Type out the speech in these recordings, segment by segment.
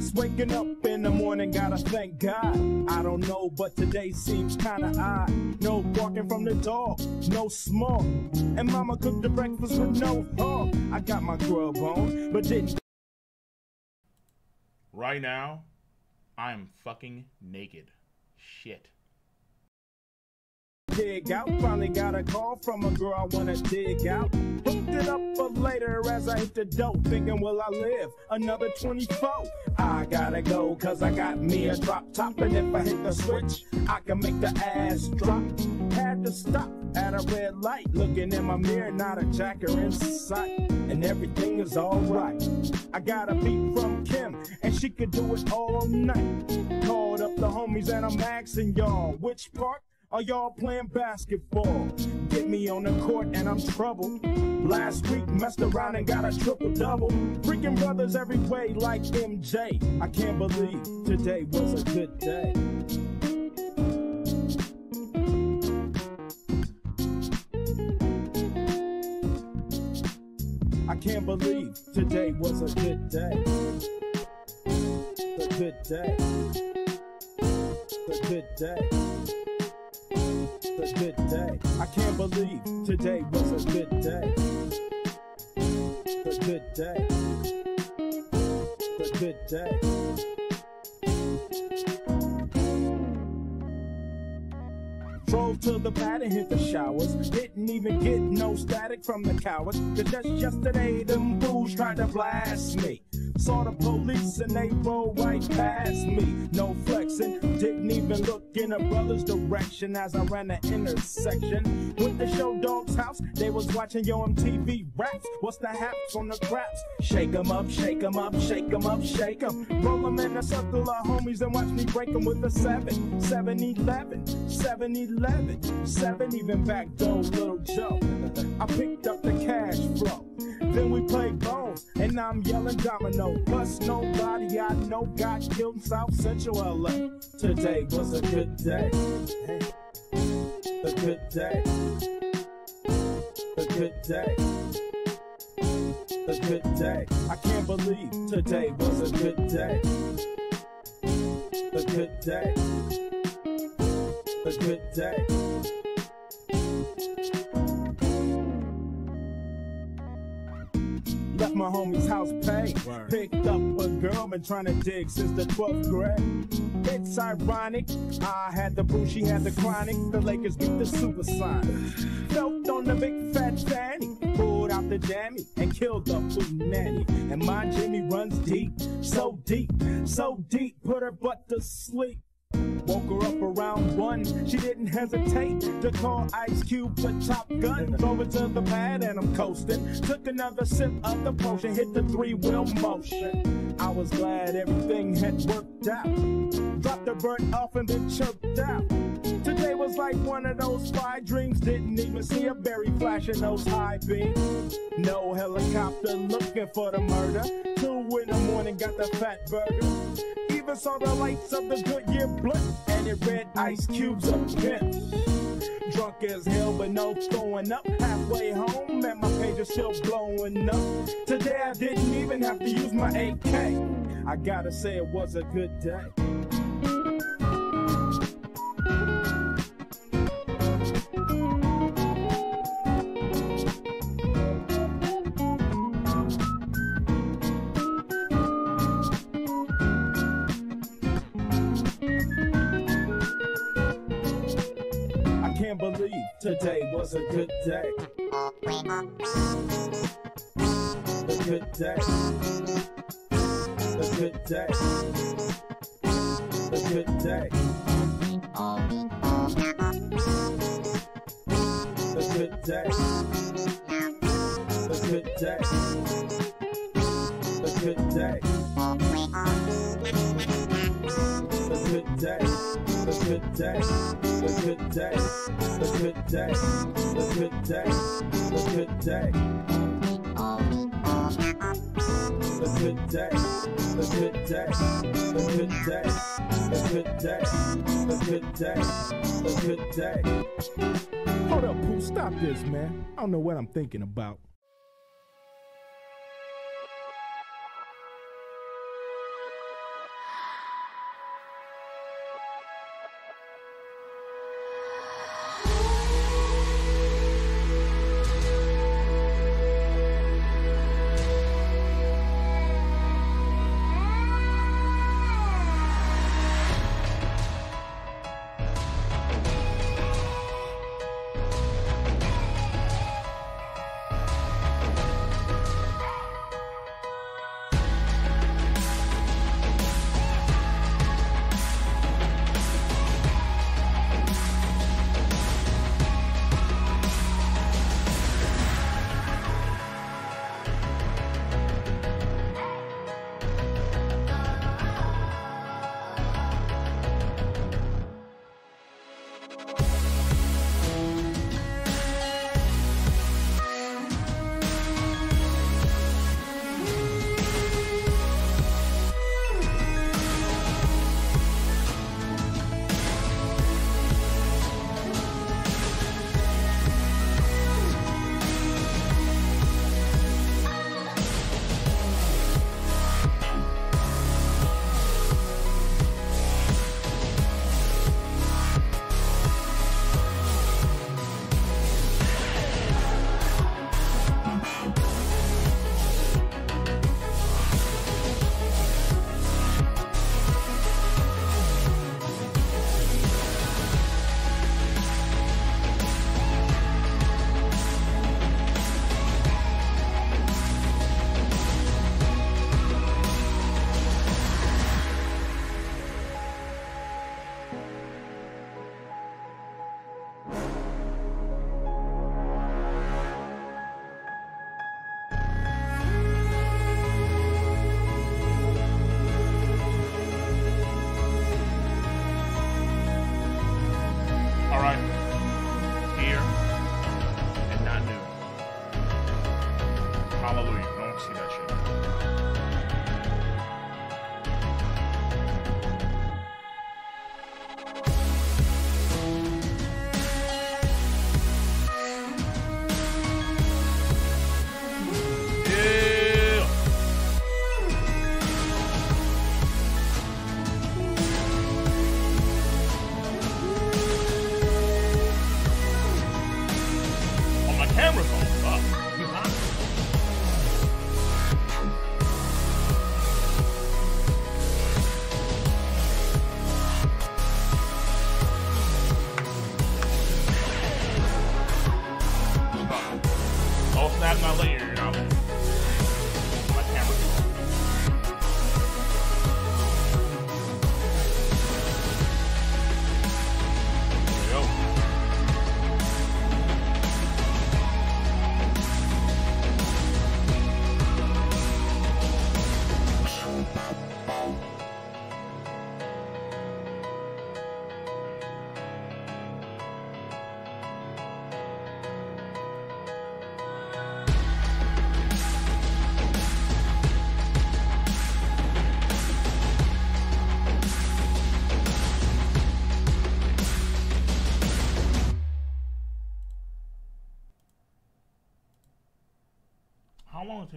Just waking up in the morning, gotta thank God. I don't know, but today seems kinda odd. No barking from the dog, no smoke. And mama cooked the breakfast with no thought. I got my grub on, but didn't. Right now, I'm fucking naked. Shit. Dig out, finally got a call from a girl I wanna dig out. Hooked it up for later as I hit the dope, thinking will I live another 24. I gotta go cause I got me a drop top, and if I hit the switch I can make the ass drop. Had to stop at a red light, looking in my mirror, not a jacker in sight, and everything is alright. I got a beat from Kim and she could do it all night. Called up the homies and I'm asking y'all, which part are y'all playing basketball? Get me on the court and I'm troubled. Last week messed around and got a triple-double. Freaking brothers every way like MJ. I can't believe today was a good day. I can't believe today was a good day. The good day. The good day. A good day. I can't believe today was a good day. A good day. A good day. Drove to the pad and hit the showers. Didn't even get no static from the cowards. Cause just yesterday them fools tried to blast me. Saw the police and they rolled right past me. No flexing, didn't even look in a brother's direction as I ran the intersection. Went to Show Dog's house, they was watching Yo MTV Raps. What's the haps on the craps? Shake 'em up, shake 'em up, shake 'em up, shake 'em. Roll 'em in a circle of homies and watch me break 'em with a 7. 7-11, 7-11, 7 even back though, little Joe. I picked up the cash flow. Then we played bones, and I'm yelling domino. Plus nobody I know got killed in South Central LA. Today was a good day. A good day. A good day. A good day. I can't believe today was a good day. A good day. A good day. Left my homie's house paid. Picked up a girl, been trying to dig since the 12th grade. It's ironic, I had the boo, she had the chronic. The Lakers beat the Supersonics. Felt on the big fat fanny, pulled out the jammy and killed the food nanny. And my Jimmy runs deep, so deep, so deep, put her butt to sleep. Woke her up around 1, she didn't hesitate to call Ice Cube for Top Gun. Over to the pad and I'm coasting. Took another sip of the potion, hit the 3-wheel motion. I was glad everything had worked out. Dropped the burnt off and then chirped out. Today was like one of those fly dreams. Didn't even see a berry flashing those high beams. No helicopter looking for the murder. 2 in the morning, got the fat burger. Even saw the lights of the Goodyear blimp, and it read Ice Cube's a pimp. Drunk as hell, but no throwing up. Halfway home, and my page is still blowing up. Today I didn't even have to use my AK. I gotta say it was a good day. Today was a good day. A good day. A good day. A good day. A good day. A good day. A good day. A good day. A good day, a good day, a good day, a good day, a good day. A good day, a good day, a good day, a good day, a good day, a good day. Hold up, Pooh, stop this, man. I don't know what I'm thinking about.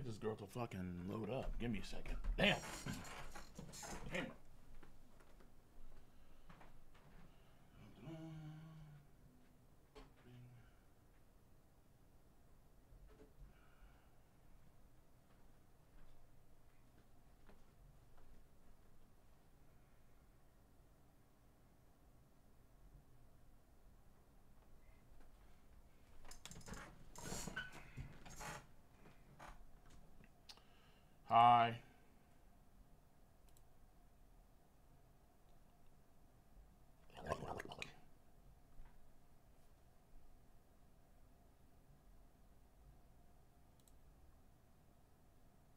this girl to fucking load up. Give me a second. Damn. Damn. Hi.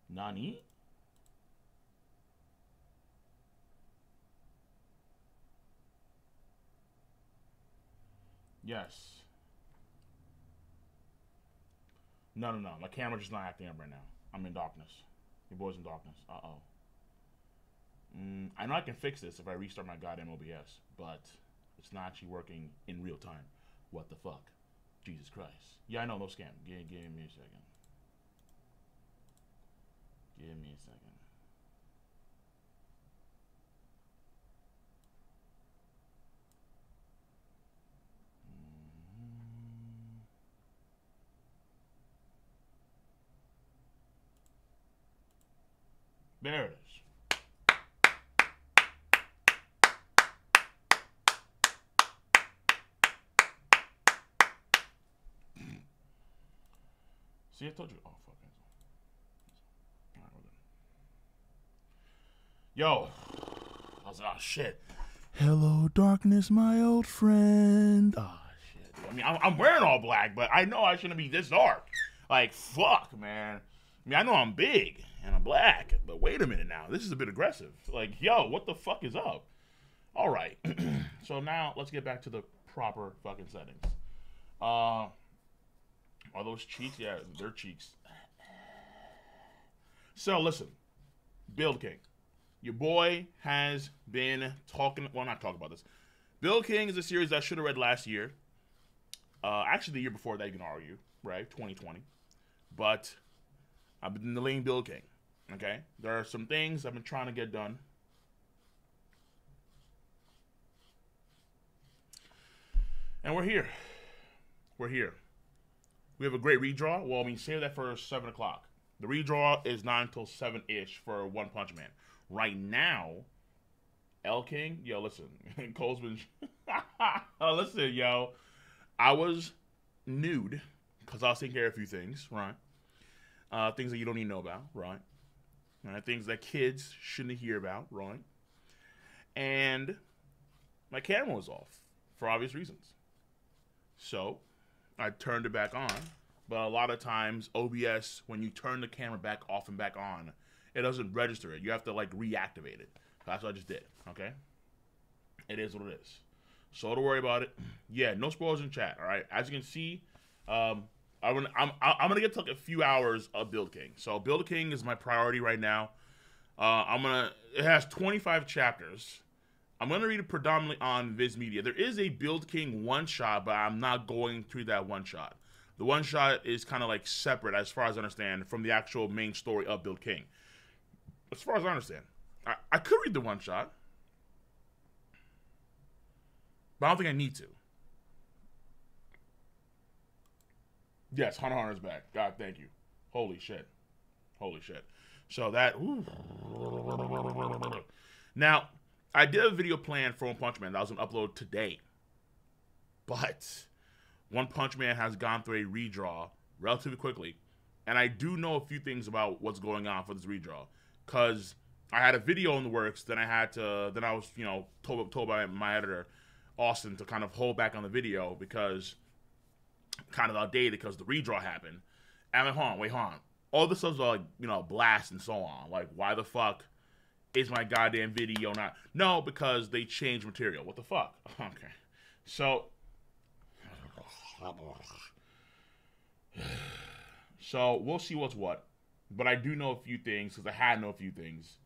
Nani? Yes. No, no, no. My camera's just not acting up right now. I'm in darkness. Your boy's in darkness. Uh-oh. I know I can fix this if I restart my goddamn OBS, but it's not actually working in real time. What the fuck? Jesus Christ. Yeah, I know. No scam. Give me a second. Give me a second. There it is. See, I told you. Oh, fuck. All right, we're done. Yo. I was like, oh, shit. Hello, darkness, my old friend. Oh, shit. I mean, I'm wearing all black, but I know I shouldn't be this dark. Like, fuck, man. I mean, I know I'm big and I'm black, but wait a minute now. This is a bit aggressive. Like, yo, what the fuck is up? All right. So now let's get back to the proper fucking settings. Are those cheeks? Yeah, they're cheeks. So listen, Build King. Your boy has been talking, well, not talking about this. Build King is a series that I should have read last year. Actually, the year before that, you can argue, right? 2020. But I've been delaying Build King, okay? There are some things I've been trying to get done. And we're here. We're here. We have a great redraw. Well, I mean, save that for 7 o'clock. The redraw is 9 till 7-ish for One Punch Man. Right now, L King, yo, listen. Cole's been... listen, yo. I was nude because I was taking care of a few things, right? Things that you don't even know about, right? Things that kids shouldn't hear about, right? And my camera was off for obvious reasons. So I turned it back on. But a lot of times, OBS, when you turn the camera back off and back on, it doesn't register it. You have to, like, reactivate it. That's what I just did, okay? It is what it is. So don't worry about it. Yeah, no spoilers in chat, all right? As you can see, I'm gonna get to like a few hours of Build King. So Build King is my priority right now. It has 25 chapters. I'm gonna read it predominantly on Viz Media. There is a Build King one shot, but I'm not going through that one shot. The one shot is kind of like separate, as far as I understand, from the actual main story of Build King. As far as I understand, I could read the one shot, but I don't think I need to. Yes, Hunter Hunter's back. God, thank you. Holy shit. Holy shit. So that... Ooh. Now, I did a video planned for One Punch Man that I was going to upload today. But One Punch Man has gone through a redraw relatively quickly. And I do know a few things about what's going on for this redraw. Because I had a video in the works, then I had to... Then I was, you know, told by my editor, Austin, to kind of hold back on the video because... kind of outdated because the redraw happened. And I'm like, hold on, wait, hold on. All this stuff's like, you know, blast and so on. Like, why the fuck is my goddamn video not? No, because they changed material. What the fuck? Okay. So we'll see what's what. But I do know a few things because I had known a few things.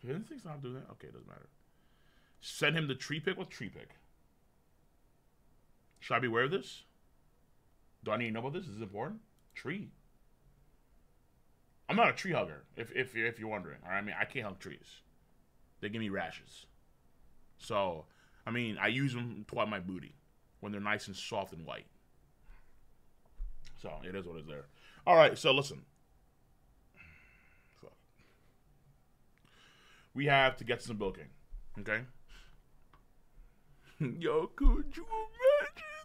Can things not do that? Okay, it doesn't matter. Send him the tree pick. What tree pick? Should I be aware of this? Do I need to know about this? Is it important? Tree. I'm not a tree hugger, if you're wondering. All right, I mean, I can't hug trees. They give me rashes. So, I mean, I use them to wipe my booty when they're nice and soft and white. So, it is what is there. All right, so listen. We have to get some Build King, okay? Yo, could you imagine?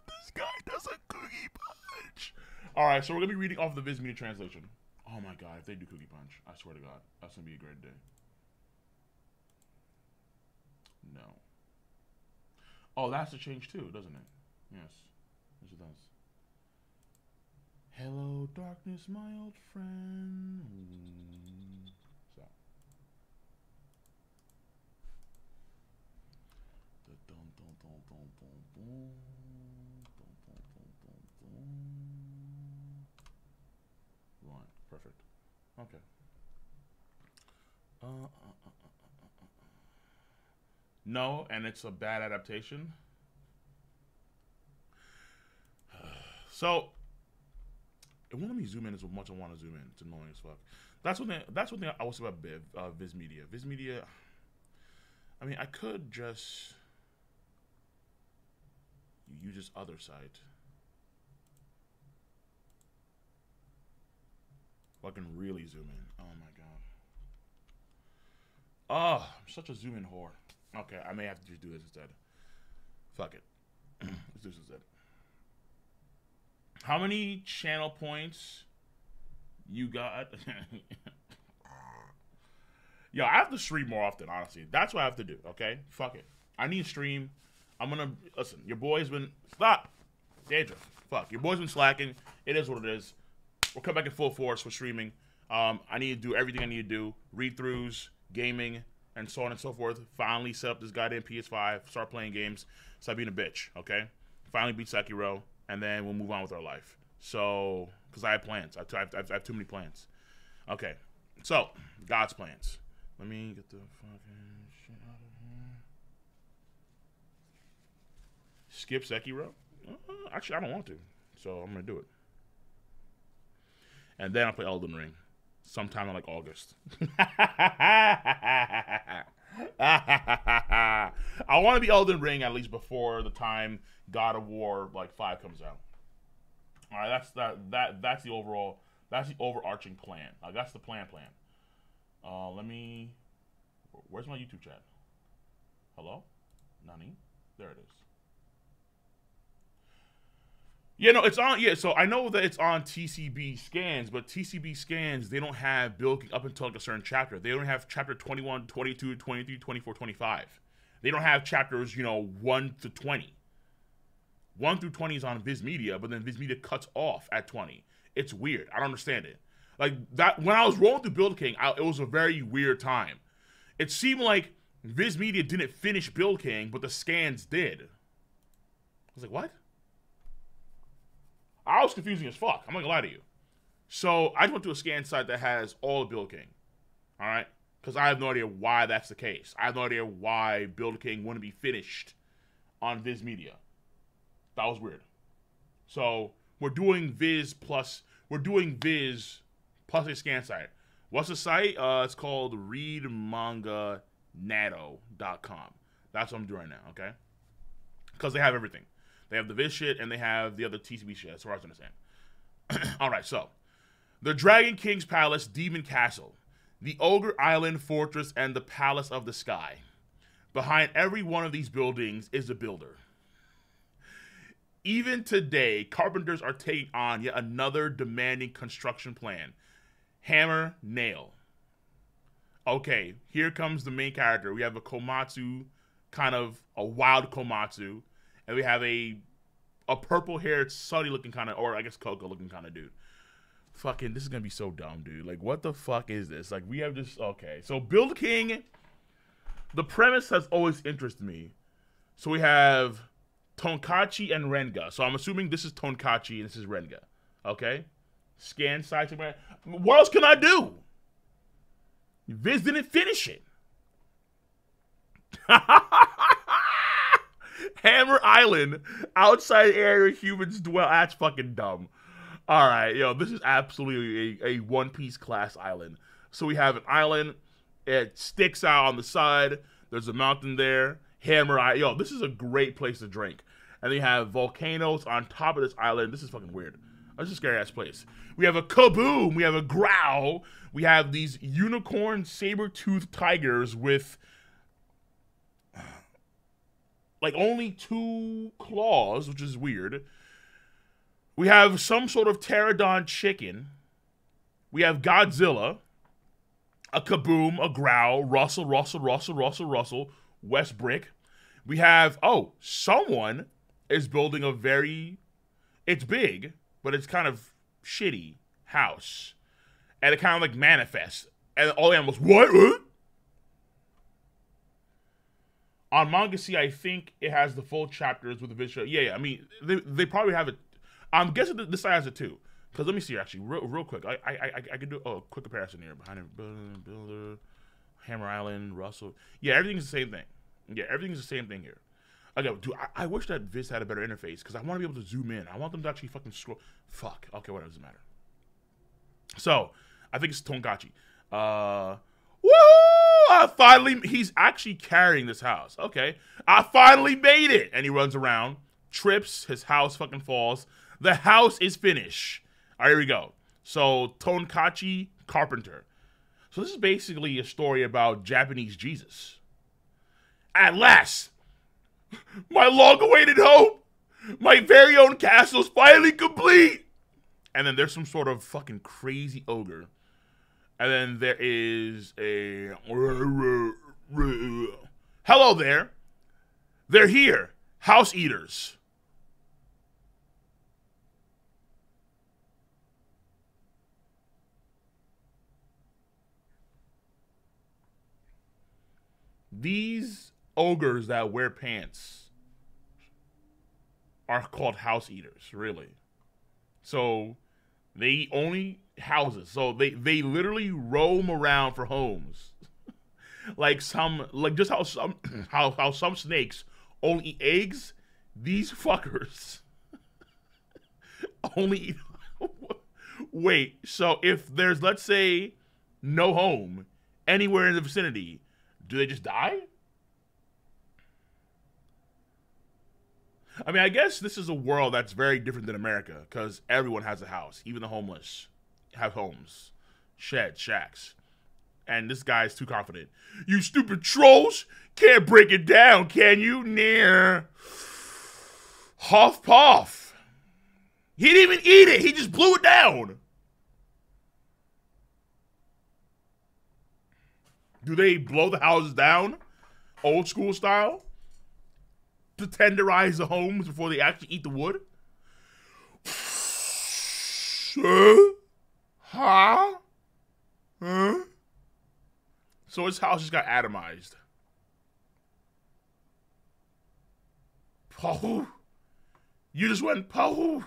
This guy does a Cookie Punch. All right, so we're going to be reading off the Viz Media translation. Oh, my God. If they do Cookie Punch, I swear to God, that's going to be a great day. No. Oh, that's a change, too, doesn't it? Yes. Yes, it does. Hello, darkness, my old friend. So. Right, perfect. Okay. No, and it's a bad adaptation. So, it won't let me zoom in as much as I want to zoom in. It's annoying as fuck. That's one thing I was about Viz Media. Viz Media, I mean, I could just use this other site. Well, I can really zoom in. Oh, my God. Oh, I'm such a zoom-in whore. Okay, I may have to just do this instead. Fuck it. Let's do this instead. How many channel points you got? Yo, I have to stream more often, honestly. That's what I have to do, okay? Fuck it. I need to stream. I'm gonna... Listen, your boy's been... Stop! Daedra. Fuck. Your boy's been slacking. It is what it is. We'll come back in full force for streaming. I need to do everything I need to do. Read-throughs, gaming, and so on and so forth. Finally set up this goddamn PS5. Start playing games. Stop being a bitch, okay? Finally beat Sekiro. And then we'll move on with our life. So, because I have plans. I have too many plans. Okay. So, God's plans. Let me get the fucking shit out of here. Skip Sekiro? Actually, I don't want to. So, I'm going to do it. And then I'll play Elden Ring. Sometime in, like, August. I want to be Elden Ring at least before the time God of War like 5 comes out. All right, that's the overall, that's the overarching plan. Like that's the plan. Let me. Where's my YouTube chat? Hello, Nani. There it is. Yeah, no, it's on. Yeah, so I know that it's on TCB scans, but TCB scans, they don't have Build King up until like a certain chapter. They don't have chapter 21, 22, 23, 24, 25. They don't have chapters, you know, 1 to 20. 1 through 20 is on Viz Media, but then Viz Media cuts off at 20. It's weird. I don't understand it. Like, that when I was rolling through Build King, it was a very weird time. It seemed like Viz Media didn't finish Build King, but the scans did. I was like, what? I was confusing as fuck. I'm not gonna lie to you. So I just went to a scan site that has all of Build King. All right? Because I have no idea why that's the case. I have no idea why Build King wouldn't be finished on Viz Media. That was weird. So we're doing Viz plus... We're doing Viz plus a scan site. What's the site? It's called readmanganato.com. That's what I'm doing right now, okay? Because they have everything. They have the Viz shit, and they have the other TCB shit. That's what I was understanding. All right, so. The Dragon King's Palace, Demon Castle. The Ogre Island Fortress, and the Palace of the Sky. Behind every one of these buildings is a builder. Even today, carpenters are taking on yet another demanding construction plan. Hammer, nail. Okay, here comes the main character. We have a Komatsu, kind of a wild Komatsu. And we have a purple-haired, sunny-looking kind of, or I guess cocoa-looking kind of dude. Fucking, this is going to be so dumb, dude. Like, what the fuck is this? Like, we have this, okay. So, Build King, the premise has always interested me. So, we have Tonkachi and Renga. So, I'm assuming this is Tonkachi and this is Renga. Okay? Scan side to back. What else can I do? Viz didn't finish it. Hammer Island, outside area humans dwell. That's fucking dumb. All right, yo, this is absolutely a One Piece class island. So we have an island. It sticks out on the side. There's a mountain there. Hammer Island. Yo, this is a great place to drink. And they have volcanoes on top of this island. This is fucking weird. That's a scary-ass place. We have a kaboom. We have a growl. We have these unicorn saber-toothed tigers with, like, only 2 claws, which is weird. We have some sort of pterodon chicken. We have Godzilla. A kaboom. A growl. Russell, Russell, Russell, Russell, Russell. West Brick. We have, oh, someone is building a very, it's big, but it's kind of shitty house. And it kind of like manifests. And all the animals, what? On Mangasi, I think it has the full chapters with the video. Yeah, I mean, they probably have it. I'm guessing this side has it too. Because let me see, actually, real quick. I can do a quick comparison here. Behind it, Builder, Hammer Island, Russell. Yeah, everything's the same thing. Yeah, everything's the same thing here. Okay, dude, I wish that Viz had a better interface because I want to be able to zoom in. I want them to actually fucking scroll. Fuck. Okay, whatever, doesn't matter. So, I think it's Tonkachi. Woo! I finally, he's actually carrying this house. Okay. I finally made it. And he runs around, trips, his house fucking falls. The house is finished. All right, here we go. So, Tonkachi Carpenter. So, this is basically a story about Japanese Jesus. At last, my long-awaited home, my very own castle is finally complete. And then there's some sort of fucking crazy ogre. And then there is a... Hello there. They're here. House eaters. These... ogres that wear pants are called house eaters, really. So they eat only houses. So they literally roam around for homes. like just how some how some snakes only eat eggs, these fuckers only eat. Wait, so if there's, let's say, no home anywhere in the vicinity, do they just die? I mean, I guess this is a world that's very different than America because everyone has a house. Even the homeless have homes, sheds, shacks. And this guy is too confident. You stupid trolls can't break it down, can you? Near. Huff puff. He didn't even eat it. He just blew it down. Do they blow the houses down? Old school style? To tenderize the homes before they actually eat the wood? Huh? Huh? So his house just got atomized. Pahu. You just went pahu.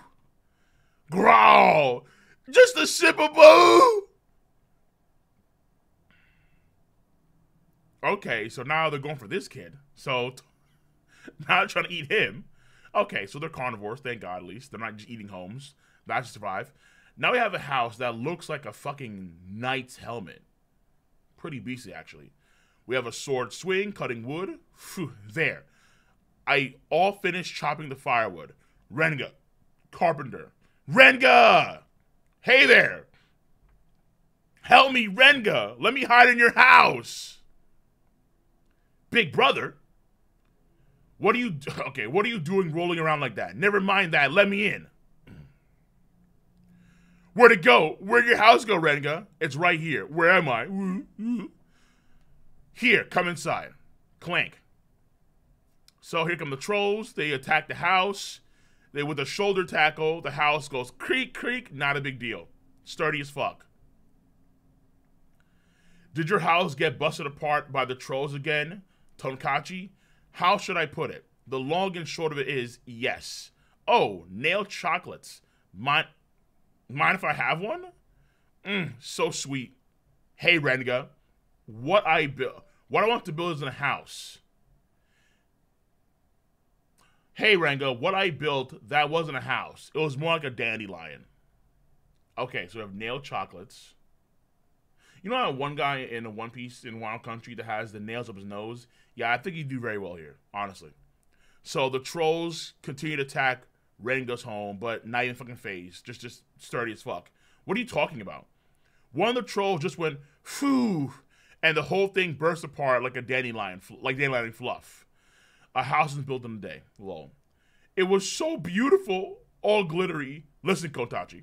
Growl. Just a sip of boo. Okay, so now they're going for this kid. So... Now they're trying to eat him. Okay, so they're carnivores, thank God at least. They're not just eating homes. That's to survive. Now we have a house that looks like a fucking knight's helmet. Pretty beastly, actually. We have a sword swing, cutting wood. Phew, there. I all finished chopping the firewood. Renga. Carpenter. Renga! Hey there! Help me, Renga! Let me hide in your house! Big brother? What are you, okay, what are you doing rolling around like that? Never mind that, let me in. Where'd it go? Where'd your house go, Renga? It's right here. Where am I? Here, come inside. Clank. So here come the trolls. They attack the house. They with a shoulder tackle. The house goes creak, creak. Not a big deal. Sturdy as fuck. Did your house get busted apart by the trolls again, Tonkachi? How should I put it? The long and short of it is yes. Oh, nail chocolates. Mind if I have one? Mmm, so sweet. Hey, Renga. What I want to build is a house. hey, Renga, what I built, that wasn't a house. It was more like a dandelion. Okay, so we have nail chocolates. You know how one guy in a One Piece in Wild Country that has the nails up his nose? Yeah, I think he'd do very well here, honestly. So the trolls continue to attack Renga's home, but not even fucking phased. Just sturdy as fuck. What are you talking about? One of the trolls just went, phew, and the whole thing burst apart like a dandelion, fluff. A house is built in a day. Lol. It was so beautiful, all glittery. Listen, Kotachi.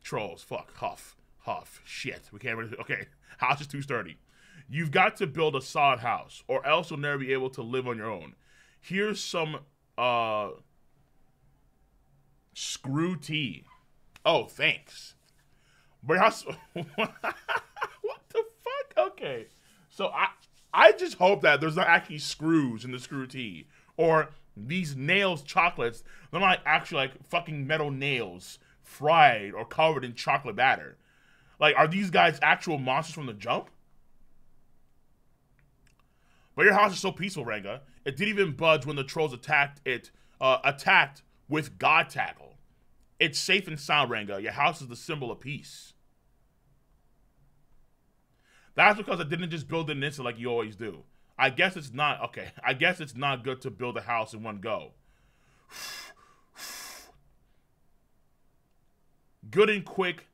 Trolls, fuck, huff, shit. We can't really, okay, house is too sturdy. You've got to build a solid house, or else you'll never be able to live on your own. Here's some, screw tea. Oh, thanks. But house, what the fuck? Okay, so I just hope that there's not actually screws in the screw tea, or these nails chocolates, they're not actually like fucking metal nails fried or covered in chocolate batter. Like, are these guys actual monsters from the jump? But your house is so peaceful, Renga. It didn't even budge when the trolls attacked it, attacked with God Tackle. It's safe and sound, Renga. Your house is the symbol of peace. That's because I didn't just build an instant like you always do. I guess it's not, okay, I guess it's not good to build a house in one go. Good and quick,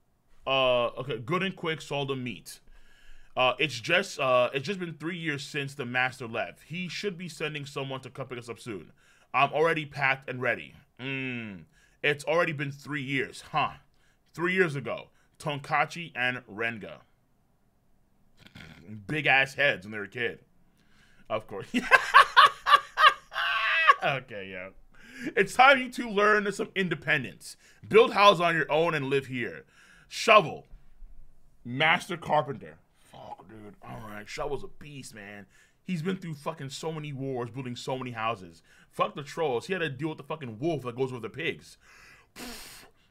okay, good and quick sold the meat. It's just been 3 years since the master left. He should be sending someone to come pick us up soon. I'm already packed and ready. It's already been 3 years, huh? 3 years ago, Tonkachi and Renga. Big ass heads when they were a kid. Of course. Okay, yeah. It's time you two learn some independence. Build houses on your own and live here. Shovel, master carpenter. Fuck, dude. All right, Shovel's a beast, man. He's been through fucking so many wars, building so many houses. Fuck the trolls. He had to deal with the fucking wolf that goes with the pigs.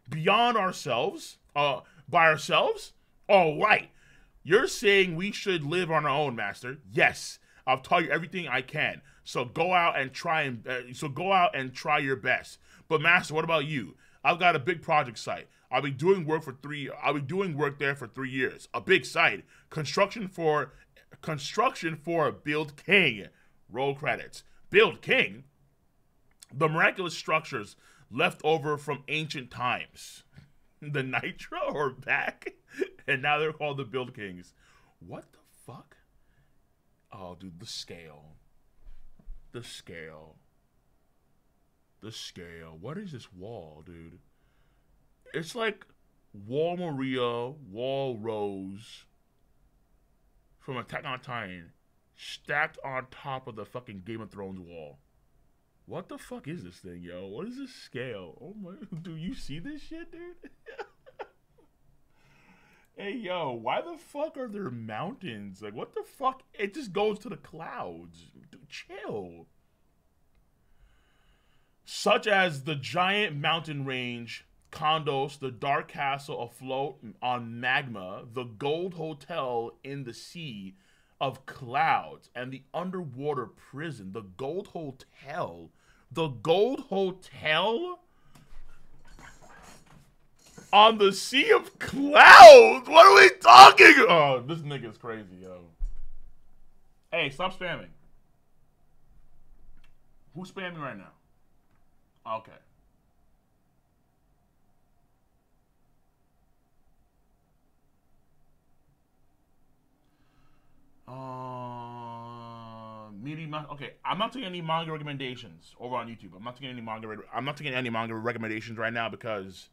Beyond ourselves, by ourselves? All right. You're saying we should live on our own, master. Yes. I'll tell you everything I can. So go out and try try your best. But master, what about you? I've got a big project site. I'll be doing work there for 3 years. A big site. Construction for Build King. Roll credits. Build King? The miraculous structures left over from ancient times. The Nitro are back. And now they're called the Build Kings. What the fuck? Oh, dude, the scale. The scale. The scale. What is this wall, dude? It's like Wall Maria, Wall Rose from Attack on Titan stacked on top of the fucking Game of Thrones wall. What the fuck is this thing, yo? What is this scale? Oh my, do you see this shit, dude? Hey, yo, why the fuck are there mountains? Like, what the fuck? It just goes to the clouds. Dude, chill. Such as the giant mountain range, Kondos, the dark castle afloat on magma, the gold hotel in the sea of clouds, and the underwater prison. The gold hotel? The gold hotel? On the sea of clouds? What are we talking about? Oh, this nigga's crazy, yo. Hey, stop spamming. Who's spamming right now? Okay. Okay, I'm not taking any manga recommendations over on YouTube. I'm not taking any manga recommendations right now because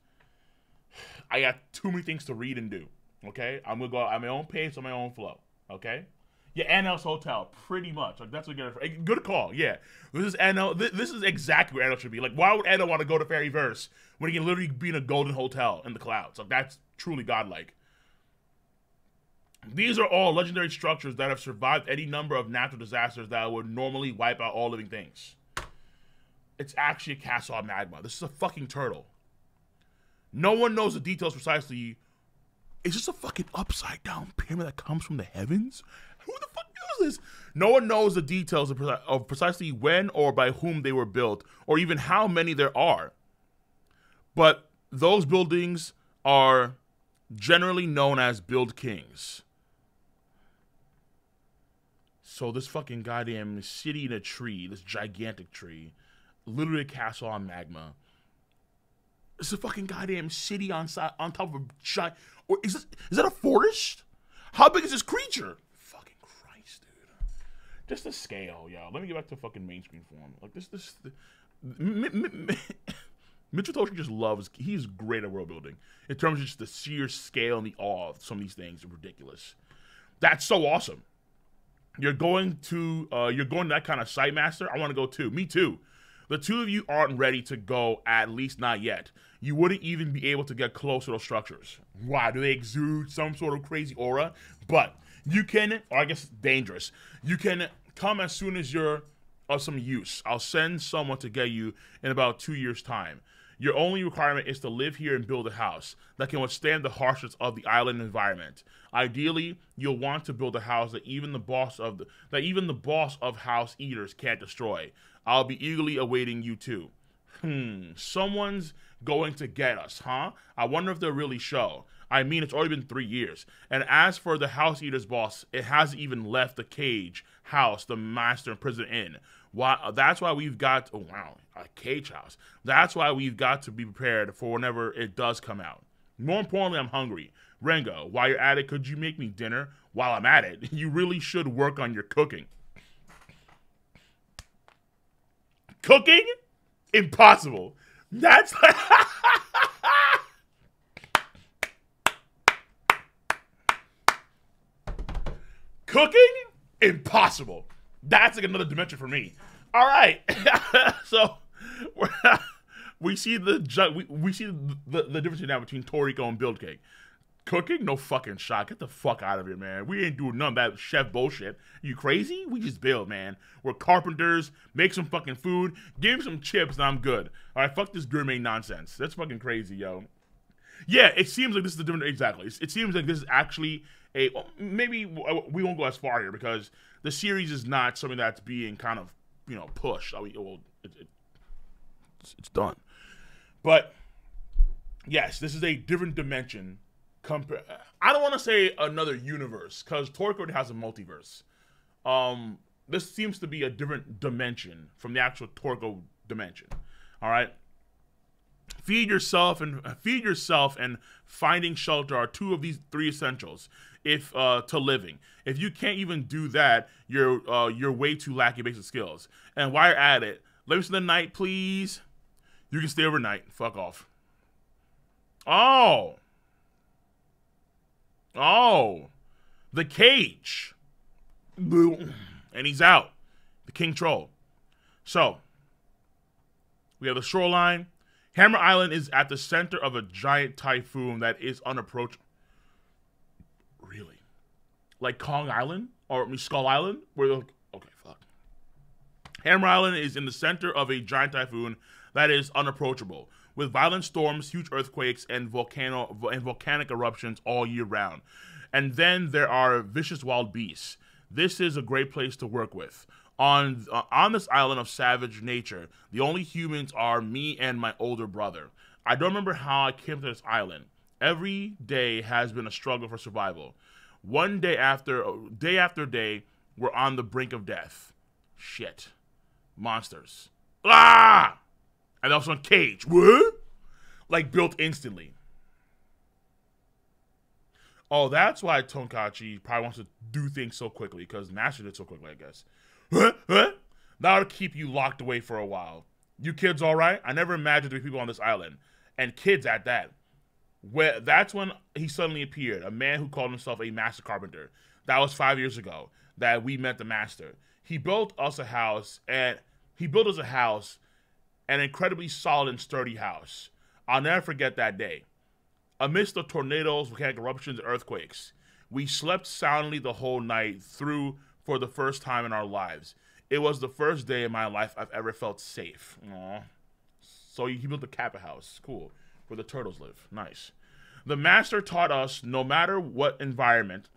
I got too many things to read and do, okay? I'm going to go at my own pace, on my own flow, okay? Yeah, NL's Hotel, pretty much. Like, that's what you're going to... Good call, yeah. This is NL... This is exactly where NL should be. Like, why would NL want to go to Fairyverse when he can literally be in a golden hotel in the clouds? Like, that's truly godlike. These are all legendary structures that have survived any number of natural disasters that would normally wipe out all living things. It's actually a castle on magma. This is a fucking turtle. No one knows the details precisely. Is this a fucking upside down pyramid that comes from the heavens? Who the fuck knows this? No one knows the details of precisely when or by whom they were built, or even how many there are. But those buildings are generally known as Build Kings. So this fucking goddamn city in a tree, this gigantic tree, literally a castle on magma. It's a fucking goddamn city on top of a giant... Or is that a forest? How big is this creature? Fucking Christ, dude. Just the scale, yo. Let me get back to fucking main screen form. Like, Mitsutoshi just loves... He's great at world building. In terms of just the sheer scale and the awe of some of these things. It's ridiculous. That's so awesome. You're going to that kind of site, Master? I want to go too. Me too. The two of you aren't ready to go, at least not yet. You wouldn't even be able to get close to those structures. Wow, do they exude some sort of crazy aura? But you can, or I guess dangerous, you can come as soon as you're of some use. I'll send someone to get you in about 2 years' time. Your only requirement is to live here and build a house that can withstand the harshness of the island environment. Ideally, you'll want to build a house that even the boss of House Eaters can't destroy. I'll be eagerly awaiting you too. Someone's going to get us, huh? I wonder if they'll really show. I mean, it's already been 3 years. And as for the House Eaters boss, it hasn't even left the cage house the master and prison in. Why, that's why we've got, oh wow, a cage house. That's why we've got to be prepared for whenever it does come out. More importantly, I'm hungry. Renga, while you're at it, could you make me dinner? While I'm at it, you really should work on your cooking. Cooking? Impossible. That's like... Cooking? Impossible. That's like another dimension for me. All right. So we see the difference now between Toriko and Build King. Cooking? No fucking shot. Get the fuck out of here, man. We ain't doing none of that chef bullshit. You crazy? We just build, man. We're carpenters. Make some fucking food. Give me some chips and I'm good. All right, fuck this gourmet nonsense. That's fucking crazy, yo. Yeah, it seems like this is the difference. Exactly. It seems like this is actually a... Maybe we won't go as far here because the series is not something that's being kind of, you know, pushed. I mean, well, it's done. But, yes, this is a different dimension. I don't want to say another universe because Toriko has a multiverse. This seems to be a different dimension from the actual Toriko dimension. All right. Feed yourself and finding shelter are two of these three essentials if to living. If you can't even do that, you're way too lacking basic skills. And while you're at it, let me spend the night, please. You can stay overnight. Fuck off. Oh. Oh, the cage. And he's out. The king troll. So, we have the shoreline. Hammer Island is at the center of a giant typhoon that is unapproachable. Really? Like Kong Island? Or I mean, Skull Island? Where they're like, okay, fuck. Hammer Island is in the center of a giant typhoon that is unapproachable, with violent storms, huge earthquakes, and volcanic eruptions all year round. And then there are vicious wild beasts. This is a great place to work with. On this island of savage nature, the only humans are me and my older brother. I don't remember how I came to this island. Every day has been a struggle for survival. One day after day, we're on the brink of death. Shit. Monsters. Ah! And also in cage. What? Like built instantly. Oh, that's why Tonkachi probably wants to do things so quickly. Because Master did so quickly, I guess. That'll keep you locked away for a while. You kids all right? I never imagined there'd be people on this island. And kids at that. Where, that's when he suddenly appeared. A man who called himself a master carpenter. That was 5 years ago that we met the master. He built us a house. And he built us a house. An incredibly solid and sturdy house. I'll never forget that day. Amidst the tornadoes, volcanic eruptions, and earthquakes, we slept soundly the whole night through for the first time in our lives. It was the first day in my life I've ever felt safe. Aww. So he built the Kappa house. Cool. Where the turtles live. Nice. The master taught us no matter what environment,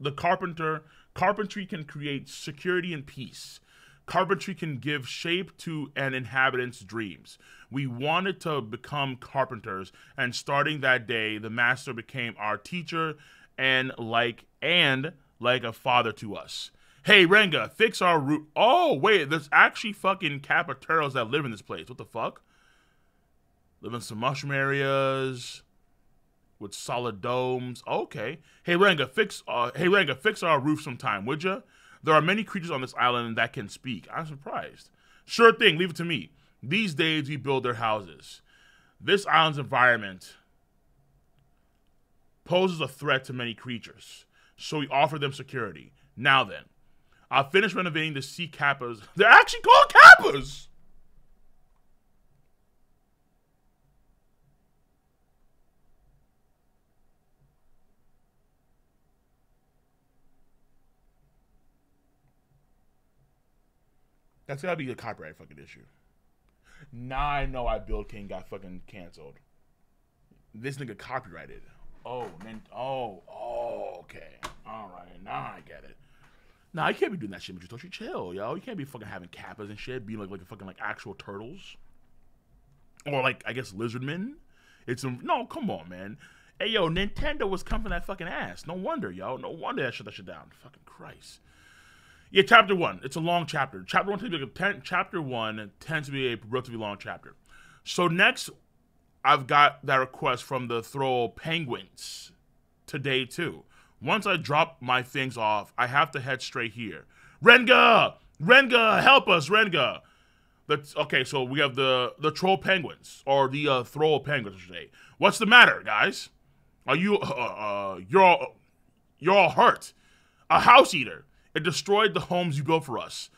the carpenter. Carpentry can create security and peace. Carpentry can give shape to an inhabitant's dreams. We wanted to become carpenters, and starting that day, the master became our teacher and like a father to us. Hey, Renga, fix our root. Oh, wait, there's actually fucking capaturals that live in this place. What the fuck? Live in some mushroom areas with solid domes. Okay. Hey, Renga, fix our roof sometime, would ya? There are many creatures on this island that can speak. I'm surprised. Sure thing, leave it to me. These days, we build their houses. This island's environment poses a threat to many creatures, so we offer them security. Now then, I'll finish renovating the sea kappas. They're actually called kappas! That's gotta be a copyright fucking issue. Now I know why Build King got fucking canceled. This nigga copyrighted. Oh, man. Oh, okay. All right, now I get it. Nah, you can't be doing that shit, Mitsutoshi. Chill, yo. You can't be fucking having kappas and shit, being like fucking actual turtles, or I guess lizardmen. No, come on, man. Hey, yo, Nintendo was coming that fucking ass. No wonder, yo. No wonder that shut that shit down. Fucking Christ. Yeah, chapter one. It's a long chapter. Chapter one tends to be a relatively long chapter. So next, I've got that request from the Throw Penguins today too. Once I drop my things off, I have to head straight here. Renga, Renga, help us, Renga. Okay, so we have the Troll Penguins or the Throw Penguins today. What's the matter, guys? Are you you're all hurt? A house eater. It destroyed the homes you built for us.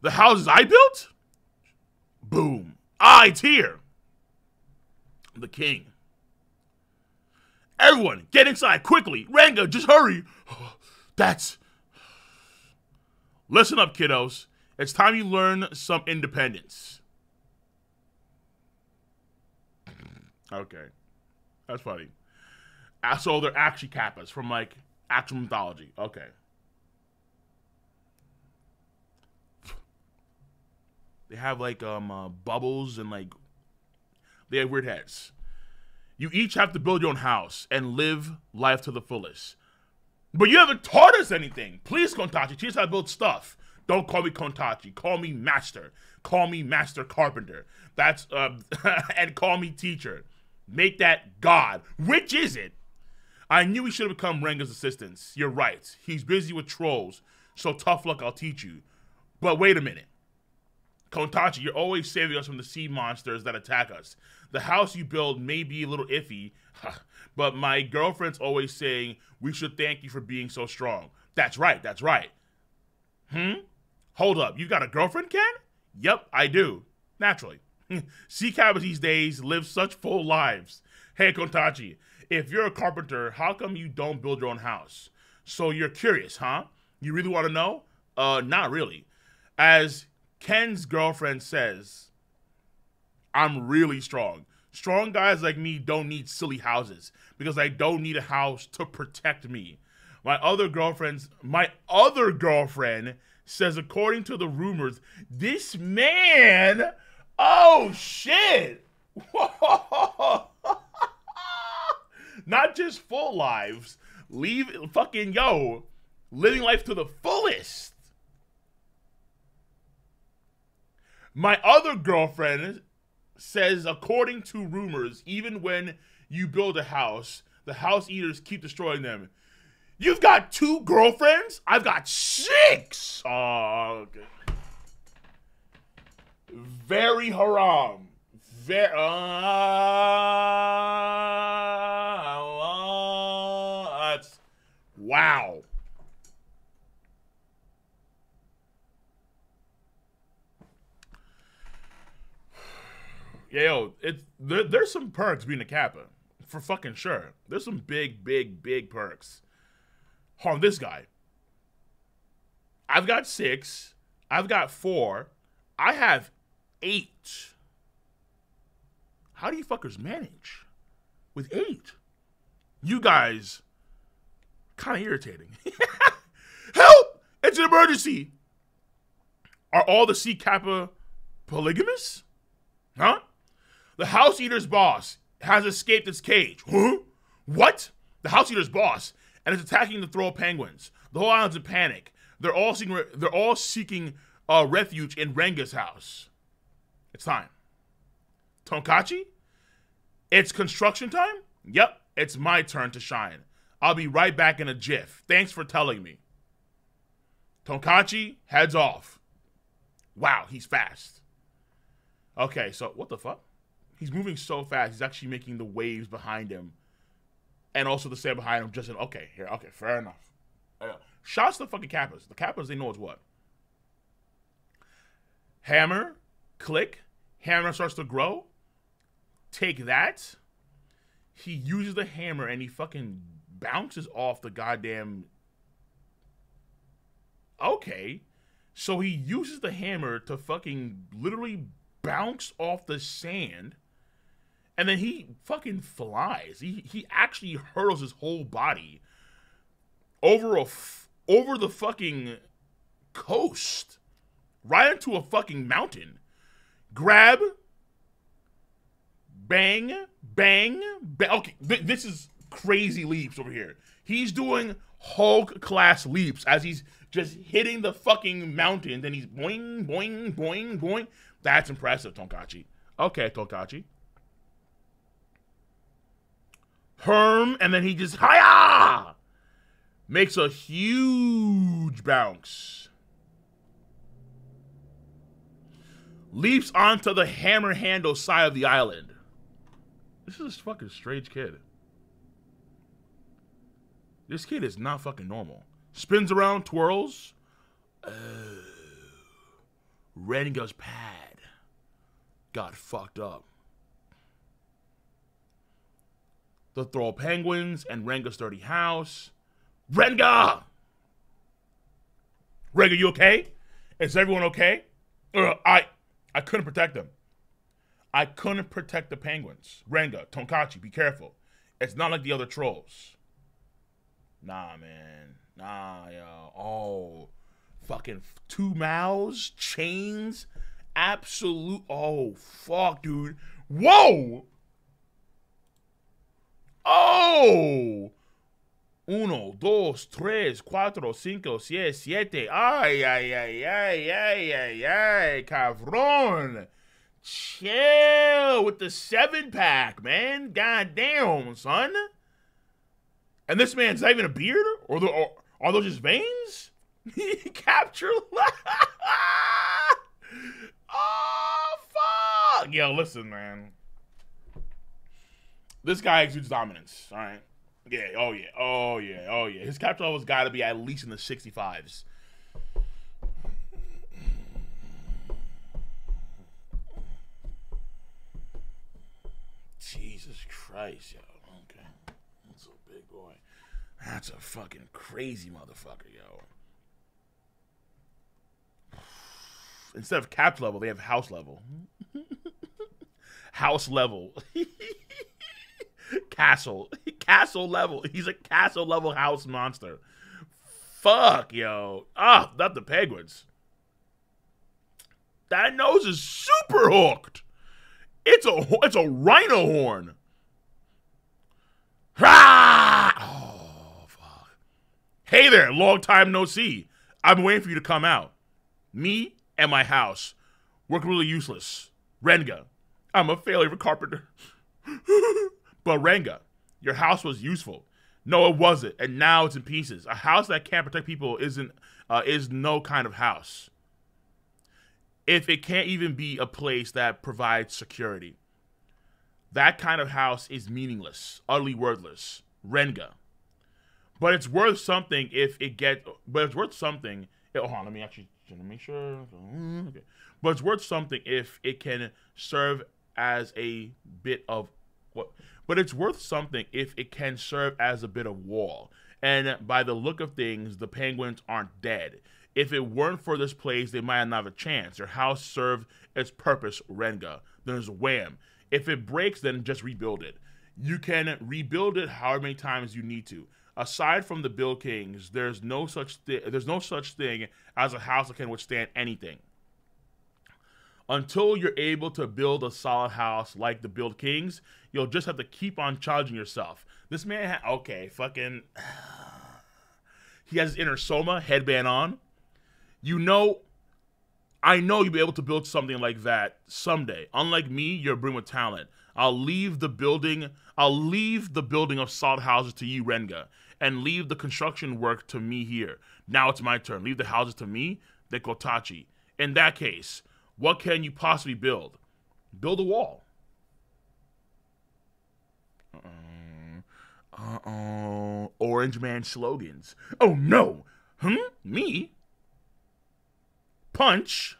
The houses I built? Boom. Ah, it's here. The king. Everyone, get inside quickly. Renga, just hurry. That's... Listen up, kiddos. It's time you learn some independence. Okay. That's funny. So they're actually kappas from, actual mythology. Okay. They have bubbles and they have weird heads. You each have to build your own house and live life to the fullest. But you haven't taught us anything. Please, Tonkachi, teach us how to build stuff. Don't call me Tonkachi. Call me master. Call me master carpenter. That's and call me teacher. Make that God. Which is it? I knew we should have become Renga's assistants. You're right. He's busy with trolls. So tough luck. I'll teach you. But wait a minute. Tonkachi, you're always saving us from the sea monsters that attack us. The house you build may be a little iffy, but my girlfriend's always saying we should thank you for being so strong. That's right, that's right. Hmm? Hold up, you got a girlfriend, Ken? Yep, I do. Naturally. Sea cows these days live such full lives. Hey, Tonkachi, if you're a carpenter, how come you don't build your own house? So you're curious, huh? You really want to know? Not really. As Ken's girlfriend says, I'm really strong. Strong guys like me don't need silly houses because I don't need a house to protect me. My other girlfriend says, according to the rumors, this man, oh shit. Not just full lives, living life to the fullest. My other girlfriend says, according to rumors, even when you build a house, the house eaters keep destroying them. You've got 2 girlfriends? I've got 6! Oh, okay. Very haram. Very... that's... Wow. Yeah, yo, there's some perks being a kappa, for fucking sure. There's some big perks. Harm this guy. I've got 6. I've got 4. I have 8. How do you fuckers manage with 8? You guys kind of irritating. Help! It's an emergency! Are all the Sea Kappa polygamous? Huh? The House Eater's boss has escaped its cage. Huh? What? The House Eater's boss, and is attacking the Thrall Penguins. The whole island's in panic. They're all seeking refuge in Renga's house. It's time. Tonkachi? It's construction time? Yep, it's my turn to shine. I'll be right back in a jiff. Thanks for telling me. Tonkachi heads off. Wow, he's fast. Okay, so what the fuck? He's moving so fast. He's actually making the waves behind him. And also the sand behind him. Just an okay, here. Okay, fair enough. Shouts to the fucking Kappas. The Kappas, they know it's what. Hammer. Click. Hammer starts to grow. Take that. He uses the hammer and he fucking bounces off the goddamn... Okay. So he uses the hammer to fucking literally bounce off the sand. And then he fucking flies. He actually hurdles his whole body over the fucking coast. Right into a fucking mountain. Grab. Bang. Bang. Bang. Okay, this is crazy leaps over here. He's doing Hulk class leaps as he's just hitting the fucking mountain. Then he's boing, boing, boing, boing. That's impressive, Tonkachi. Okay, Tonkachi. Herm, and then he just, hi-yah! Makes a huge bounce. Leaps onto the hammer handle side of the island. This is a fucking strange kid. This kid is not fucking normal. Spins around, twirls. Oh. Renga's pad got fucked up. The Thrall Penguins and Renga's dirty house. Renga! Renga, you okay? Is everyone okay? I couldn't protect them. I couldn't protect the penguins. Renga, Tonkachi, be careful. It's not like the other trolls. Nah, man. Nah, yo. Oh. Fucking 2 mouths, chains, absolute. Oh, fuck, dude. Whoa! Oh! 1, 2, 3, 4, 5, 6, 7. Ay, ay, ay, ay, ay, ay, ay, cabrón. Chill with the 7-pack, man. Goddamn, son. And this man's not even a beard? Or are those just veins? Capture. Oh, fuck. Yo, listen, man. This guy exudes dominance, all right? Yeah, oh yeah, oh yeah, oh yeah. His capture level's got to be at least in the 65s. Jesus Christ, yo. Okay. That's a big boy. That's a fucking crazy motherfucker, yo. Instead of capture level, they have house level. House level. Castle level. He's a castle level house monster. Fuck, yo. Ah, not the penguins. That nose is super hooked. It's a rhino horn. Ha! Oh, fuck. Hey there, long time no see. I've been waiting for you to come out. Me and my house. We're really useless. Renga, I'm a failure of a carpenter. But Renga, your house was useful. No, it wasn't, and now it's in pieces. A house that can't protect people is no kind of house. If it can't even be a place that provides security. That kind of house is meaningless, utterly worthless. Renga. But it's worth something if it gets, but it's worth something. Hold on, let me actually make sure. Okay. But it's worth something if it can serve as a bit of what. But it's worth something if it can serve as a bit of wall. And by the look of things, the penguins aren't dead. If it weren't for this place, they might not have a chance. Your house served its purpose, Renga. Then there's a wham. If it breaks, then just rebuild it. You can rebuild it however many times you need to. aside from the Build Kings, there's no such thing as a house that can withstand anything. Until you're able to build a solid house like the Build Kings, you'll just have to keep on challenging yourself. This man he has his inner Soma headband on. You know, I know you'll be able to build something like that someday. Unlike me, you're born with talent. I'll leave the building of solid houses to you, Renga, and leave the construction work to me here. Now it's my turn. Leave the houses to me, the Kotachi. In that case, what can you possibly build? Build a wall. Orange Man slogans. Oh no! Me? Punch?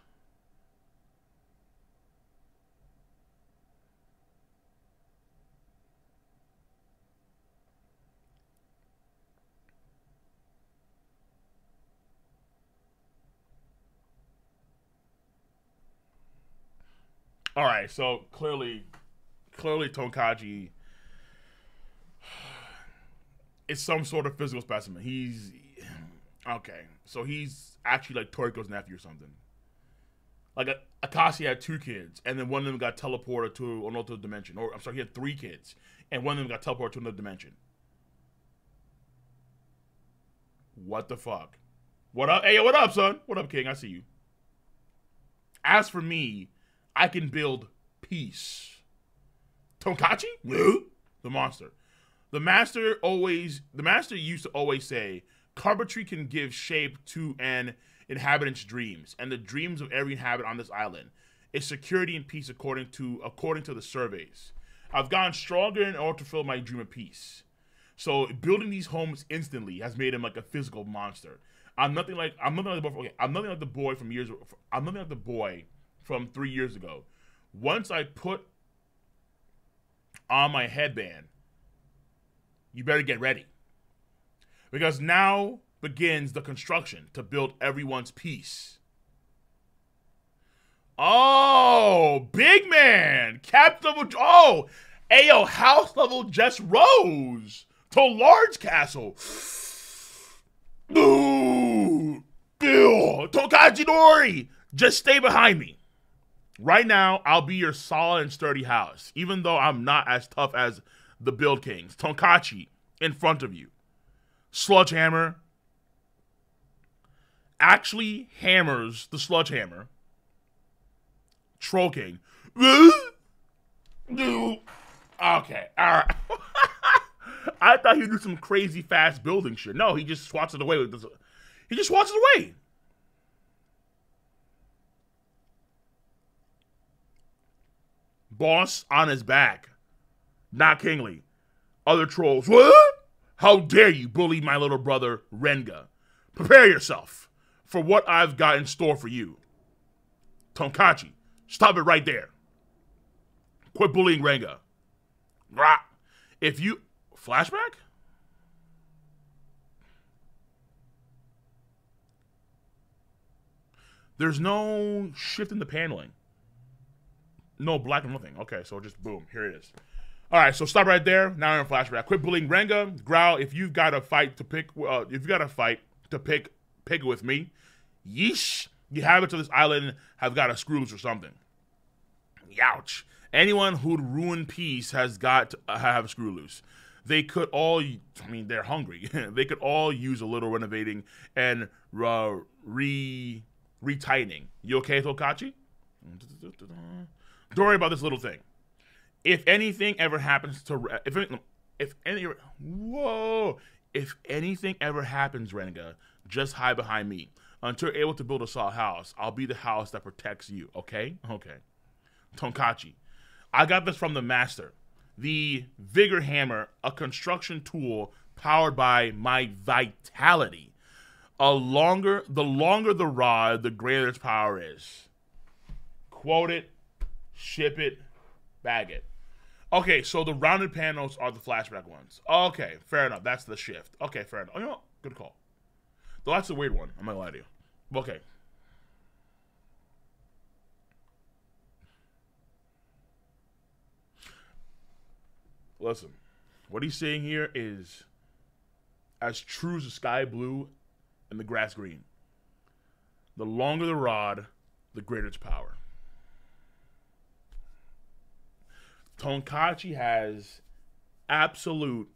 All right, so clearly Tonkachi is some sort of physical specimen. He's okay, so he's actually like Toriko's nephew or something. Like Akashi had 2 kids, and then one of them got teleported to another dimension. Or I'm sorry, he had 3 kids, and one of them got teleported to another dimension. What the fuck? What up? Hey, what up, son? What up, King? I see you. As for me, I can build peace. Tonkachi? The monster. The master used to always say, carpentry can give shape to an inhabitant's dreams, and the dreams of every inhabitant on this island is security and peace according to the surveys. I've gotten stronger in order to fulfill my dream of peace. So building these homes instantly has made him like a physical monster. I'm nothing like the boy from 3 years ago. Once I put on my headband, you better get ready, because now begins the construction to build everyone's peace. Oh, big man, cap level. Oh, ayo, house level just rose to large castle. Ooh, Tokajidori, just stay behind me. Right now, I'll be your solid and sturdy house, even though I'm not as tough as the Build Kings. Tonkachi, in front of you. Sludgehammer actually hammers the Sludgehammer. Troll King. Okay, all right. I thought he'd do some crazy fast building shit. No, he just swats it away. He just swats it away. Boss on his back. Not kingly. Other trolls. What? How dare you bully my little brother, Renga. Prepare yourself for what I've got in store for you. Tonkachi, stop it right there. Quit bullying Renga. Rah. If you... Flashback? There's no shift in the paneling. No black and nothing. Okay, so just boom. Here it is. All right, so stop right there. Now we're in flashback. Quit bullying Renga. Growl. If you've got a fight to pick, pick it with me. Yeesh. You have it to this island. Have got a screw loose or something. Youch. Anyone who'd ruin peace has got to have a screw loose. They could all. I mean, they're hungry. They could all use a little renovating and retightening. You okay, Tonkachi? Don't worry about this little thing. If anything ever happens, Renga, just hide behind me. Until you're able to build a solid house, I'll be the house that protects you. Okay? Okay. Tonkachi, I got this from the master. The Vigor Hammer, a construction tool powered by my vitality. The longer the rod, the greater its power is. Quote it, ship it, bag it. Okay, so the rounded panels are the flashback ones. Okay, fair enough. That's the shift. Okay, fair enough. Oh, you know what? Good call. Though that's a weird one. I'm not gonna lie to you. Okay. Listen, what he's saying here is as true as the sky blue and the grass green. The longer the rod, the greater its power. Tonkachi has absolute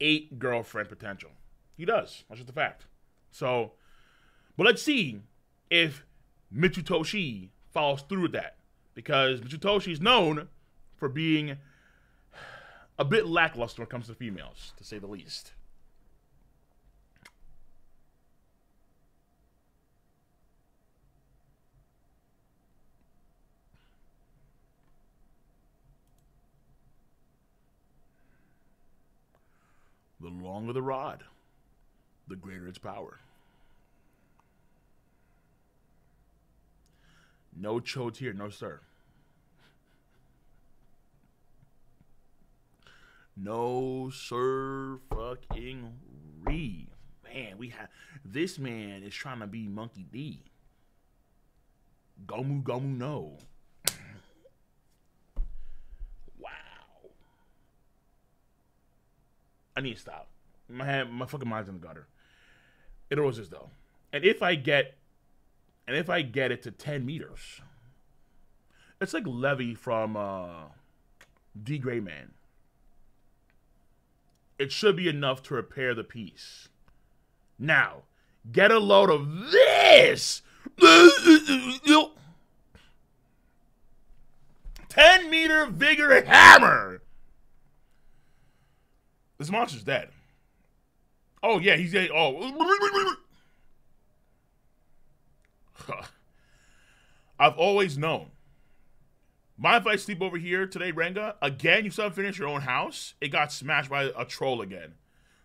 8 girlfriend potential. He does. That's just a fact. So, but let's see if Mitsutoshi follows through with that. Because Mitsutoshi is known for being a bit lackluster when it comes to females, to say the least. The longer the rod, the greater its power. No chodes here, no sir. No sir fucking re. Man, we have this man is trying to be Monkey D. Gomu Gomu no. Wow. I need to stop. My fucking mind's in the gutter. It always is though. And if I get it to 10 meters, it's like Levy from D. Gray Man. It should be enough to repair the piece. Now, get a load of this! 10-meter Vigor Hammer! This monster's dead. Oh, yeah, he's dead. Oh. I've always known. Mind if I sleep over here today, Renga? Again, you still haven't finished your own house? It got smashed by a troll again.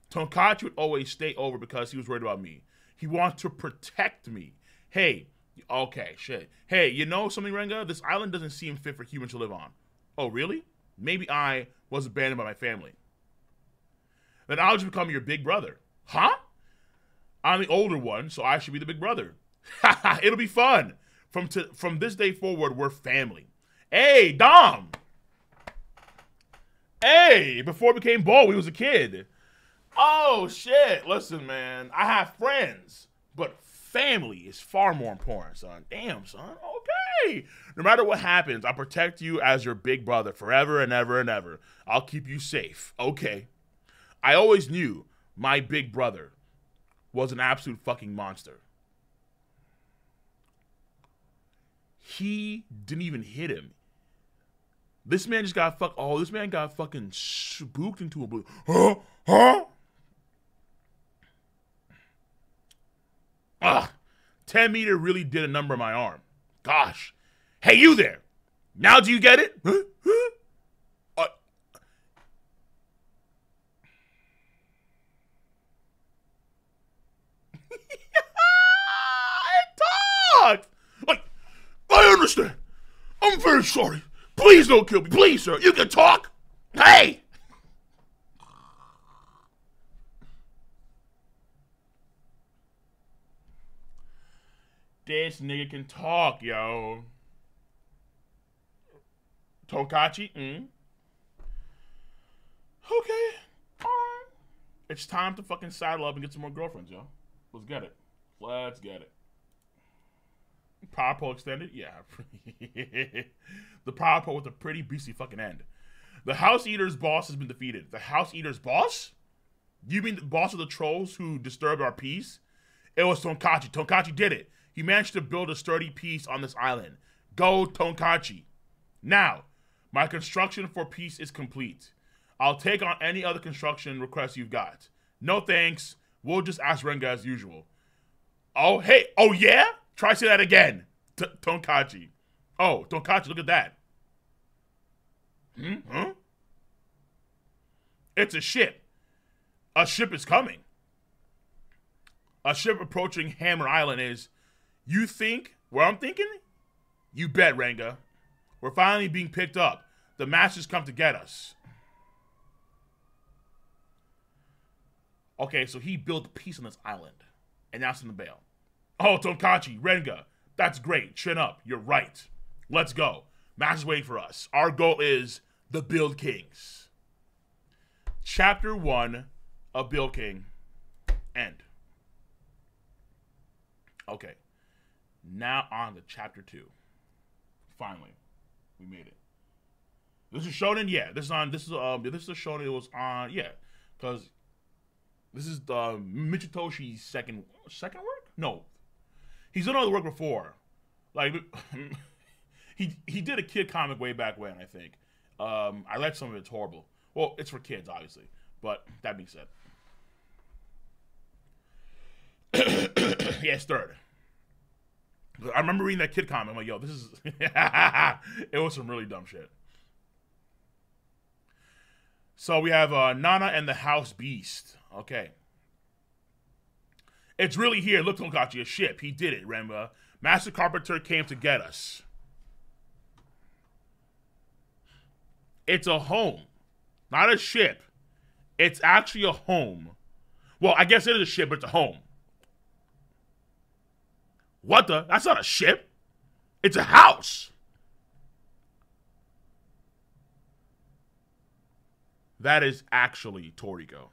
Tonkachi would always stay over because he was worried about me. He wants to protect me. Hey, okay, shit. Hey, you know something, Renga? This island doesn't seem fit for humans to live on. Oh, really? Maybe I was abandoned by my family. Then I'll just become your big brother. Huh? I'm the older one, so I should be the big brother. Haha, it'll be fun. From this day forward, we're family. Hey, Dom. Hey, before we became bald, we was a kid. Oh, shit. Listen, man, I have friends, but family is far more important, son. Damn, son. Okay. No matter what happens, I'll protect you as your big brother forever and ever and ever. I'll keep you safe. Okay. I always knew my big brother was an absolute fucking monster. He didn't even hit him. This man just got fucked. Oh, this man got fucking spooked into a blue. Huh? Huh? Ugh. 10-meter really did a number on my arm. Gosh. Hey, you there. Now do you get it? Huh? Huh? It talked. I understand. I'm very sorry. Please don't kill me. Please, sir. You can talk. Hey! This nigga can talk, yo. Tonkachi? Mm. Okay. Alright. It's time to fucking saddle up and get some more girlfriends, yo. Let's get it. Let's get it. Power pole extended? Yeah. The power pole with a pretty beastly fucking end. The house eaters boss has been defeated. The house eaters boss? You mean the boss of the trolls who disturbed our peace? It was Tonkachi. Tonkachi did it. He managed to build a sturdy peace on this island. Go, Tonkachi. Now, my construction for peace is complete. I'll take on any other construction requests you've got. No thanks. We'll just ask Renga as usual. Oh, hey. Oh, yeah? Try say that again, Tonkachi. Oh, Tonkachi, look at that. Hmm? Huh? It's a ship. A ship is coming. A ship approaching Hammer Island is, you think what I'm thinking? You bet, Renga. We're finally being picked up. The masters come to get us. Okay, so he built peace on this island, and now it's in the bail. Oh, Tonkachi, Renga, that's great. Chin up. You're right. Let's go. Master's waiting for us. Our goal is the Build Kings. Chapter 1 of Build King. end. Okay, now on to chapter 2. Finally, we made it. This is shonen, yeah. This is on. This is a shonen. It was on, yeah, because this is the Mitsutoshi's second work. No, he's done all the work before. Like he did a kid comic way back when, I think. I read some of it. It's horrible. Well, it's for kids, obviously. But that being said, yeah, it's third. I remember reading that kid comic. I'm like, yo, this is. It was some really dumb shit. So we have Nana and the house beast. Okay. It's really here. Look, Tonkachi, a ship. He did it, Renga. Master Carpenter came to get us. It's a home. Not a ship. It's actually a home. Well, I guess it is a ship, but it's a home. What the? That's not a ship. It's a house. That is actually Toriko.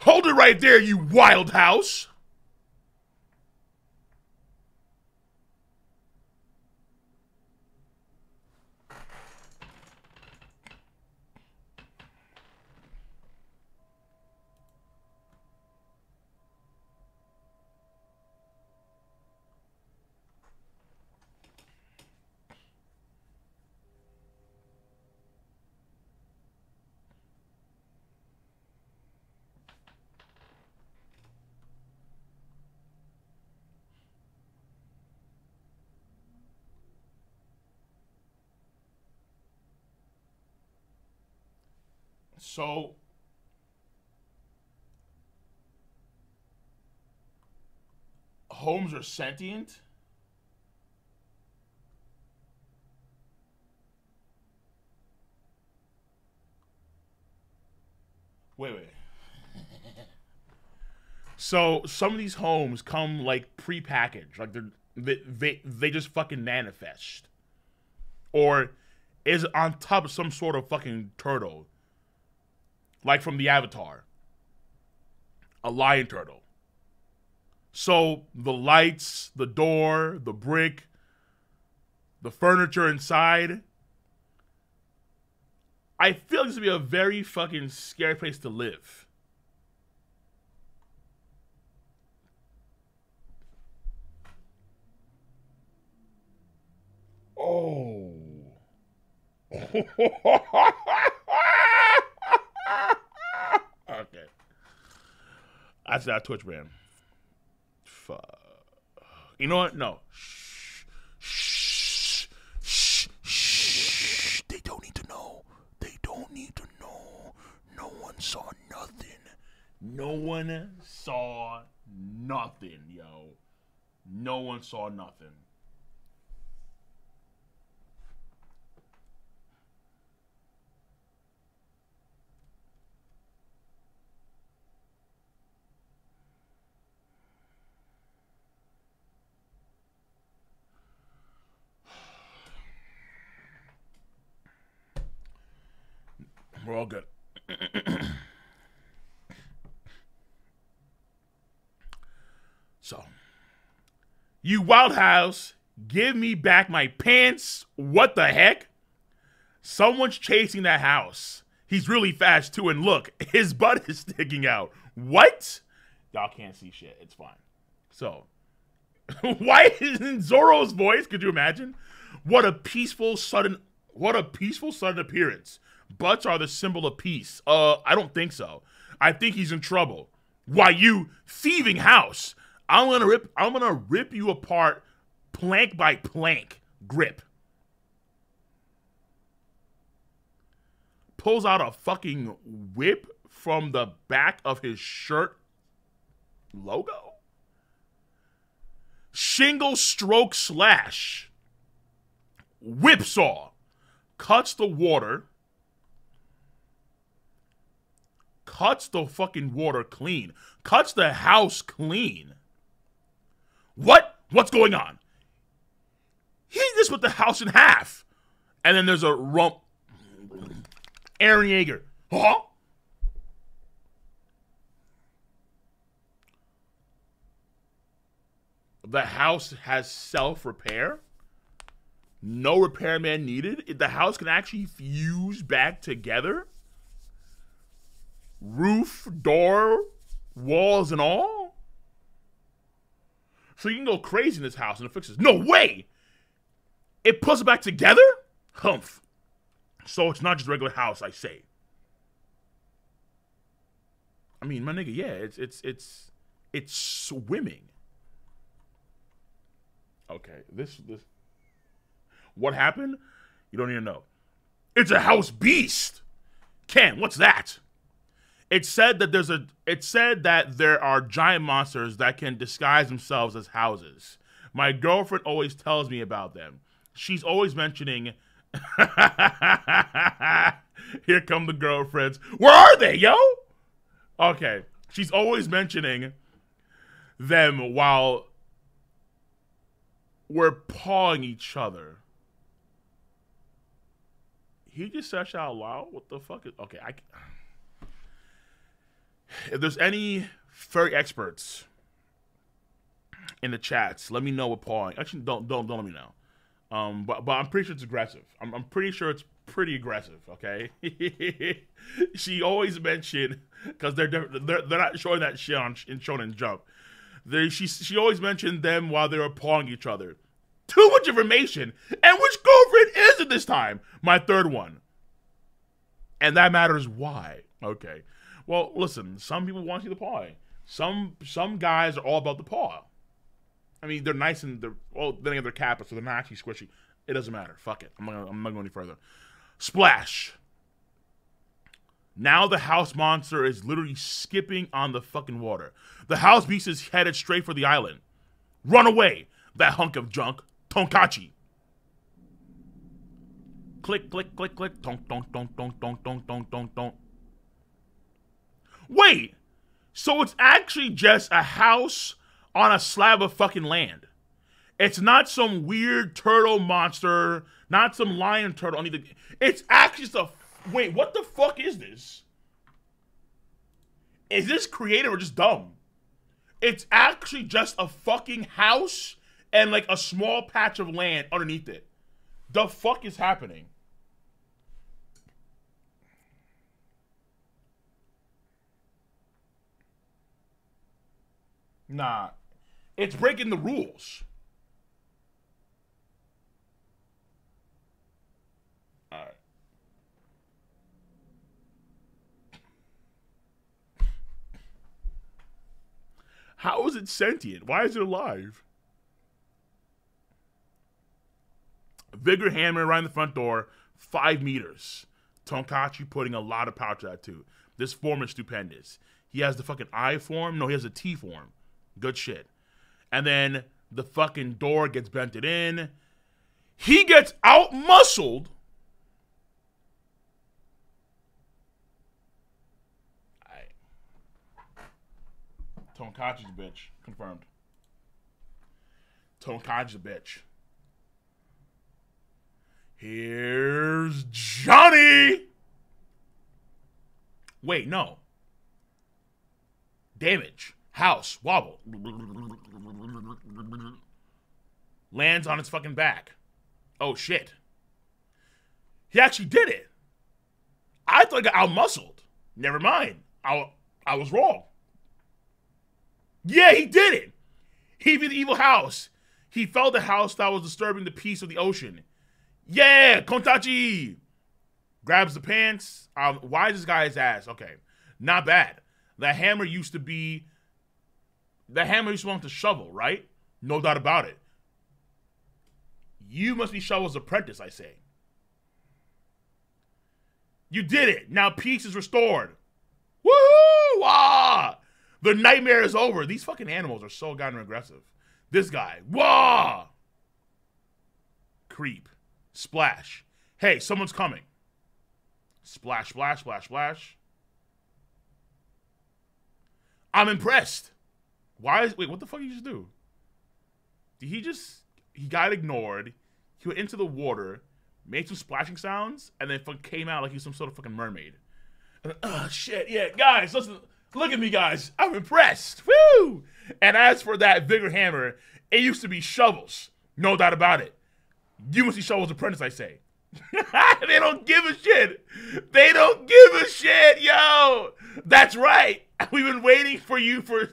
Hold it right there, you wild house. So, homes are sentient? Wait. So, some of these homes come, like, pre-packaged. Like, they just fucking manifest. Or is on top of some sort of fucking turtle. Like from the Avatar, a lion turtle. So the lights, the door, the brick, the furniture inside. I feel like this would be a very fucking scary place to live. Oh. Okay. That's our Twitch brand. Fuck. You know what? No. Shh. They don't need to know. They don't need to know. No one saw nothing. No one saw nothing, yo. No one saw nothing. We're all good. So, you wild house, give me back my pants. What the heck? Someone's chasing that house. He's really fast too, and look, his butt is sticking out. What? Y'all can't see shit. It's fine. So, why isn't Zoro's voice? Could you imagine? What a peaceful sudden appearance. Butts are the symbol of peace. I don't think so. I think he's in trouble. Why, you thieving house? I'm gonna rip you apart, plank by plank. Grip. Pulls out a fucking whip from the back of his shirt. Logo. Shingle stroke slash. Whipsaw. Cuts the water. Cuts the fucking water clean. Cuts the house clean. What? What's going on? He just put the house in half. And then there's a rump. Aaron Yeager. Huh? The house has self-repair. No repairman needed. The house can actually fuse back together. Roof, door, walls, and all. So you can go crazy in this house and it fixes. No way! It puts it back together? Humph. So it's not just a regular house, I say. I mean, my nigga, yeah, it's swimming. Okay, this. What happened? You don't even know. It's a house beast. Ken, what's that? It said that there are giant monsters that can disguise themselves as houses. My girlfriend always tells me about them. She's always mentioning. Here come the girlfriends. Where are they, yo? Okay, she's always mentioning them while we're pawing each other. He just said out loud, what the fuck is... Okay, if there's any furry experts in the chats, let me know what pawing... Actually, don't let me know. But I'm pretty sure it's aggressive. I'm pretty sure it's pretty aggressive, okay? She always mentioned... Because they're not showing that shit in Shonen Jump. She always mentioned them while they were pawing each other. Too much information. And which girlfriend is it this time? My third one. And that matters why. Okay. Well, listen. Some people want to see the pawing. Some guys are all about the paw. I mean, they're nice and they're... Well, then they have their kappa, so they're not actually squishy. It doesn't matter. Fuck it. I'm not going any further. Splash. Now the house monster is literally skipping on the fucking water. The house beast is headed straight for the island. Run away, that hunk of junk, Tonkachi. Click, click, click, click. Tonk, tonk, tonk, tonk, tonk, tonk, tonk, tonk, tonk. Wait, so it's actually just a house on a slab of fucking land. It's not some weird turtle monster, not some lion turtle. It's actually just a... Wait, what the fuck is this? Is this creative or just dumb? It's actually just a fucking house and like a small patch of land underneath it. The fuck is happening? Nah, it's breaking the rules. How is it sentient? Why is it alive? Vigor Hammer right in the front door, 5 meters. Tonkachi putting a lot of power to that too. This form is stupendous. He has the fucking I form. No, he has a T form. Good shit. And then the fucking door gets bented in. He gets out-muscled. Tonkachi's a bitch. Confirmed. Tonkachi's a bitch. Here's Johnny! Wait, no. Damage. House. Wobble. Lands on its fucking back. Oh, shit. He actually did it. I thought I got out-muscled. Never mind. I was wrong. Yeah, he did it. He beat the evil house. He fell the house that was disturbing the peace of the ocean. Yeah, Kontachi. Grabs the pants. Why is this guy's ass? Okay, not bad. The hammer used to belong to Shovel, right? No doubt about it. You must be Shovel's apprentice, I say. You did it. Now peace is restored. Woohoo! Ah! The nightmare is over. These fucking animals are so goddamn aggressive. This guy. Whoa! Creep. Splash. Hey, someone's coming. Splash, splash, splash, splash. I'm impressed. Wait, what the fuck did he just do? He got ignored. He went into the water, made some splashing sounds, and then fucking came out like he was some sort of fucking mermaid. And then, oh, shit, yeah. Guys, listen... Look at me, guys. I'm impressed. Woo! And as for that Vigor Hammer, It used to be shovels, no doubt about it. You must see Shovel's apprentice, I say. They don't give a shit. They don't give a shit, yo. That's right. We've been waiting for you to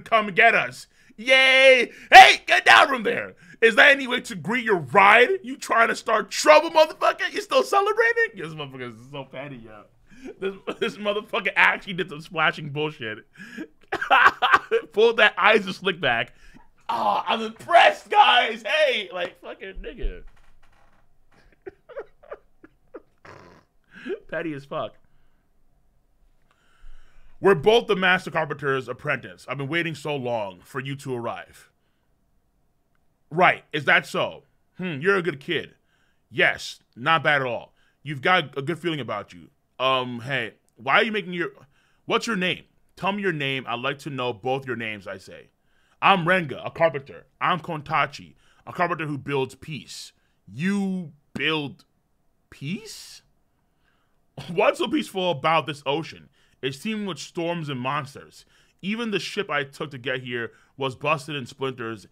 come get us. Yay! Hey, get down from there. Is that any way to greet your ride? You trying to start trouble, motherfucker? You still celebrating? Yo, this motherfucker is so petty, yo. This motherfucker actually did some splashing bullshit. Pulled that eyes and slick back. Ah, oh, I'm impressed, guys. Hey, like fucking nigga. Petty as fuck. We're both the Master Carpenter's apprentice. I've been waiting so long for you to arrive. Right, is that so? You're a good kid. Yes, not bad at all. You've got a good feeling about you. Hey, why are you making your... What's your name? Tell me your name. I'd like to know both your names, I say. I'm Renga, a carpenter. I'm Tonkachi, a carpenter who builds peace. You build peace? What's so peaceful about this ocean? It's teeming with storms and monsters. Even the ship I took to get here was busted in splinters.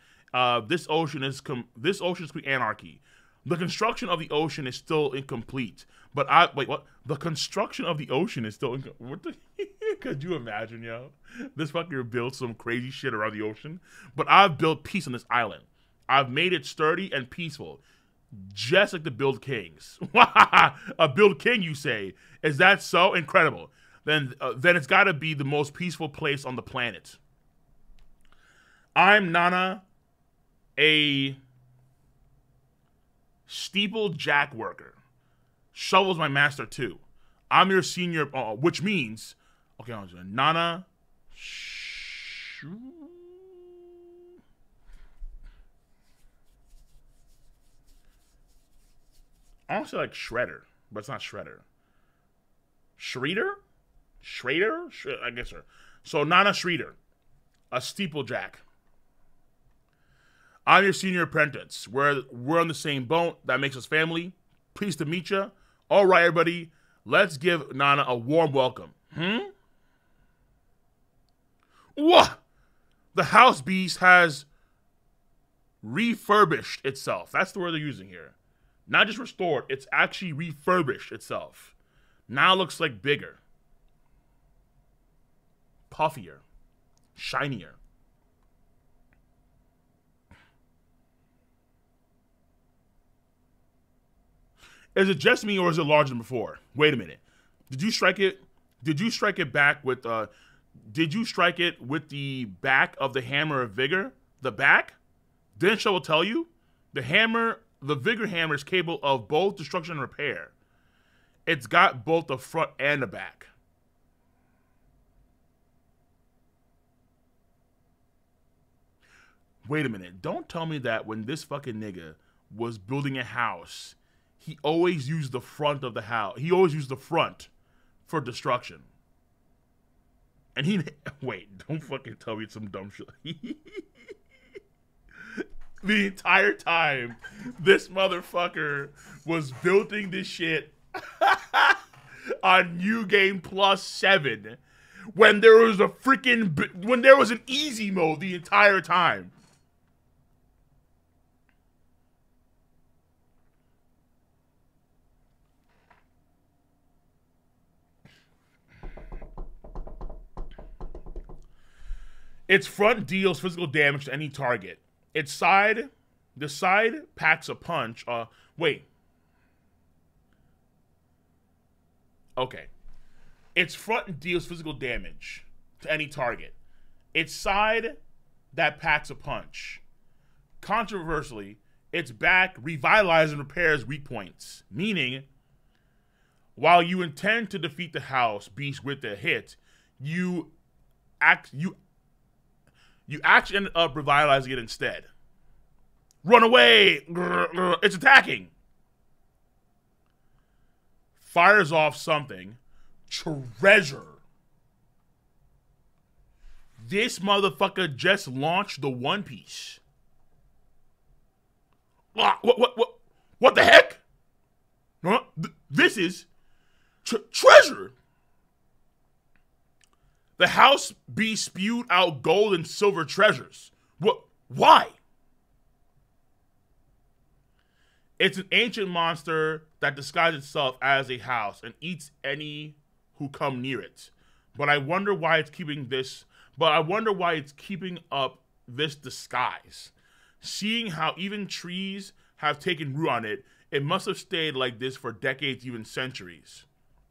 This ocean is complete anarchy. The construction of the ocean is still incomplete. But I wait. What? The construction of the ocean is still what the? Could you imagine, yo? This fucker built some crazy shit around the ocean. But I've built peace on this island. I've made it sturdy and peaceful, just like the Build Kings. A Build King, you say? Is that so? Incredible. Then it's got to be the most peaceful place on the planet. I'm Nana, a steeplejack worker. Shovel's my master too. I'm your senior, which means, okay, I'm just Nana. I want to say like Shredder, but it's not Shredder. Shredder? Schrader? I guess so. So Nana Schrader, a steeplejack. I'm your senior apprentice. We're on the same boat. That makes us family. Pleased to meet you. All right, everybody. Let's give Nana a warm welcome. What? The house beast has refurbished itself. That's the word they're using here. Not just restored. It's actually refurbished itself. Now looks like bigger. Puffier, shinier. Is it just me or is it larger than before? Wait a minute. Did you strike it with the back of the hammer of vigor? The back? Didn't Shovel tell you? The vigor hammer is capable of both destruction and repair. It's got both the front and the back. Wait a minute, don't tell me that when this fucking nigga was building a house, he always used the front of the house. He always used the front for destruction. And he, wait, don't fucking tell me some dumb shit. The entire time, this motherfucker was building this shit on New Game Plus 7 when there was an easy mode the entire time. Its front deals physical damage to any target. Its side, the side packs a punch. Wait. Okay. Its front deals physical damage to any target. Its side that packs a punch. Controversially, its back revitalizes and repairs weak points. Meaning, while you intend to defeat the house beast with a hit, you actually end up revitalizing it instead. Run away! It's attacking! Fires off something. Treasure. This motherfucker just launched the One Piece. What the heck? This is treasure. The house beast spewed out gold and silver treasures. Why? It's an ancient monster that disguises itself as a house and eats any who come near it. But I wonder why it's keeping this. But I wonder why it's keeping up this disguise. Seeing how even trees have taken root on it, it must have stayed like this for decades, even centuries.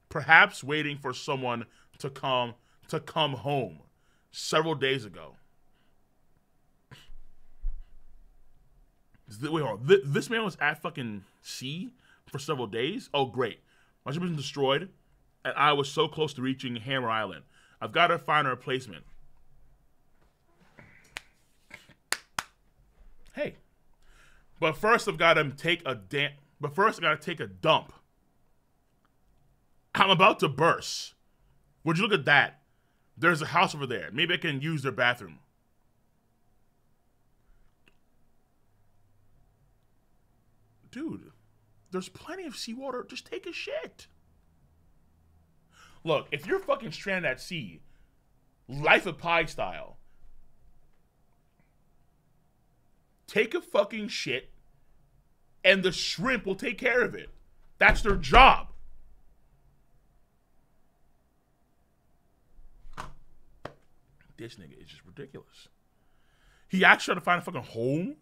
Perhaps waiting for someone to come home several days ago. Wait, hold on. This man was at fucking sea for several days? Oh, great. My ship has been destroyed, and I was so close to reaching Hammer Island. I've got to find a replacement. Hey. But first I've got to take a dump. I'm about to burst. Would you look at that? There's a house over there. Maybe I can use their bathroom. Dude, there's plenty of seawater. Just take a shit. Look, if you're fucking stranded at sea, Life of Pi style, take a fucking shit and the shrimp will take care of it. That's their job. This nigga is just ridiculous. He actually tried to find a fucking home.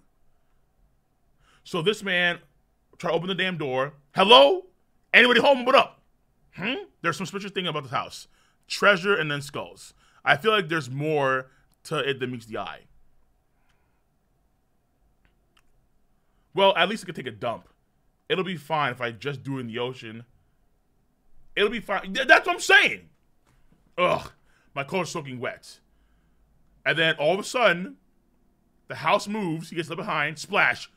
So this man tried to open the damn door. Hello? Anybody home? What up? Hmm? There's some special thing about this house. Treasure and then skulls. I feel like there's more to it than meets the eye. Well, at least I could take a dump. It'll be fine if I just do it in the ocean. It'll be fine. That's what I'm saying. Ugh. My clothes are soaking wet. And then all of a sudden, the house moves. He gets left behind. Splash.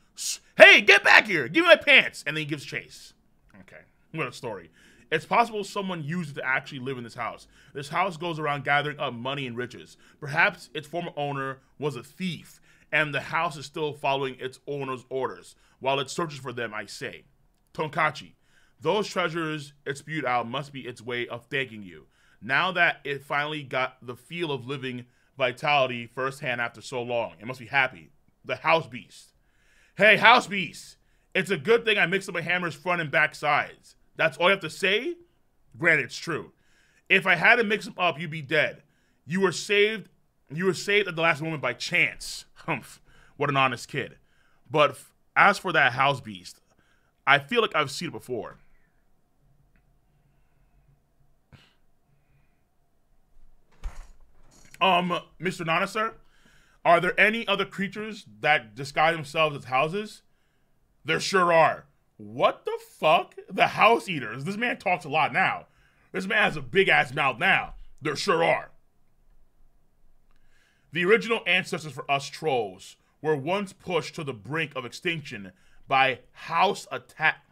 Hey, get back here. Give me my pants. And then he gives chase. Okay. What a story. It's possible someone used it to actually live in this house. This house goes around gathering up money and riches. Perhaps its former owner was a thief, and the house is still following its owner's orders while it searches for them, I say. Tonkachi, those treasures it spewed out must be its way of thanking you. Now that it finally got the feel of living vitality firsthand after so long, it must be happy. The house beast. Hey, house beast, it's a good thing I mixed up my hammer's front and back sides. That's all you have to say? Granted, it's true. If I had to mix them up, you'd be dead. You were saved at the last moment by chance. Humph, what an honest kid. But as for that house beast, I feel like I've seen it before. Mr. Nana, sir? Are there any other creatures that disguise themselves as houses? There sure are. What the fuck? The house eaters. This man talks a lot now. This man has a big-ass mouth now. There sure are. The original ancestors for us trolls were once pushed to the brink of extinction by house attack.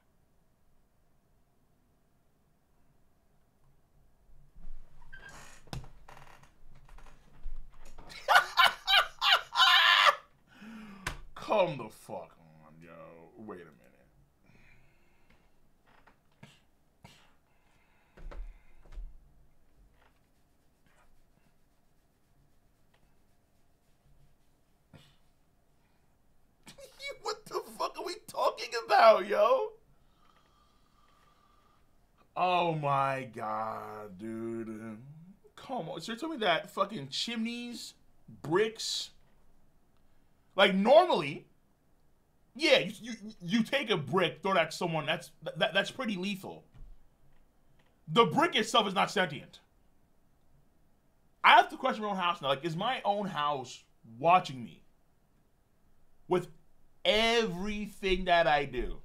Come the fuck on, yo. Wait a minute. What the fuck are we talking about, yo? Oh my god, dude. Come on. So you're telling me that fucking chimneys, bricks... Like, normally, yeah, you take a brick, throw it at someone, that's pretty lethal. The brick itself is not sentient. I have to question my own house now. Like, is my own house watching me with everything that I do?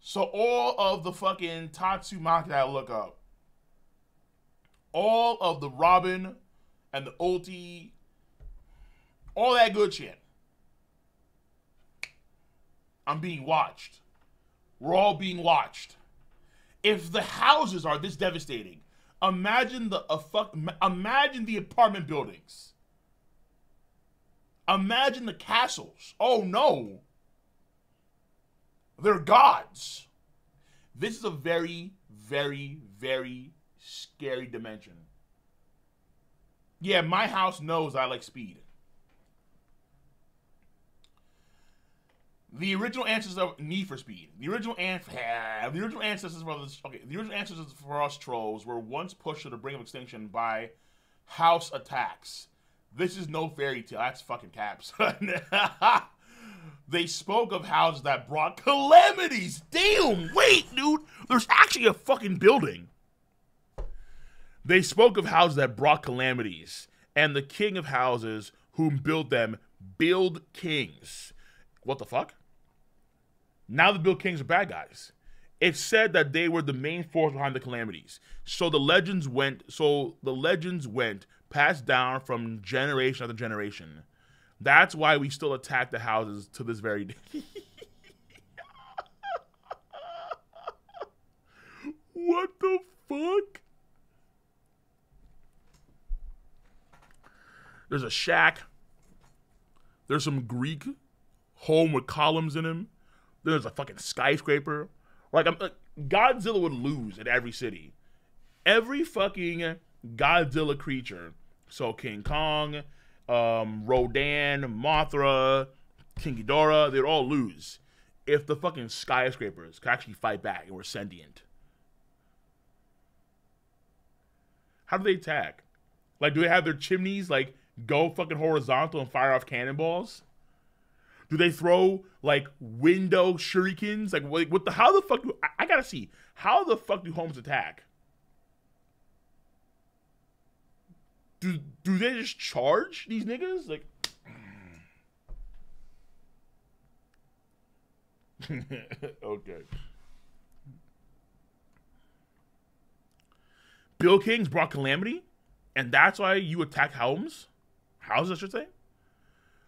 So all of the fucking Tatsumaki that I look up, all of the Robin and the Ulti, all that good shit. I'm being watched. We're all being watched. If the houses are this devastating, imagine the imagine the apartment buildings. Imagine the castles. Oh no. They're gods. This is a very, very, very scary dimension. Yeah, my house knows I like speed. The original ancestors of Need for Speed. The original ancestors for us trolls were once pushed to the brink of extinction by house attacks. This is no fairy tale. That's fucking caps. They spoke of houses that brought calamities. Damn, wait, dude. There's actually a fucking building. They spoke of houses that brought calamities, and the king of houses whom built them, Build Kings. What the fuck? Now the Build Kings are bad guys. It's said that they were the main force behind the calamities. So the legends went passed down from generation after generation. That's why we still attack the houses to this very day. What the fuck? There's a shack. There's some Greek home with columns in him. There's a fucking skyscraper. Like, Godzilla would lose at every city. Every fucking Godzilla creature. So King Kong, Rodan, Mothra, King Ghidorah, they'd all lose if the fucking skyscrapers could actually fight back and were sentient. How do they attack? Like, do they have their chimneys, like, go fucking horizontal and fire off cannonballs? Do they throw, like, window shurikens? Like, what the, how the fuck do, I gotta see, how the fuck do homes attack? Do they just charge these niggas? Like, okay. Build Kings brought calamity, and that's why you attack homes? Houses, I should say?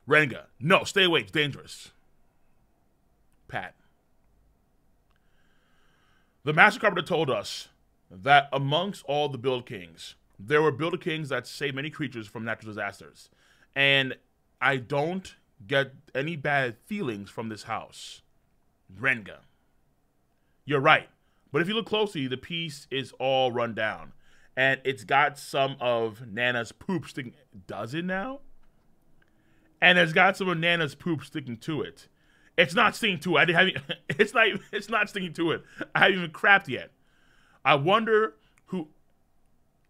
Renga, no, stay away, it's dangerous. Pat. The Master Carpenter told us that amongst all the Build Kings, there were Build Kings that saved many creatures from natural disasters. And I don't get any bad feelings from this house. Renga. You're right. But if you look closely, the piece is all run down. And it's got some of Nana's poop sticking. Does it now? And it's got some of Nana's poop sticking to it. It's not sticking to it. I didn't have it's not sticking to it. I haven't even crapped yet. I wonder who.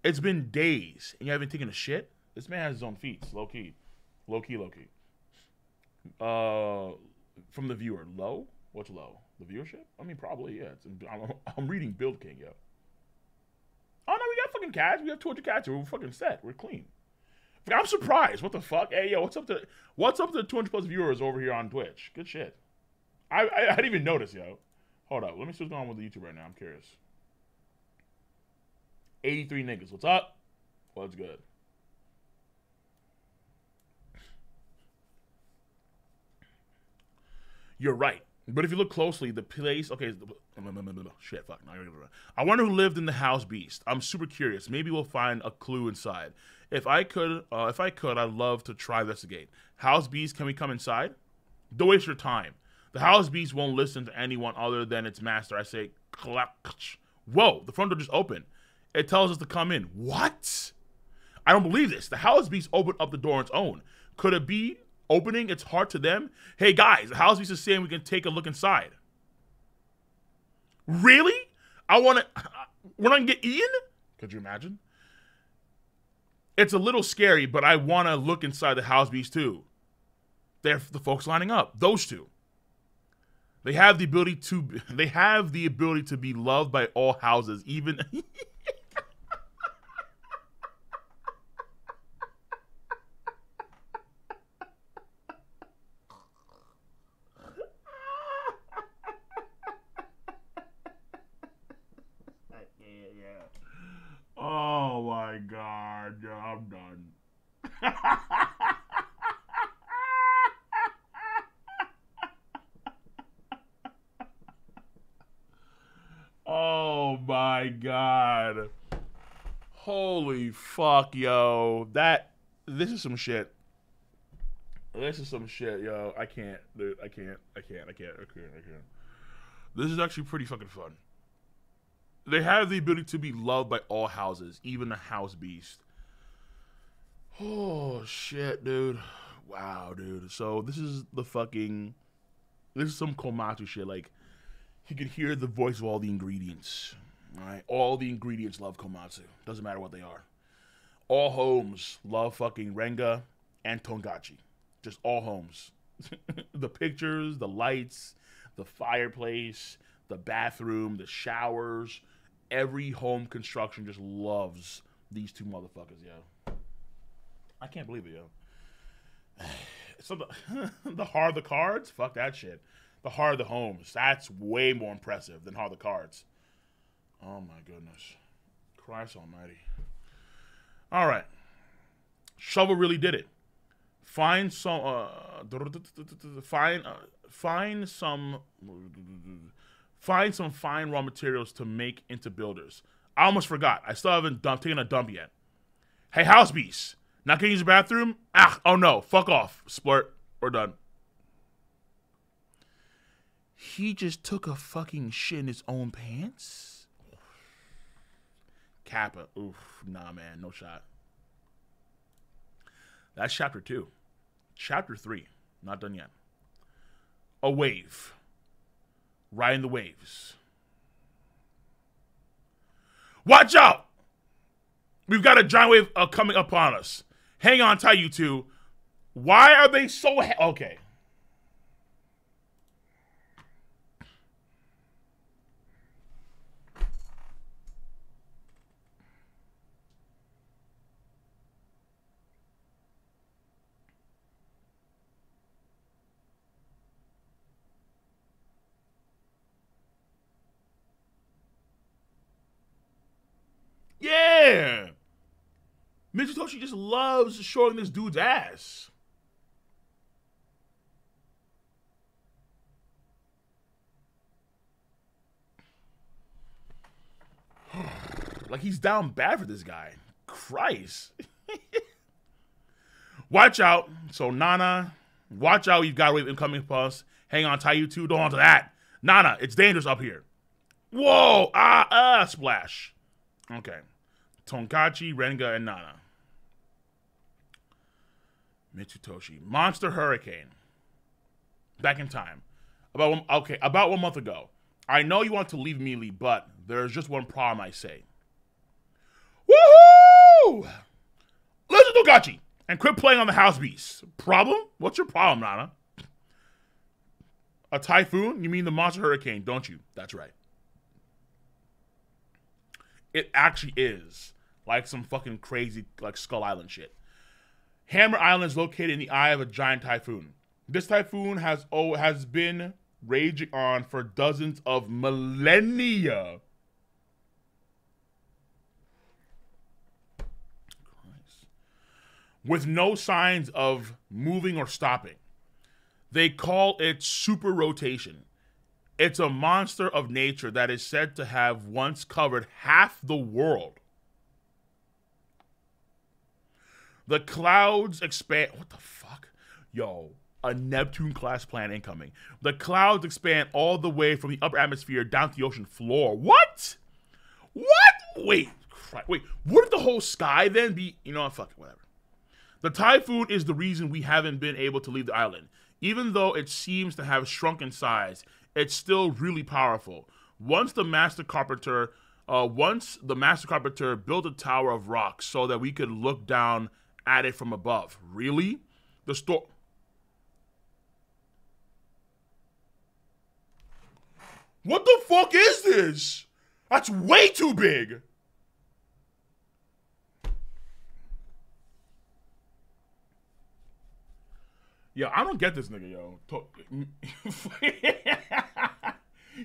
It's been days and you haven't taken a shit? This man has his own feats. Low key. Low key, low key. From the viewer. Low? What's low? The viewership? I mean, probably, yeah. I'm reading Build King, yo. Oh, no, we got fucking cats. We have 200 cats. We're fucking set. We're clean. I'm surprised. What the fuck? Hey, yo, what's up to the 200 plus viewers over here on Twitch? Good shit. I didn't even notice, yo. Hold up. Let me see what's going on with the YouTube right now. I'm curious. 83 niggas. What's up? What's good? You're right. But if you look closely, the place... Okay. Shit, fuck. I wonder who lived in the house beast. I'm super curious. Maybe we'll find a clue inside. If I could, I'd love to try investigate. House beast, can we come inside? Don't waste your time. The house beast won't listen to anyone other than its master. I say, clutch. Whoa, the front door just opened. It tells us to come in. What? I don't believe this. The house beast opened up the door on its own. Could it be opening its heart to them? Hey guys, the house beast is saying we can take a look inside. Really? We're not gonna get eaten? Could you imagine? It's a little scary, but I want to look inside the house beast too. They're the folks lining up. Those two. They have the ability to be loved by all houses, even. Oh my god, yeah, I'm done. Oh my god. Holy fuck, yo. This is some shit. This is some shit, yo. I can't, dude. I can't. This is actually pretty fucking fun. They have the ability to be loved by all houses, even the house beast. Oh, shit, dude. Wow, dude. So this is the fucking This is some Komatsu shit. Like, he could hear the voice of all the ingredients. All right? All the ingredients love Komatsu. Doesn't matter what they are. All homes love fucking Renga and Tonkachi. Just all homes. The pictures, the lights, the fireplace, the bathroom, the showers. Every home construction just loves these two motherfuckers, yo. I can't believe it, yo. So the heart of the cards? Fuck that shit. The heart of the homes. That's way more impressive than heart of the cards. Oh, my goodness. Christ almighty. All right. Shovel really did it. Find some... Find some fine raw materials to make into builders. I almost forgot. I still haven't taken a dump yet. Hey, house beast. Not gonna use the bathroom? Ah, oh no. Fuck off. Splurt. We're done. He just took a fucking shit in his own pants? Kappa. Oof. Nah, man. No shot. That's chapter 2. Chapter 3. Not done yet. A wave. Riding the waves. Watch out! We've got a giant wave coming upon us. Hang on tight, you two. Why are they so... okay. Yeah! Mitsutoshi just loves showing this dude's ass. Like, he's down bad for this guy. Christ. Watch out. So, Nana, watch out. You've got a wave incoming for us. Hang on tight, you two. Don't hold on to that. Nana, it's dangerous up here. Whoa. Ah, splash. Okay. Tonkachi, Renga, and Nana. Mitsutoshi. Monster hurricane. Back in time. About one month ago. I know you want to leave immediately, but there's just one problem I say. Woohoo! Listen, Tonkachi, and quit playing on the house beast. Problem? What's your problem, Nana? A typhoon? You mean the monster hurricane, don't you? That's right. It actually is like some fucking crazy like Skull Island shit. Hammer Island is located in the eye of a giant typhoon. This typhoon has been raging on for dozens of millennia. Christ. With no signs of moving or stopping. They call it super rotation. It's a monster of nature that is said to have once covered half the world. The clouds expand... What the fuck? Yo, a Neptune-class planet incoming. The clouds expand all the way from the upper atmosphere down to the ocean floor. What? What? Wait. Christ. Wait. Wouldn't the whole sky then be... You know what? Fuck it. Whatever. The typhoon is the reason we haven't been able to leave the island. Even though it seems to have shrunk in size... It's still really powerful. Once the Master Carpenter built a tower of rocks so that we could look down at it from above. Really? The storm. What the fuck is this? That's way too big. Yo, I don't get this nigga, yo.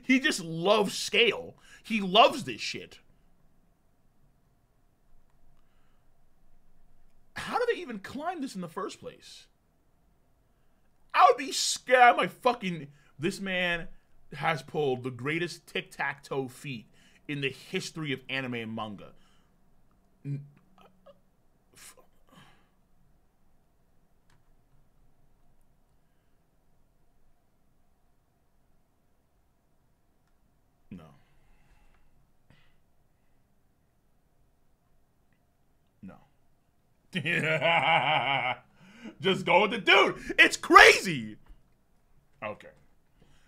He just loves scale. He loves this shit. How do they even climb this in the first place? I would be scared. My fucking... This man has pulled the greatest tic-tac-toe feat in the history of anime and manga. Just go with the dude. It's crazy. Okay.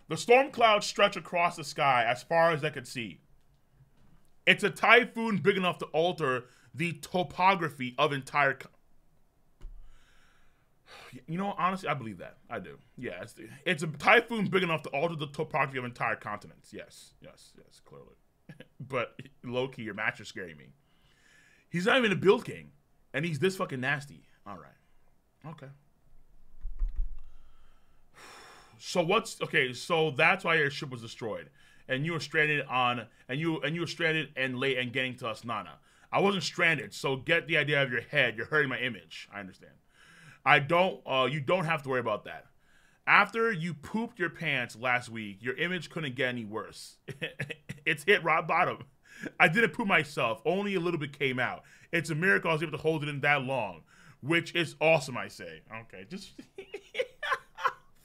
The storm clouds stretch across the sky as far as I could see. It's a typhoon big enough to alter the topography of entire... You know, honestly, I believe that. I do. Yeah, it's a typhoon big enough to alter the topography of entire continents. Yes, yes, yes, clearly. But low-key, your match is scaring me. He's not even a Build King, and he's this fucking nasty. All right. Okay. So what's... Okay, so that's why your ship was destroyed. And you were stranded on... And you were stranded and late and getting to us, Nana. I wasn't stranded, so get the idea out of your head. You're hurting my image. I understand. You don't have to worry about that. After you pooped your pants last week, your image couldn't get any worse. It's hit rock bottom. I didn't poop myself. Only a little bit came out. It's a miracle I was able to hold it in that long, which is awesome, I say. Okay, just...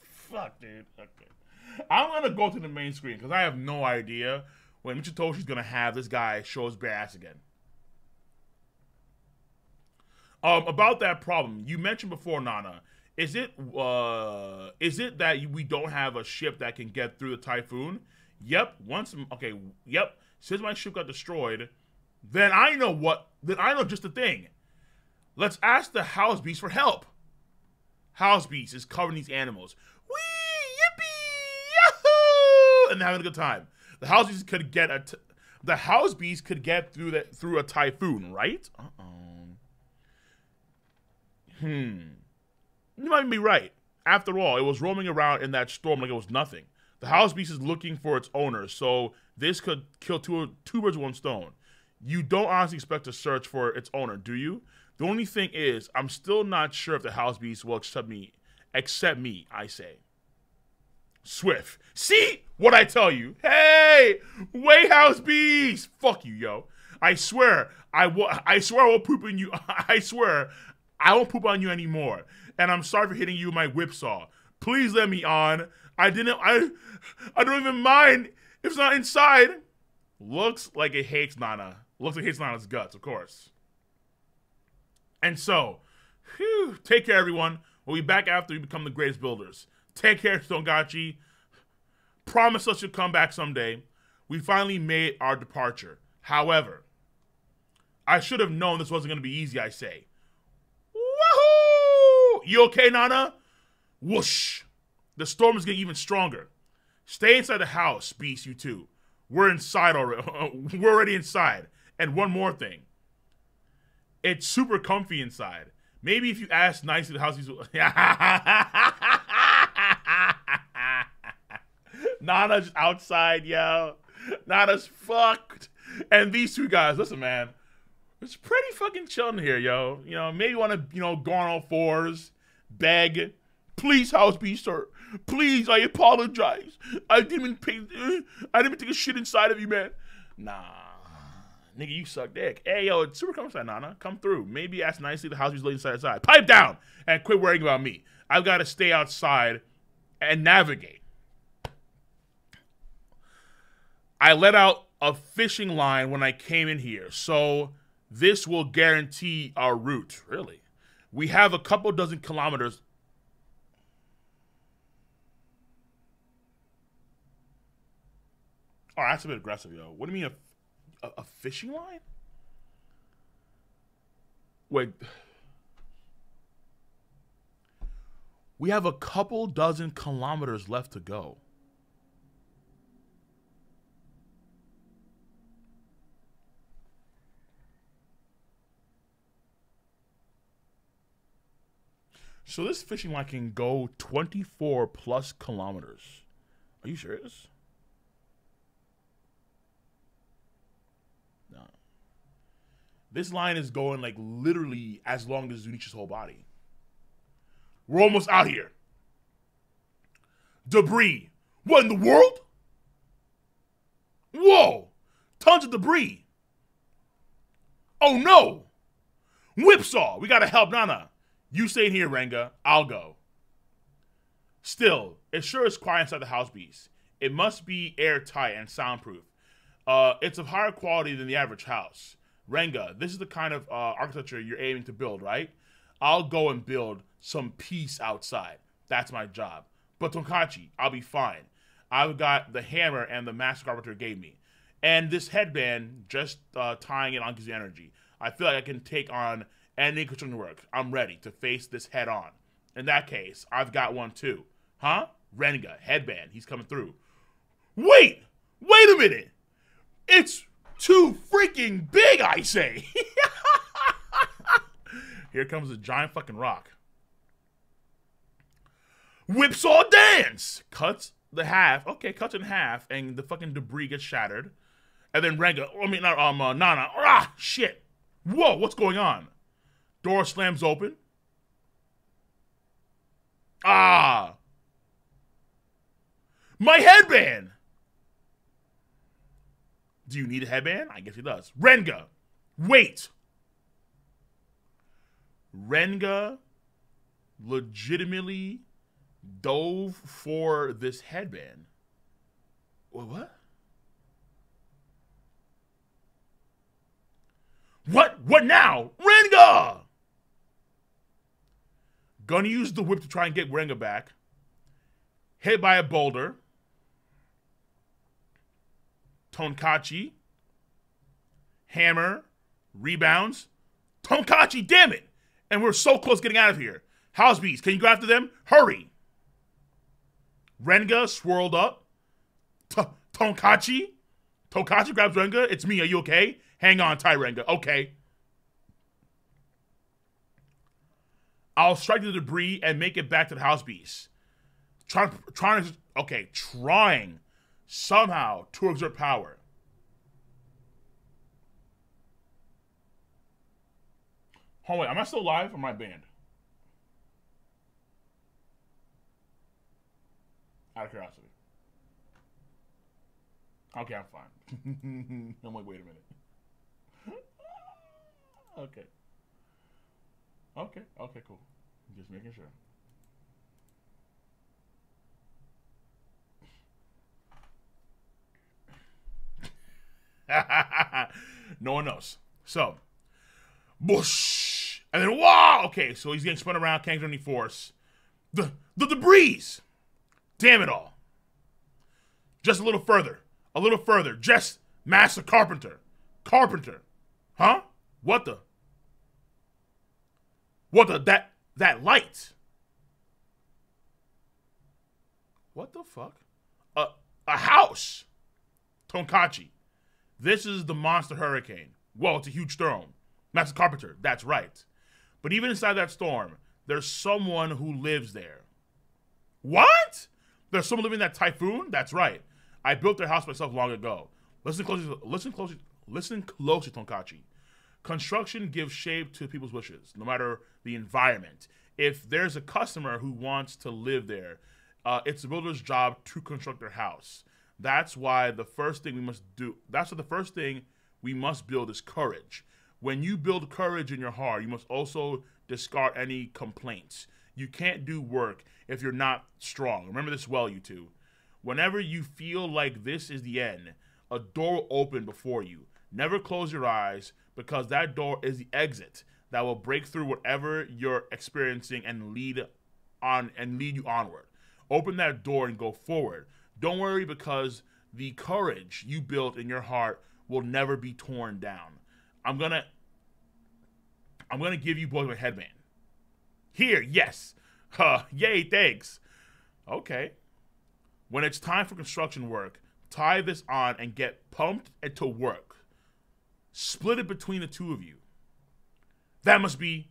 Fuck, dude. Okay. I'm going to go to the main screen because I have no idea when Mitsutoshi's going to have this guy show his bare ass again. About that problem you mentioned before, Nana, is it that we don't have a ship that can get through the typhoon? Yep. Yep. Since my ship got destroyed, then I know just the thing. Let's ask the house beast for help. House beast is covering these animals. Wee, yippee, yahoo! And they're having a good time. The house beast could get through that through a typhoon, right? You might be right. After all, it was roaming around in that storm like it was nothing. The house beast is looking for its owner, so this could kill two birds with one stone. You don't honestly expect to search for its owner, do you? The only thing is, I'm still not sure if the house beast will accept me. Accept me, I say. Swift. See what I tell you? Hey! Way house beast! Fuck you, yo. I swear I will poop in you. I swear... I won't poop on you anymore, and I'm sorry for hitting you with my whipsaw. Please let me on. I don't even mind if it's not inside. Looks like it hates Nana. Looks like it hates Nana's guts, of course. And so, whew, take care, everyone. We'll be back after you become the greatest builders. Take care, Tonkachi. Promise us you'll come back someday. We finally made our departure. However, I should have known this wasn't going to be easy, I say. You okay, Nana? Whoosh. The storm is getting even stronger. Stay inside the house, beast, you two. We're inside already. We're already inside. And one more thing. It's super comfy inside. Maybe if you ask nicely, the house beast will... Nana's outside, yo. Nana's fucked. And these two guys, listen, man. It's pretty fucking chilling here, yo. You know, maybe you want to, you know, go on all fours, beg, please, house beast, sir. Please, I apologize. I didn't take a shit inside of you, man. Nah, nigga, you suck dick. Hey, yo, it's super comfy, Nana. Come through. Maybe ask nicely the house beast lady inside. Pipe down and quit worrying about me. I've got to stay outside and navigate. I let out a fishing line when I came in here, so. This will guarantee our route, really. We have a couple dozen kilometers. Oh, that's a bit aggressive, yo. What do you mean a fishing line? Wait. We have a couple dozen kilometers left to go. So this fishing line can go 24 plus kilometers. Are you serious? No. This line is going like literally as long as Zunichi's whole body. We're almost out here. Debris. What in the world? Whoa. Tons of debris. Oh no. Whipsaw. We gotta help Nana. You stay in here, Renga. I'll go. Still, it sure is quiet inside the house beast. It must be airtight and soundproof. It's of higher quality than the average house. Renga, this is the kind of architecture you're aiming to build, right? I'll go and build some peace outside. That's my job. But Tonkachi, I'll be fine. I got the hammer and the master Carpenter gave me. And this headband, just tying it on gives you energy. I feel like I can take on any construction work. I'm ready to face this head on. In that case, I've got one too. Huh? Renga, headband, he's coming through. Wait a minute. It's too freaking big, I say. Here comes a giant fucking rock. Whipsaw dance! Cuts the half. Okay, cuts in half, and the fucking debris gets shattered. And then Renga, Nana. Ah, shit. Whoa, what's going on? Door slams open. Ah! My headband! Do you need a headband? I guess he does. Renga! Wait! Renga legitimately dove for this headband. What? What now? Renga! Gonna use the whip to try and get Renga back. Hit by a boulder. Tonkachi. Hammer. Rebounds. Tonkachi, damn it! And we're so close getting out of here. House beast, can you go after them? Hurry! Renga swirled up. Tonkachi? Tonkachi grabs Renga. It's me, are you okay? Hang on, tie Renga. Okay. I'll strike the debris and make it back to the house beast. Trying somehow to exert power. Hold on, wait, am I still live or am I banned? Out of curiosity. Okay, I'm fine. I'm like, wait a minute. Okay. Okay, cool. Just making sure. No one knows. So, boosh, and then wow. Okay, so he's getting spun around. Can't get any force. The debris. Damn it all. Just a little further. A little further. Just master Carpenter. Carpenter. Huh? What the? What the? That light. What the fuck? A house. Tonkachi. This is the monster hurricane. Well, it's a huge storm. Master Carpenter, that's right. But even inside that storm, there's someone who lives there. What? There's someone living in that typhoon? That's right. I built their house myself long ago. Listen closely, Tonkachi. Construction gives shape to people's wishes, no matter the environment. If there's a customer who wants to live there, it's the builder's job to construct their house. That's why the first thing we must do. That's why the first thing we must build is courage. When you build courage in your heart, you must also discard any complaints. You can't do work if you're not strong. Remember this well, you two. Whenever you feel like this is the end, a door will open before you. Never close your eyes, because that door is the exit that will break through whatever you're experiencing and lead you onward. Open that door and go forward. Don't worry, because the courage you built in your heart will never be torn down. I'm gonna give you boys my headband. Here, yes. Yay, thanks. Okay. When it's time for construction work, tie this on and get pumped into work. Split it between the two of you. That must be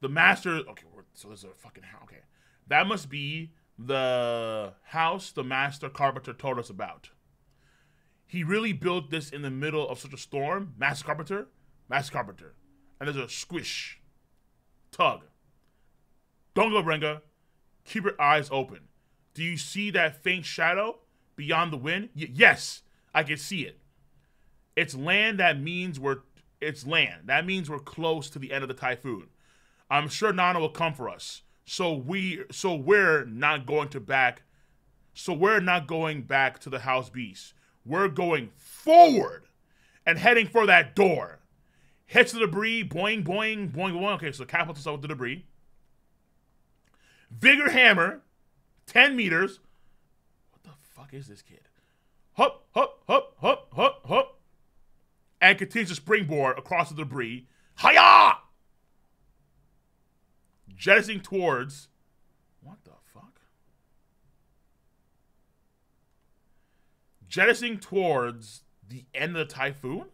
the master. Okay, so there's a fucking house. Okay, that must be the house the master Carpenter told us about. He really built this in the middle of such a storm, Master Carpenter. And there's a squish, tug. Don't go, Renga. Keep your eyes open. Do you see that faint shadow beyond the wind? Yes, I can see it. It's land that means we're close to the end of the typhoon. I'm sure Nana will come for us. So we're not going back to the house beast. We're going forward and heading for that door. Hits the debris, boing, boing, boing, boing. Okay, so capitalize with the debris. Vigor hammer, 10 meters. What the fuck fuck is this kid? Hop, hop, hop, hop, hop, hop. And continues to springboard across the debris. Hiya! Jettisoning towards... What the fuck? Jettisoning towards the end of the typhoon?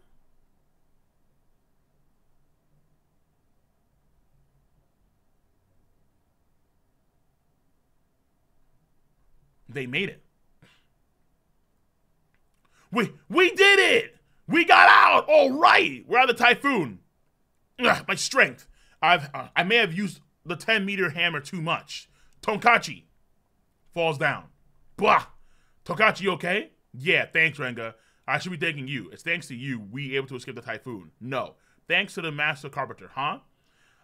They made it. We did it! We got out! All right! We're out of the typhoon. Ugh, my strength. I may have used the 10-meter hammer too much. Tonkachi falls down. Blah! Tonkachi, okay? Yeah, thanks, Renga. I should be thanking you. It's thanks to you we able to escape the typhoon. No. Thanks to the Master Carpenter, huh?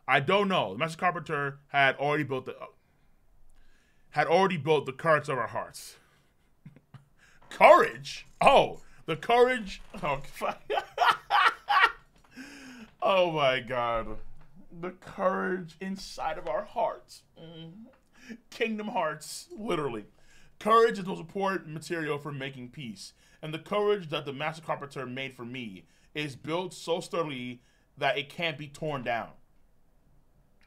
I don't know. The Master Carpenter had already built the... courage of our hearts. Courage? Oh, the courage. Oh, fuck. Oh, my God. The courage inside of our hearts. Kingdom hearts, literally. Courage is the most important material for making peace. And the courage that the Master Carpenter made for me is built so sturdily that it can't be torn down.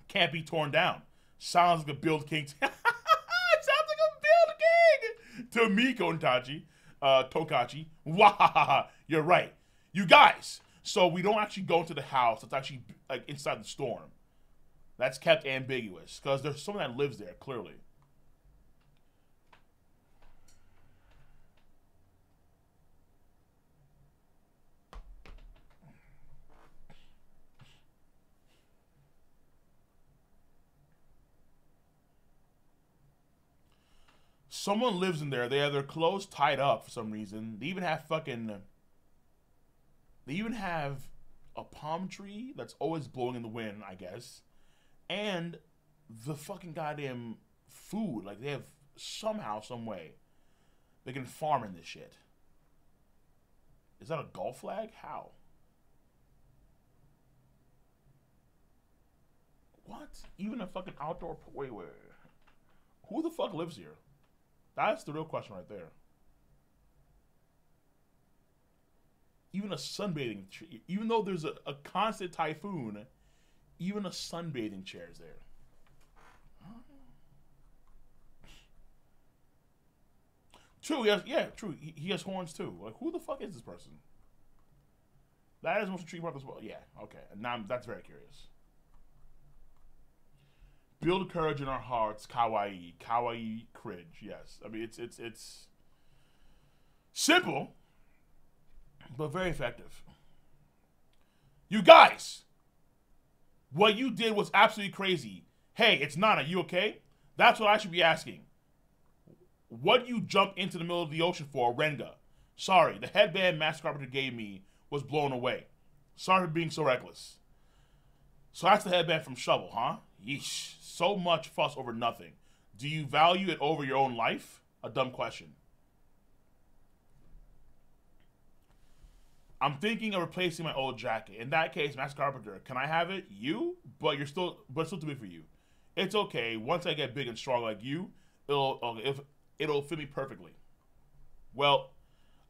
Can't be torn down. Sounds like a Build King. To me, Tonkachi. Wahahaha. You're right. You guys. So we don't actually go to the house that's actually like inside the storm. That's kept ambiguous because there's someone that lives there, clearly. Someone lives in there. They have their clothes tied up for some reason. They even have fucking... They even have a palm tree that's always blowing in the wind, I guess. And the fucking goddamn food. Like, they have somehow, some way, they can farm in this shit. Is that a golf flag? How? What? Even a fucking outdoor... Wait. Who the fuck lives here? That's the real question right there. Even a sunbathing tree, even though there's a constant typhoon, even a sunbathing chair is there. True, true. He has horns too. Like, who the fuck is this person? That is the most intriguing part as well. Yeah, okay. And now that's very curious. Build courage in our hearts, kawaii. Kawaii cringe, yes. I mean, it's simple, but very effective. You guys, what you did was absolutely crazy. Hey, it's Nana, you okay? That's what I should be asking. What you jump into the middle of the ocean for, Renga? Sorry, the headband Master Carpenter gave me was blown away. Sorry for being so reckless. So that's the headband from Shovel, huh? Yeesh. So much fuss over nothing. Do you value it over your own life? A dumb question. I'm thinking of replacing my old jacket. In that case, Master Carpenter, can I have it? You? But you're still, but it's still too big for you. It's okay. Once I get big and strong like you, it'll fit me perfectly. Well,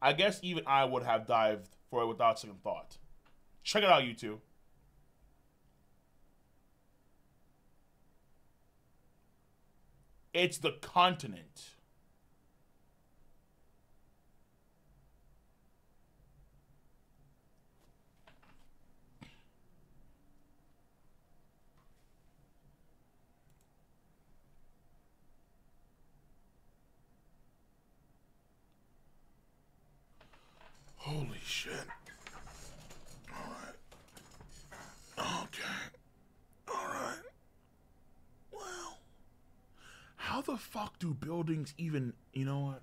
I guess even I would have dived for it without second thought. Check it out, you two. It's the continent. Holy shit. All right. Okay. How the fuck do buildings even, you know what?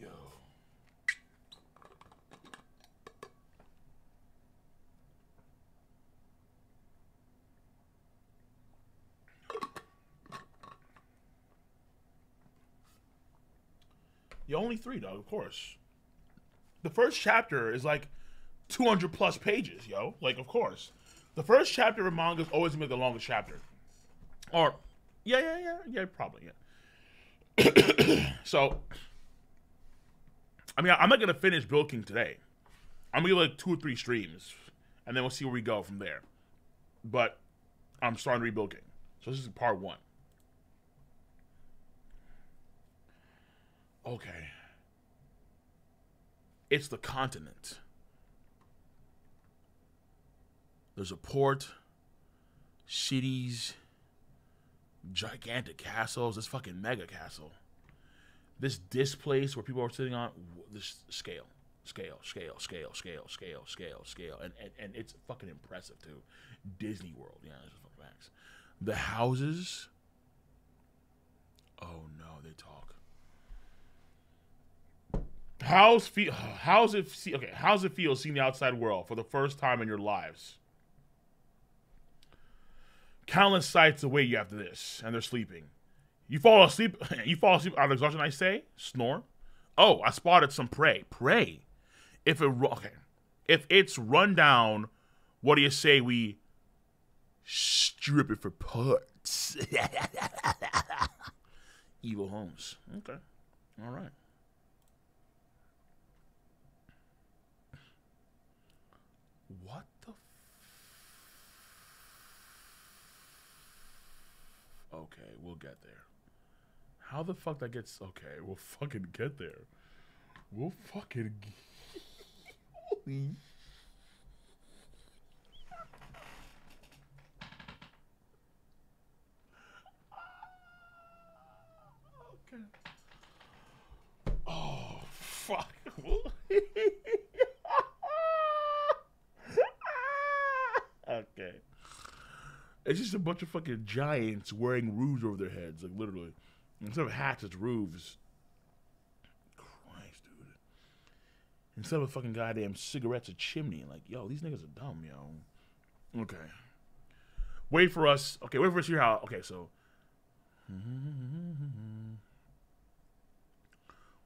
Yo. You're only 3, dog, of course. The first chapter is like 200 plus pages, yo. Like, of course. The first chapter of manga is always gonna be the longest chapter. Or... Yeah, probably, yeah. So, I mean, I'm not going to finish Build King today. I'm going to do like 2 or 3 streams, and then we'll see where we go from there. But I'm starting to rebuild King. So this is part 1. Okay. It's the continent. There's a port, cities, gigantic castles. This fucking mega castle. This place where people are sitting on this scale. Scale. And it's fucking impressive too. Disney World. Yeah, that's fucking facts. The houses. Oh no, they talk. How's it feel seeing the outside world for the first time in your lives? Countless sights await you after this, and they're sleeping. You fall asleep out of exhaustion, I say. Snore. Oh, I spotted some prey. Prey. If it's run down, what do you say we strip it for parts? Evil homes. Okay. All right. What the f... Okay, we'll get there. How the fuck that gets... Okay, we'll fucking get there. We'll fucking... Holy... Okay. Oh, fuck. Okay. It's just a bunch of fucking giants wearing roofs over their heads, like literally. Instead of hats, it's roofs. Christ, dude. Instead of fucking goddamn cigarettes, a chimney. Like, yo, these niggas are dumb, yo. Okay. Wait for us. Okay, wait for us to hear how. Okay, so.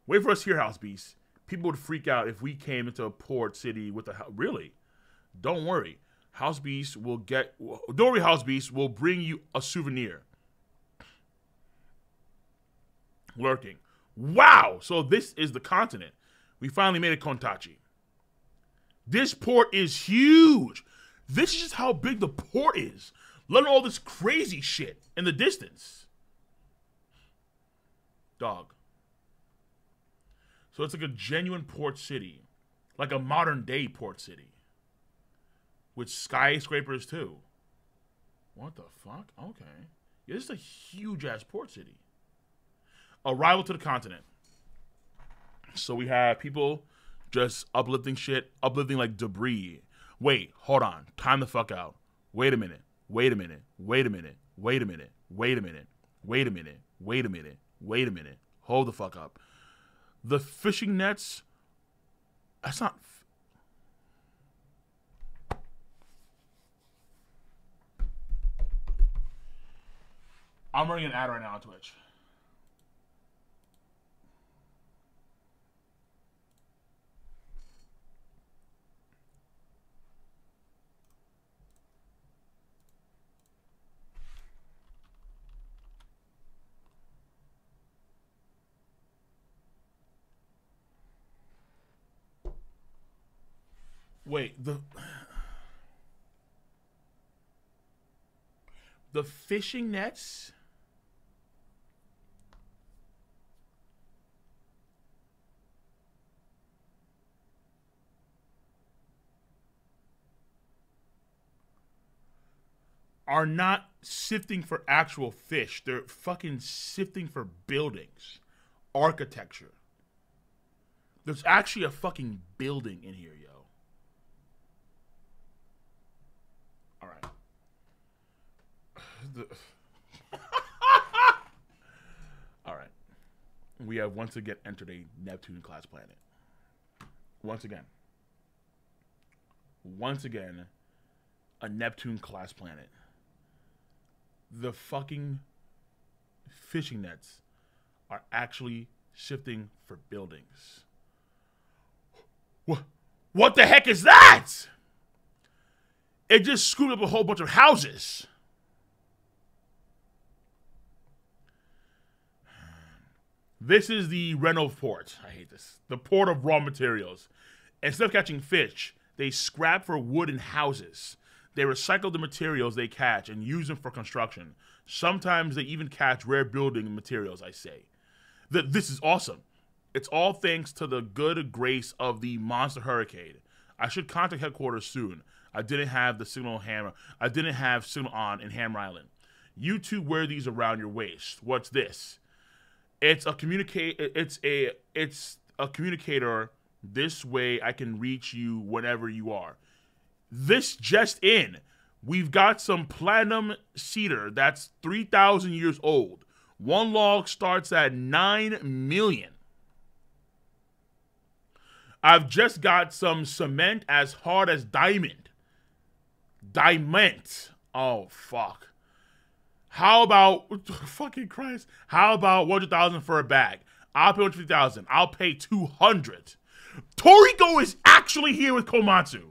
Wait for us here, house beast. People would freak out if we came into a port city with a house. Really? Don't worry. House Beast will get... Dory House Beast will bring you a souvenir. Lurking. Wow! So this is the continent. We finally made it, Tonkachi. This port is huge. This is just how big the port is. Let all this crazy shit in the distance. Dog. So it's like a genuine port city. Like a modern day port city. With skyscrapers too. What the fuck? Okay. Yeah, this is a huge ass port city. Arrival to the continent. So we have people just uplifting shit, uplifting like debris. Wait, hold on. Time the fuck out. Wait a minute. Hold the fuck up. The fishing nets. That's not. I'm running an ad right now on Twitch. Wait, the fishing nets. Are not sifting for actual fish. They're fucking sifting for buildings. Architecture. There's actually a fucking building in here, yo. Alright. Alright. We have once again entered a Neptune-class planet. Once again, a Neptune-class planet. The fucking fishing nets are actually shifting for buildings. What the heck is that? It just scooped up a whole bunch of houses. This is the Renofort. I hate this. The port of raw materials. Instead of catching fish, they scrap for wood in houses. They recycle the materials they catch and use them for construction. Sometimes they even catch rare building materials, I say. This is awesome. It's all thanks to the good grace of the monster hurricane. I should contact headquarters soon. I didn't have the signal hammer. I didn't have signal on in Hammer Island. You two wear these around your waist. What's this? It's a communicator. This way I can reach you whenever you are. This just in. We've got some platinum cedar that's 3,000 years old. One log starts at 9 million. I've just got some cement as hard as diamond. Diamond. Oh, fuck. How about, fucking Christ, how about 100,000 for a bag? I'll pay 150,000. I'll pay 200. Toriko is actually here with Komatsu.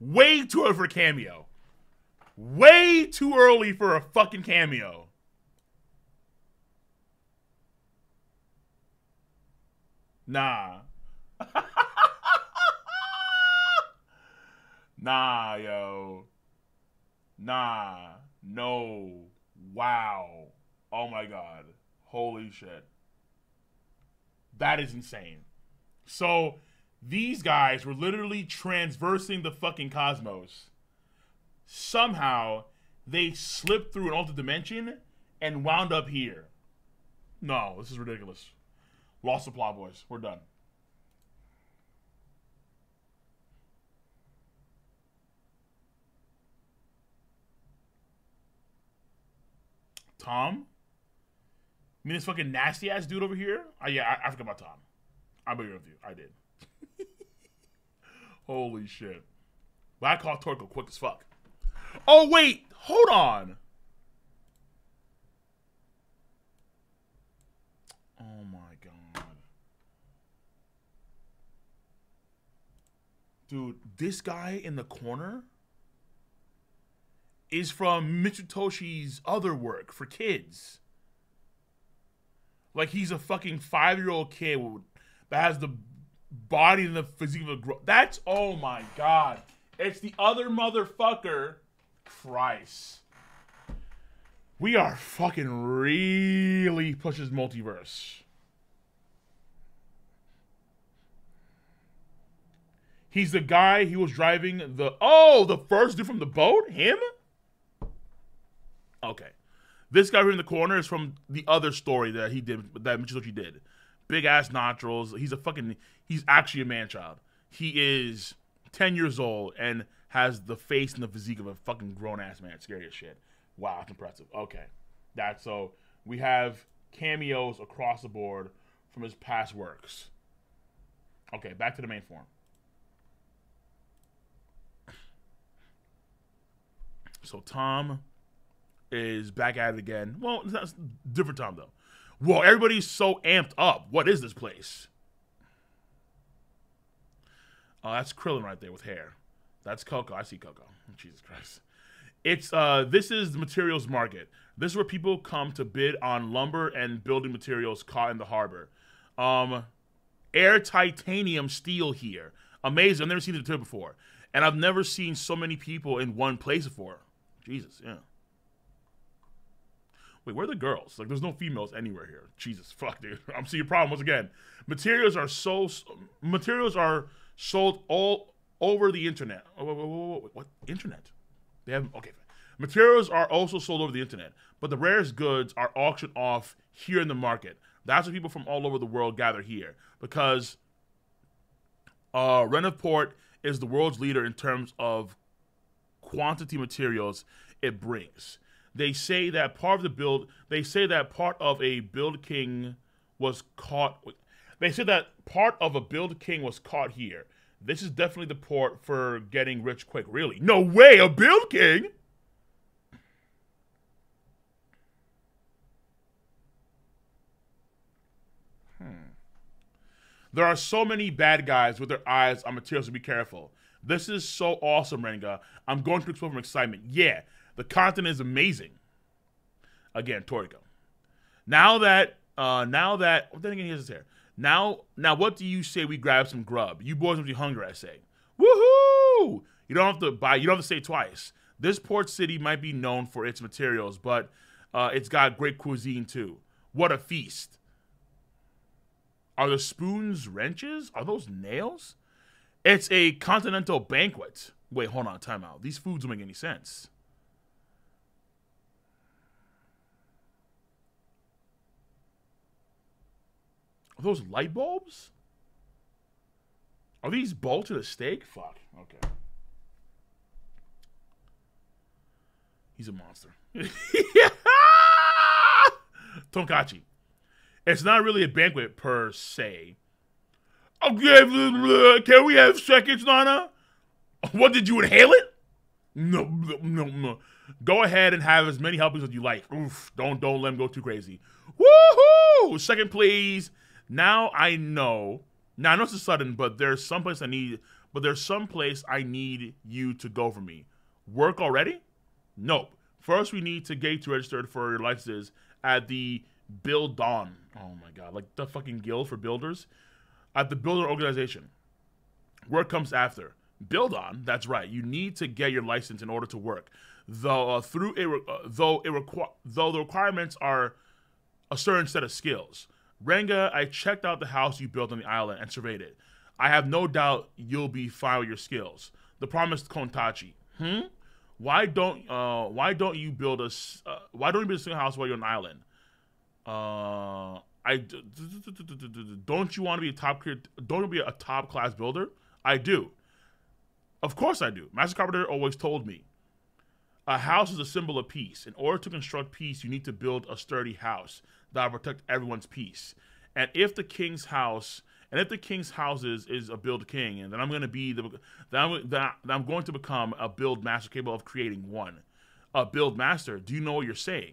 Way too early for a cameo. Way too early for a fucking cameo. Nah. Nah, yo. Nah. No. Wow. Oh my God. Holy shit. That is insane. So, these guys were literally transversing the fucking cosmos. Somehow, they slipped through an alternate dimension and wound up here. No, this is ridiculous. Lost the plot, boys. We're done. Tom? You mean this fucking nasty ass dude over here? Oh, yeah, I forgot about Tom. I believe with you. I did. Holy shit. But I caught Toriko quick as fuck. Oh, wait. Hold on. Oh, my God. Dude, this guy in the corner is from Mitsutoshi's other work for kids. Like, he's a fucking 5-year-old kid that has the body and the physique of a girl. That's, oh my God. It's the other motherfucker. Christ. We are fucking really pushing this multiverse. He's the guy who was driving the, oh, the first dude from the boat? Him? Okay. This guy here in the corner is from the other story that he did, that Mitsutoshi did. Big ass nostrils. He's a fucking, he's actually a man child. He is 10 years old and has the face and the physique of a fucking grown ass man. It's scary as shit. Wow, that's impressive. Okay. That's so we have cameos across the board from his past works. Okay, back to the main form. So Tom is back at it again. Well, that's different Tom though. Whoa, everybody's so amped up. What is this place? Oh, that's Krillin right there with hair. That's Coco. I see Coco. Jesus Christ. It's this is the materials market. This is where people come to bid on lumber and building materials caught in the harbor. Air titanium steel here. Amazing. I've never seen it before. And I've never seen so many people in one place before. Jesus, yeah. Wait, where are the girls? Like, there's no females anywhere here. Jesus, fuck, dude. I'm seeing a problem once again. Materials are sold all over the internet. Oh, wait, what? Internet? They have, okay. Materials are also sold over the internet, but the rarest goods are auctioned off here in the market. That's why people from all over the world gather here, because Renoport is the world's leader in terms of quantity materials it brings. They say that part of a Build King was caught here. This is definitely the port for getting rich quick. Really? No way, a Build King? There are so many bad guys with their eyes on materials, so be careful. This is so awesome, Renga. I'm going to explode from excitement. Yeah, the content is amazing. Again, Toriko. Now that, well, then again, here's his hair. Now what do you say we grab some grub? You boys must be hungry, I say. Woohoo! You don't have to buy, you don't have to say twice. This port city might be known for its materials, but it's got great cuisine too. What a feast. Are the spoons wrenches? Are those nails? It's a continental banquet. Wait, hold on, time out. These foods don't make any sense. Are those light bulbs? Are these bolts to the stake? Fuck. Okay. He's a monster. Tonkachi. It's not really a banquet per se. Okay, can we have seconds, Nana? What, did you inhale it? No. Go ahead and have as many helpings as you like. Oof, don't let him go too crazy. Woohoo! Second, please. Now I know it's sudden, but there's some place I need you to go for me. Work already? Nope. First, we need to get you registered for your licenses at the Build Dawn. Oh my God, like the fucking guild for builders? At the builder organization. Work comes after. Build on, that's right. You need to get your license in order to work. Though the requirements are a certain set of skills. Renga, I checked out the house you built on the island and surveyed it. I have no doubt you'll be fine with your skills. The promised Tonkachi. Why don't you build a single house while you're on an island? Don't you want to be a top tier? Don't you be a top class builder? I do. Of course I do. Master Carpenter always told me. A house is a symbol of peace. In order to construct peace, you need to build a sturdy house that will protect everyone's peace. And if the king's house, is a Build King, and then I'm going to become a Build Master capable of creating one. A Build Master. Do you know what you're saying?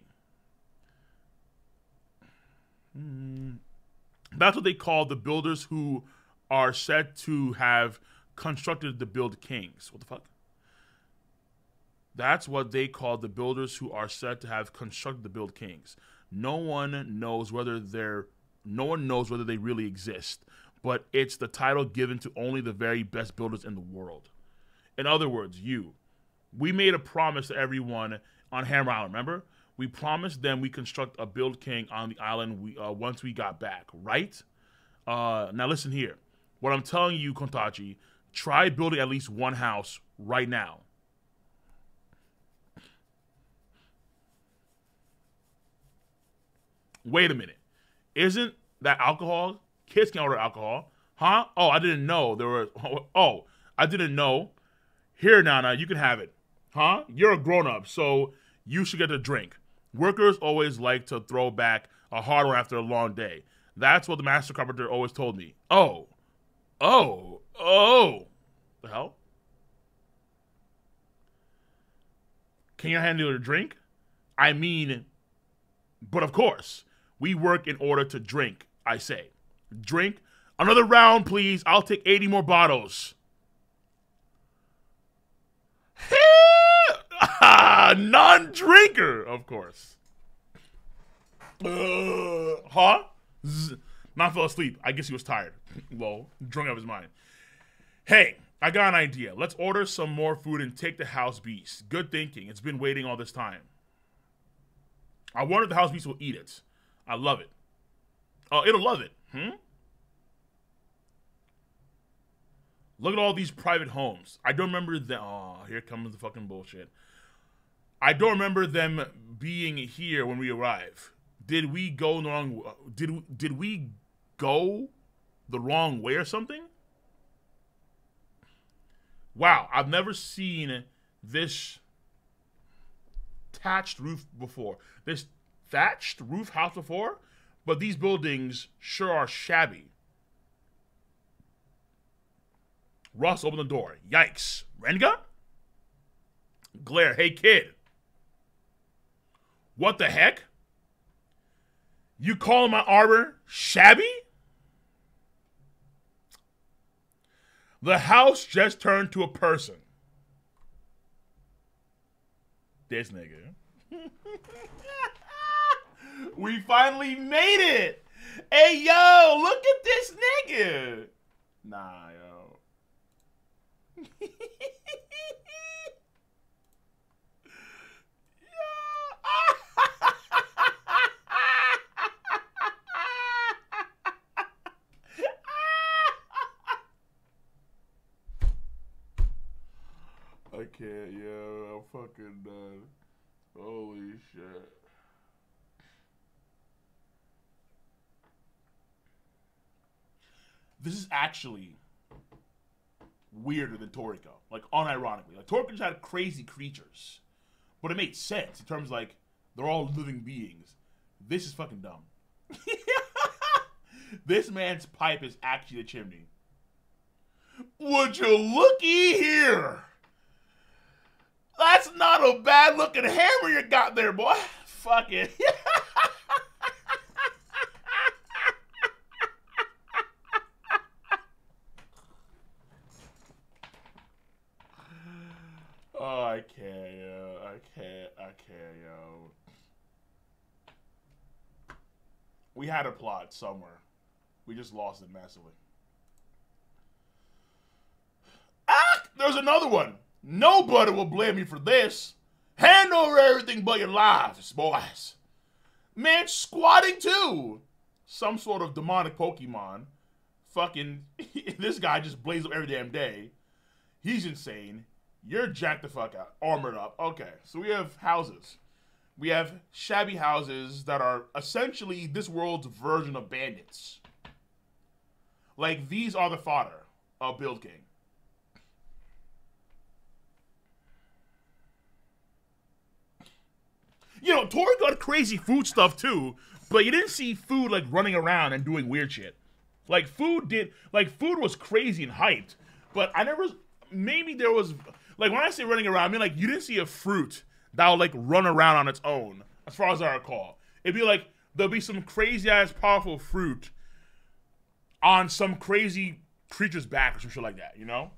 That's what they call the builders who are said to have constructed the Build Kings. What the fuck? That's what they call the builders who are said to have constructed the Build Kings. No one knows whether they really exist, but it's the title given to only the very best builders in the world. In other words, you. We made a promise to everyone on Hammer Island, remember? We promised them we construct a Build King on the island once we got back, right? Now listen here. What I'm telling you, Tonkachi, try building at least one house right now. Wait a minute. Isn't that alcohol? Kids can order alcohol. Huh? Oh, I didn't know. Here, Nana, you can have it. Huh? You're a grown-up, so you should get a drink. Workers always like to throw back a hard one after a long day. That's what the master carpenter always told me. Oh. The hell? Can you handle your drink? I mean, but of course. We work in order to drink, I say. Drink? Another round, please. I'll take 80 more bottles. Non-drinker, of course. Huh? Not fell asleep. I guess he was tired. Lol. Drunk out of his mind. Hey, I got an idea. Let's order some more food and take the house beast. Good thinking. It's been waiting all this time. I wonder if the house beast will eat it. I love it. Oh, it'll love it. Look at all these private homes. I don't remember them. Oh, here comes the fucking bullshit. I don't remember them being here when we arrive. Did we go the wrong way or something? Wow, I've never seen this thatched roof before. This thatched roof house before, but these buildings sure are shabby. Russ opened the door. Yikes. Renga? Glare. Hey, kid. What the heck? You calling my arbor shabby? The house just turned to a person. This nigga. We finally made it. Hey, yo, look at this nigga. Nah, yo. Yeah, I can't, yo. I'm fucking done. Holy shit. This is actually weirder than Toriko. Like, unironically. Like, Toriko just had crazy creatures. But it made sense in terms of, like, they're all living beings. This is fucking dumb. This man's pipe is actually a chimney. Would you looky here? That's not a bad looking hammer you got there, boy. Fuck it. Oh, I can't, yo. I can't, yo. We had a plot somewhere. We just lost it massively. Ah! There's another one. Nobody will blame you for this. Hand over everything but your lives, boys. Man, squatting too. Some sort of demonic Pokemon. Fucking, this guy just blazes up every damn day. He's insane. You're jacked the fuck out, armored up. Okay, so we have houses. We have shabby houses that are essentially this world's version of bandits. Like, these are the fodder of Build King. You know, Tori got crazy food stuff too, but you didn't see food, like, running around and doing weird shit. Like, food was crazy and hyped, but I never, maybe there was... Like, when I say running around, I mean, like, you didn't see a fruit that would, like, run around on its own, as far as I recall. It'd be like, there'll be some crazy-ass powerful fruit on some crazy creature's back or some shit like that, you know?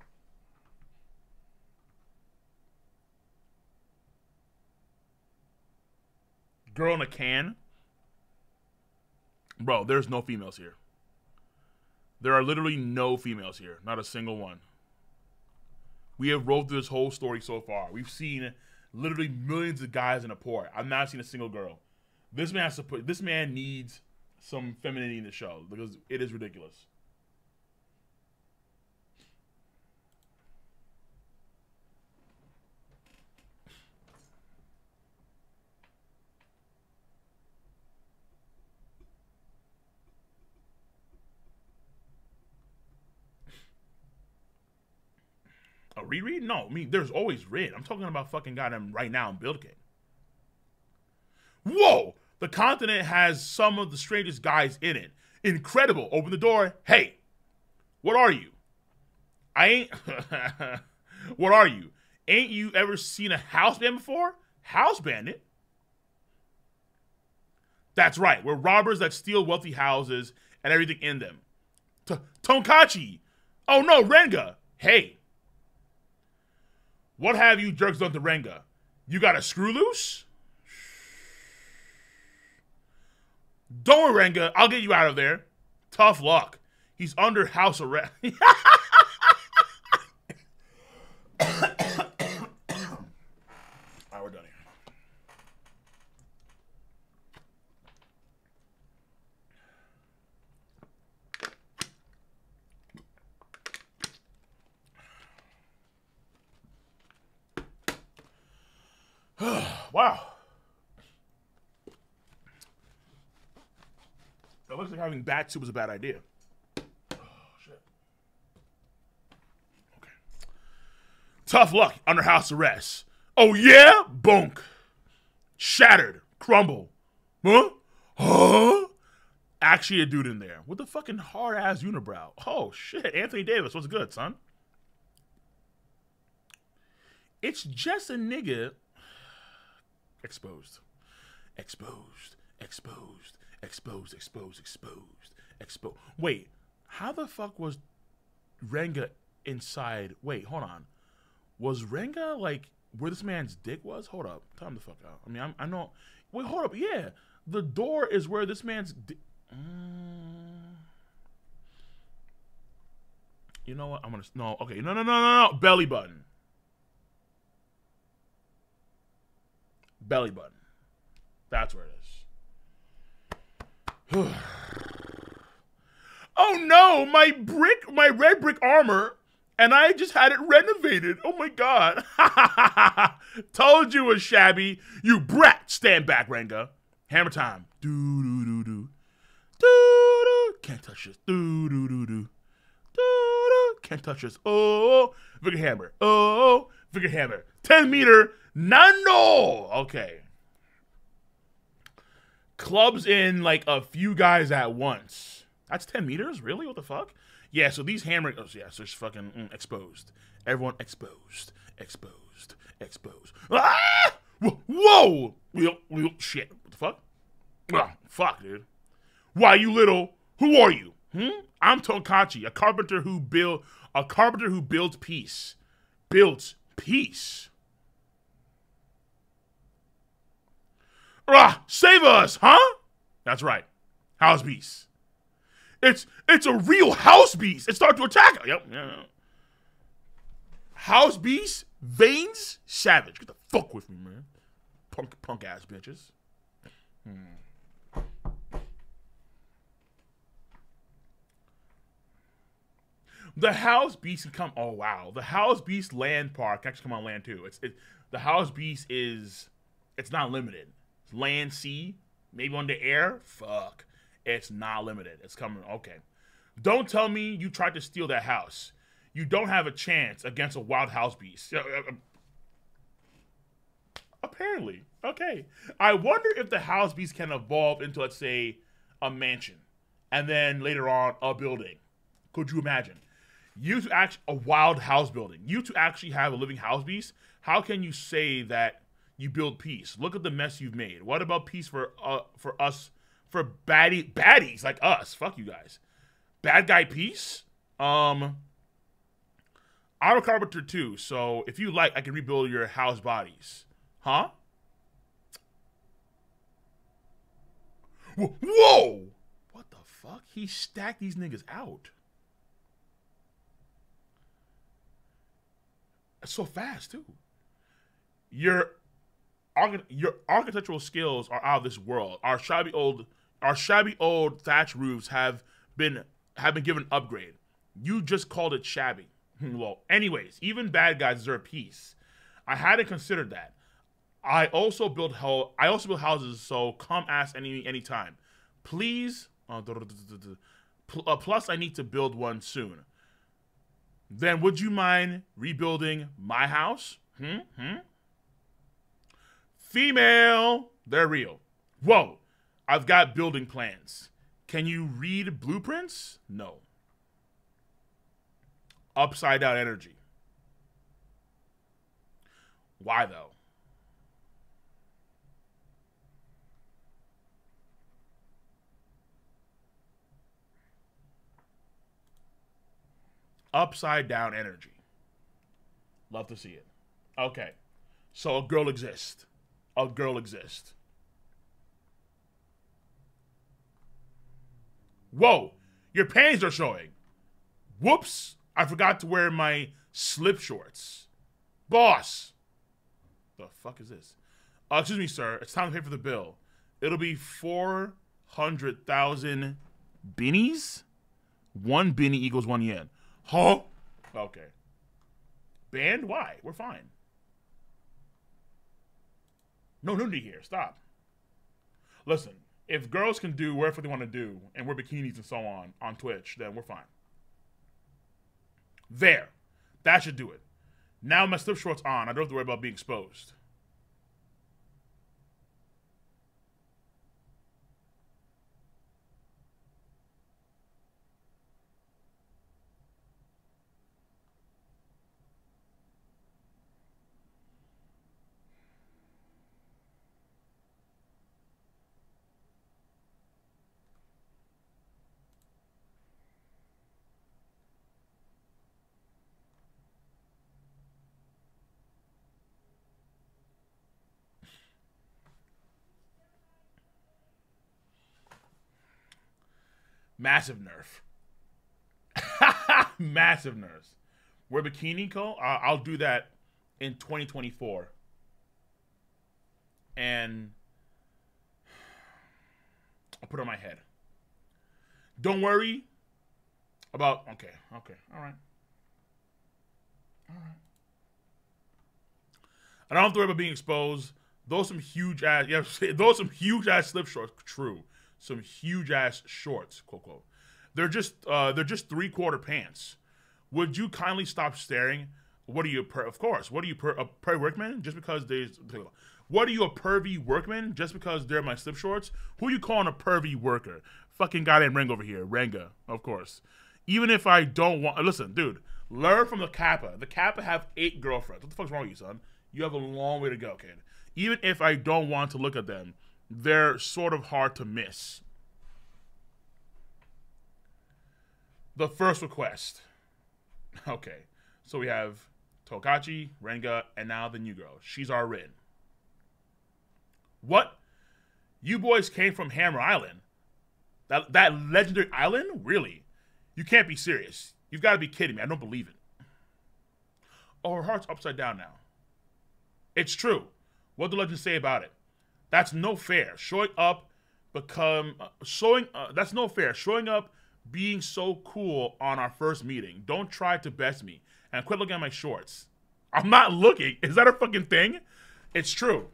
Girl in a can. Bro, there's no females here. There are literally no females here. Not a single one. We have rolled through this whole story so far. We've seen literally millions of guys in a port. I've not seen a single girl. This man has to put. This man needs some femininity in the show because it is ridiculous. A reread? No, I mean, there's always read. I'm talking about fucking goddamn right now in Build King. Whoa! The continent has some of the strangest guys in it. Incredible. Open the door. Hey, what are you? I ain't... What are you? Ain't you ever seen a house bandit before? House bandit? That's right. We're robbers that steal wealthy houses and everything in them. Tonkachi! Oh no, Renga! Hey! What have you jerks done to Renga? You got a screw loose? Don't worry, Renga. I'll get you out of there. Tough luck. He's under house arrest. All right, we're done here. Wow. It looks like having bat soup was a bad idea. Oh, shit. Okay. Tough luck under house arrest. Oh, yeah? Bonk. Shattered. Crumble. Huh? Huh? Actually a dude in there with a fucking hard-ass unibrow. Oh, shit. Anthony Davis, what's good, son? It's just a nigga... Exposed. Exposed. Exposed. Exposed. Exposed. Exposed. Exposed. Wait, how the fuck was Renga inside. Wait, hold on. Was Renga like where this man's dick was? Hold up, time the fuck out. I mean, I know. Wait, hold up. Yeah, the door is where this man's. You know what? I'm gonna no. Okay, no. Belly button. Belly button. That's where it is. Oh no, my red brick armor, and I just had it renovated. Oh my god. Told you it was shabby. You brat. Stand back, Renga. Hammer time. Do-do-do-do. Do-do. Can't touch this. Do-do-do-do. Do-do. Can't touch this. Oh. Vigor Hammer. Oh. Vigor Hammer. 10-meter. Nano. Okay. Clubs in like a few guys at once. That's 10 meters? Really? What the fuck? Yeah, so these hammer... Oh, yeah, so it's fucking exposed. Everyone exposed. Exposed. Exposed. Ah! Whoa! Shit. What the fuck? Ah, fuck, dude. Why, you little... Who are you? Hmm? I'm Tonkachi, a carpenter who builds peace. Builds peace. Ah! Save us, huh? That's right. House beast. It's a real house beast. It starts to attack. Yep. Yeah. House beast, veins, savage. Get the fuck with me, man. Punk ass bitches. The house beast can come. Oh wow. The house beast land park can actually come on land too. The house beast is. It's not limited. It's land, sea, maybe on the air. Fuck. It's not limited. It's coming. Okay. Don't tell me you tried to steal that house. You don't have a chance against a wild house beast. Apparently. Okay. I wonder if the house beast can evolve into, let's say, a mansion. And then later on, a building. Could you imagine? You to actually, a wild house building. You to actually have a living house beast. How can you say that you build peace? Look at the mess you've made. What about peace for us? For baddies like us. Fuck you guys. Bad guy peace? I'm a carpenter too, so if you like, I can rebuild your house bodies. Huh? Whoa! What the fuck? He stacked these niggas out. That's so fast too. Your architectural skills are out of this world. Our shabby old thatch roofs have been given an upgrade. You just called it shabby. Well, anyways, even bad guys deserve peace. I hadn't considered that. I also build houses, so come ask anytime. Please. Plus, I need to build one soon. Then would you mind rebuilding my house? Female. They're real. Whoa. I've got building plans. Can you read blueprints? No. Upside down energy. Why though? Upside down energy. Love to see it. Okay. So a girl exists. A girl exists. Whoa, your panties are showing. Whoops, I forgot to wear my slip shorts. Boss. The fuck is this? Excuse me, sir. It's time to pay for the bill. It'll be 400,000 binnies? One binny equals 1 yen. Huh? Okay. Banned? Why? We're fine. No nudity here. Stop. Listen. If girls can do whatever they want to do, and wear bikinis and so on Twitch, then we're fine. There. That should do it. Now my slip shorts on. I don't have to worry about being exposed. Massive nerf. Massive nerfs. Where Bikini Ko? I'll do that in 2024. And I'll put it on my head. Don't worry about... Okay, okay, all right. All right. I don't have to worry about being exposed. Those some huge ass... Yeah, those some huge ass slip shorts. True. Some huge ass shorts, quote, quote. They're just three-quarter pants. Would you kindly stop staring? What are you, of course. What are you, a pervy workman? Just because there's... What are you, a pervy workman? Just because they're my slip shorts? Who are you calling a pervy worker? Fucking goddamn Renga over here. Renga, of course. Even if I don't want... Listen, dude. Learn from the Kappa. The Kappa have 8 girlfriends. What the fuck's wrong with you, son? You have a long way to go, kid. Even if I don't want to look at them, they're sort of hard to miss. The first request. Okay, so we have Tonkachi, Renga, and now the new girl. She's our Rin. What? You boys came from Hammer Island? That legendary island? Really? You can't be serious. You've got to be kidding me. I don't believe it. Oh, her heart's upside down now. It's true. What do legends say about it? That's no fair. Showing up, that's no fair. Showing up, being so cool on our first meeting. Don't try to best me. And quit looking at my shorts. I'm not looking. Is that a fucking thing? It's true.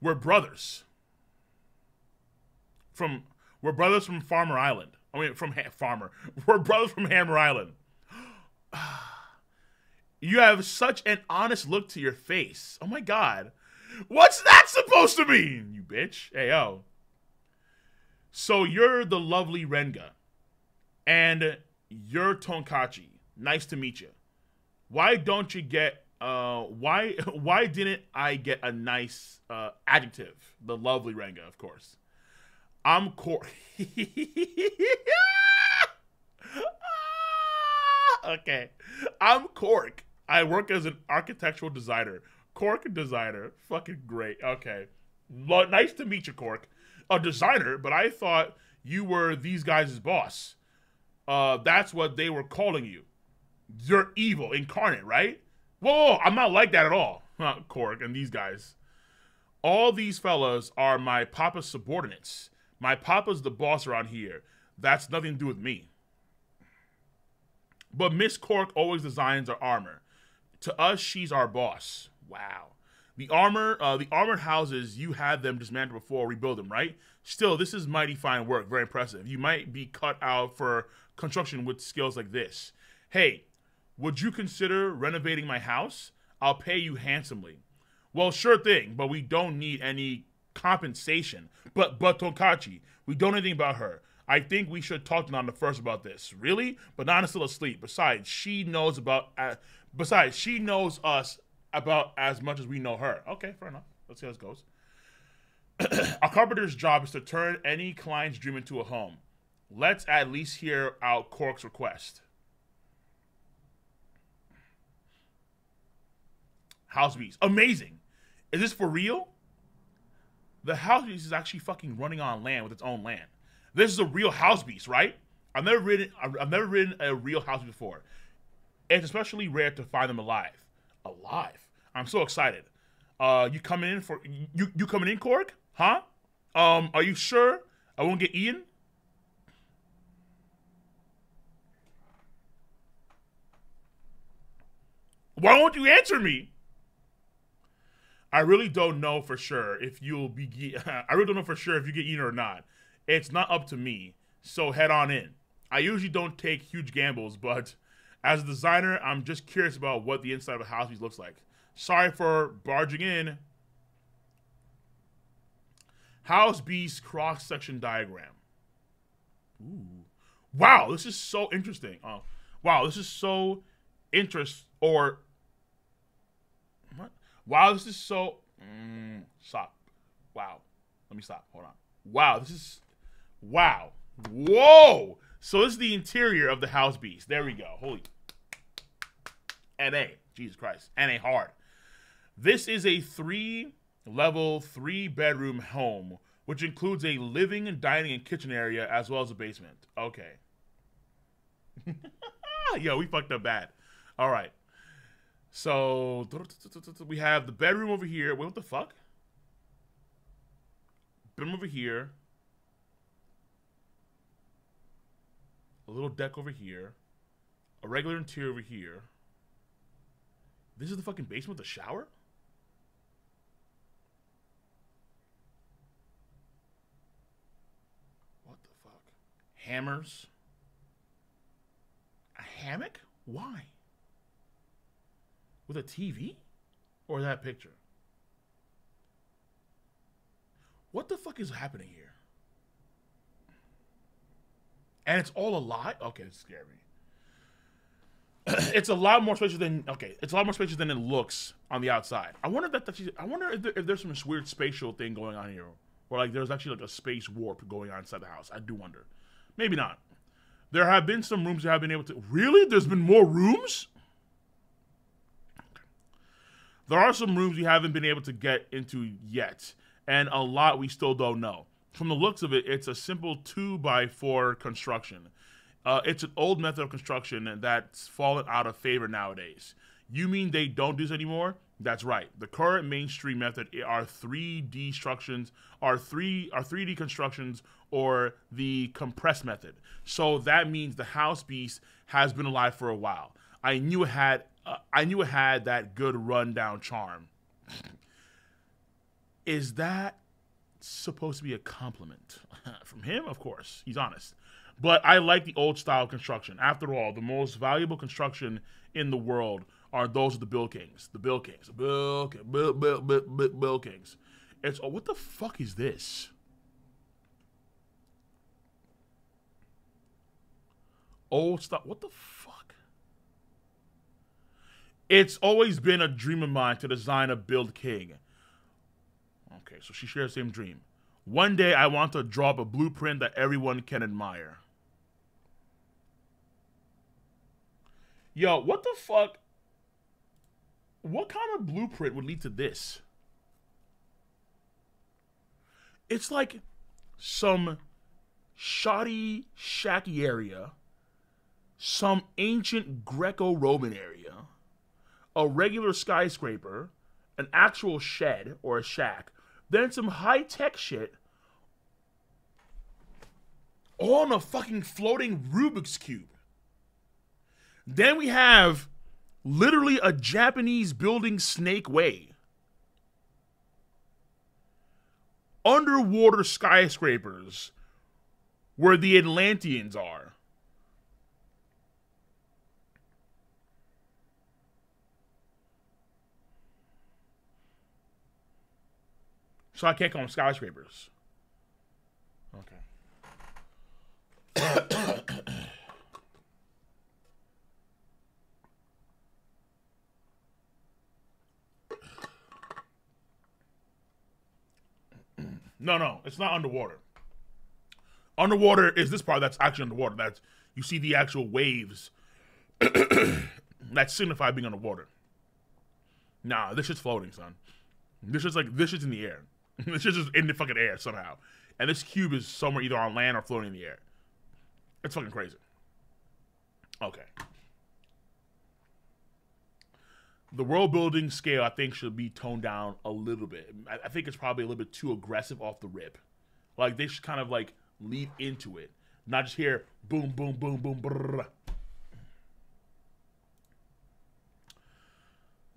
We're brothers from Farmer Island. I mean, from Farmer. We're brothers from Hammer Island. You have such an honest look to your face. Oh my God. What's that supposed to mean? You bitch. Hey, yo. So you're the lovely Renga. And you're Tonkachi. Nice to meet you. Why don't you get, why didn't I get a nice adjective? The lovely Renga, of course. I'm Cork. Okay. I'm Cork. I work as an architectural designer. Cork designer. Fucking great. Okay. Nice to meet you, Cork. A designer, but I thought you were these guys' boss. That's what they were calling you. You're evil incarnate, right? Whoa, I'm not like that at all. Not Cork and these guys. All these fellas are my papa's subordinates. My papa's the boss around here. That's nothing to do with me. But Miss Cork always designs our armor. To us, she's our boss. Wow. The armored houses, you had them dismantled before, rebuild them, right? Still, this is mighty fine work. Very impressive. You might be cut out for construction with skills like this. Hey, would you consider renovating my house? I'll pay you handsomely. Well, sure thing, but we don't need any compensation. But Tonkachi, we don't know anything about her. I think we should talk to Nana first about this. Really? But Nana's still asleep. Besides, she knows us about as much as we know her. Okay, fair enough. Let's see how this goes. A carpenter's job is to turn any client's dream into a home. Let's at least hear out Cork's request. House beast. Amazing. Is this for real? The house beast is actually fucking running on land with its own land. This is a real house beast, right? I've never ridden a real house beast before. It's especially rare to find them alive. Alive? I'm so excited. You coming in, Cork? Huh? Are you sure I won't get eaten? Why won't you answer me? I really don't know for sure if you'll be. I really don't know for sure if you get eaten or not. It's not up to me, so head on in. I usually don't take huge gambles, but as a designer, I'm just curious about what the inside of a house beast looks like. Sorry for barging in. House beast cross-section diagram. Ooh. Wow, this is so interesting. Wow. Whoa! So this is the interior of the house beast. There we go. Holy. N.A. Jesus Christ. N.A. hard. This is a 3-level, 3-bedroom home which includes a living and dining and kitchen area, as well as a basement. Okay. Yo, we fucked up bad. All right. So, we have the bedroom over here. Wait, what the fuck? Bedroom over here. A little deck over here. A regular interior over here. This is the fucking basement with a shower? What the fuck? Hammers. A hammock? Why? With a TV? Or that picture? What the fuck is happening here? And it's all a lie? Okay, this is scary. It's a lot more spacious than it looks on the outside. I wonder if that I wonder if there's some weird spatial thing going on here, or like there's actually like a space warp going on inside the house. I do wonder. Maybe not. There have been some rooms that have been able to really. There's been more rooms. Okay. There are some rooms we haven't been able to get into yet, and a lot we still don't know. From the looks of it, it's a simple 2x4 construction. It's an old method of construction that's fallen out of favor nowadays. You mean they don't do this anymore? That's right. The current mainstream method are 3D structures, are 3D constructions, or the compressed method. So that means the house beast has been alive for a while. I knew it had that good rundown charm. Is that supposed to be a compliment from him? Of course, he's honest. But I like the old style construction. After all, the most valuable construction in the world are those of the Build Kings. The Build Kings. Build Kings. It's, oh, what the fuck is this? Old stuff. What the fuck? It's always been a dream of mine to design a Build King. Okay, so she shares the same dream. One day I want to draw up a blueprint that everyone can admire. Yo, what the fuck? What kind of blueprint would lead to this? It's like some shoddy, shacky area, some ancient Greco-Roman area, a regular skyscraper, an actual shed or a shack, then some high-tech shit, all on a fucking floating Rubik's Cube. Then we have literally a Japanese building Snake Way. Underwater skyscrapers where the Atlanteans are. So I can't call them skyscrapers. Okay. No, it's not underwater. Underwater is this part that's actually underwater. That's, you see the actual waves that signify being underwater. Nah, this shit's floating, son. This shit's in the air. It's just in the fucking air somehow. And this cube is somewhere either on land or floating in the air. It's fucking crazy. Okay. The world building scale, I think, should be toned down a little bit. I think it's probably a little bit too aggressive off the rip. Like, they should kind of, like, lead into it. Not just hear boom, boom, boom, boom, brrr.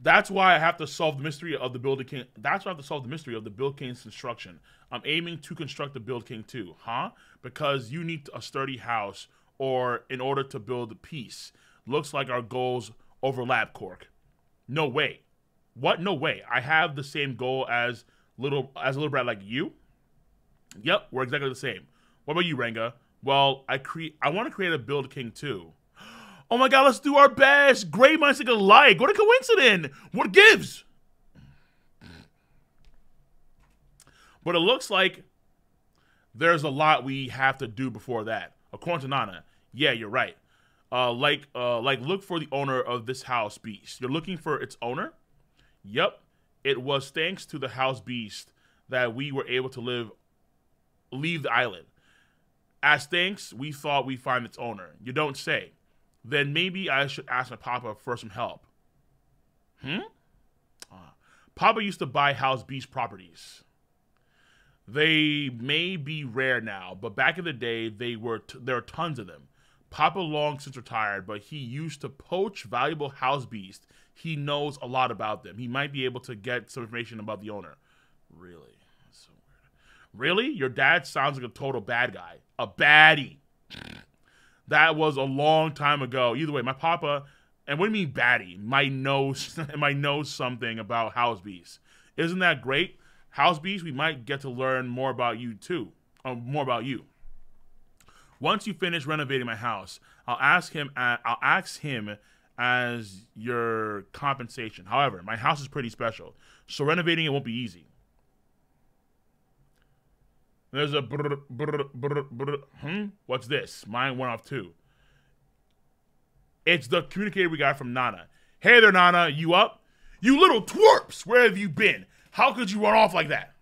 That's why I have to solve the mystery of the Build King. That's why I have to solve the mystery of the Build King's construction. I'm aiming to construct the Build King too, huh? Because you need a sturdy house, or in order to build a peace. Looks like our goals overlap, Cork. No way. What? No way. I have the same goal as a little brat like you. Yep, we're exactly the same. What about you, Renga? Well, I want to create a Build King too. Oh my God, let's do our best. Great minds think alike. What a coincidence. What gives? But it looks like there's a lot we have to do before that. According to Nana, yeah, you're right. Look for the owner of this house beast. You're looking for its owner? Yep. It was thanks to the house beast that we were able to live leave the island. As thanks, we thought we'd find its owner. You don't say. Then maybe I should ask my papa for some help. Papa used to buy house beast properties. They may be rare now, but back in the day, there were tons of them. Papa long since retired, but he used to poach valuable house beasts. He knows a lot about them. He might be able to get some information about the owner. Really? That's so weird. Really? Your dad sounds like a total bad guy. A baddie. That was a long time ago. Either way, my papa, and what do you mean baddie? Might know something about house beasts. Isn't that great? House beasts, we might get to learn more about you too. More about you. Once you finish renovating my house, I'll ask him as your compensation. However, my house is pretty special, so renovating it won't be easy. There's a brr, brr, brr, brr. What's this? Mine went off too. It's the communicator we got from Nana. Hey there, Nana. You up? You little twerps! Where have you been? How could you run off like that?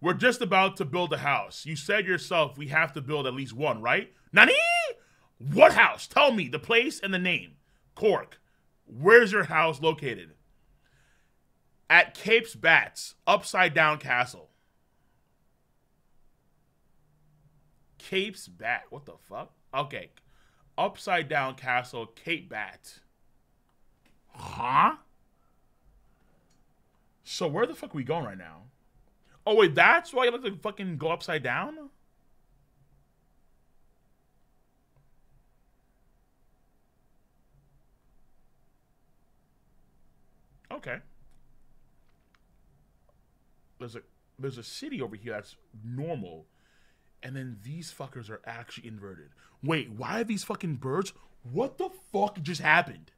We're just about to build a house. You said yourself we have to build at least one, right? Nani? What house? Tell me the place and the name. Cork, where's your house located? At Cape Bat's Upside Down Castle. Cape Bat? What the fuck? Okay. Upside Down Castle, Cape Bat. Huh? So where the fuck are we going right now? Oh, wait, that's why you like to fucking go upside down? Okay. There's a city over here that's normal, and then these fuckers are actually inverted. Wait, why are these fucking birds? What the fuck just happened?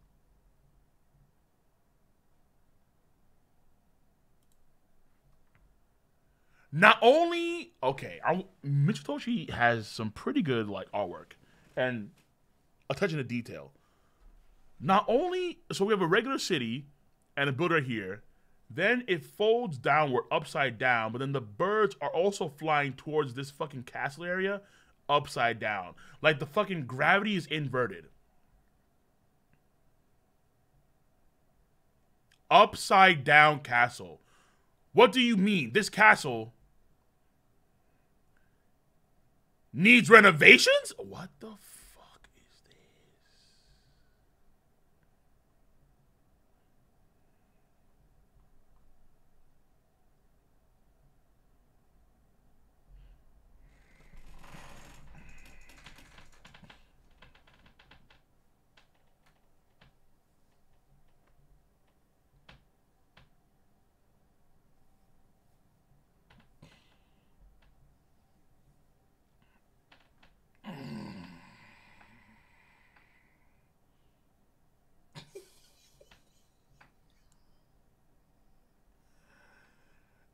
Not only, okay, Mitsutoshi has some pretty good, like, artwork and attention to detail. Not only, so we have a regular city and a build right here. Then it folds downward, upside down, but then the birds are also flying towards this fucking castle area, upside down. Like, the fucking gravity is inverted. Upside Down Castle. What do you mean? This castle needs renovations? What the fuck is this?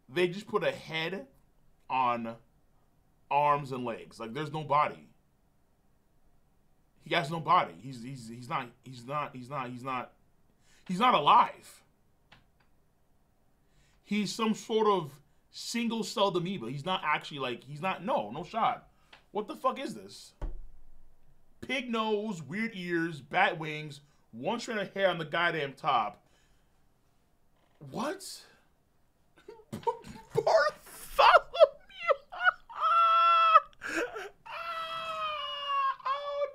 They just put a head on arms and legs. Like, there's no body. He has no body. He's not alive. He's some sort of single-celled amoeba. He's not actually, like, no shot. What the fuck is this? Pig nose, weird ears, bat wings, one strand of hair on the goddamn top. What? Bartholomew! Oh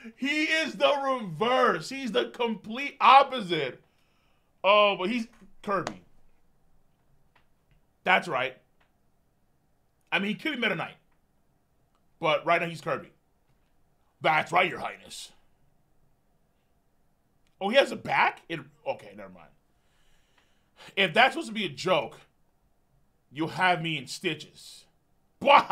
no! He is the reverse. He's the complete opposite. Oh, but he's Kirby. That's right. I mean, he could be Meta Knight. But right now he's Kirby. That's right, Your Highness. Oh, he has a back? Okay, never mind. If that's supposed to be a joke, you'll have me in stitches. This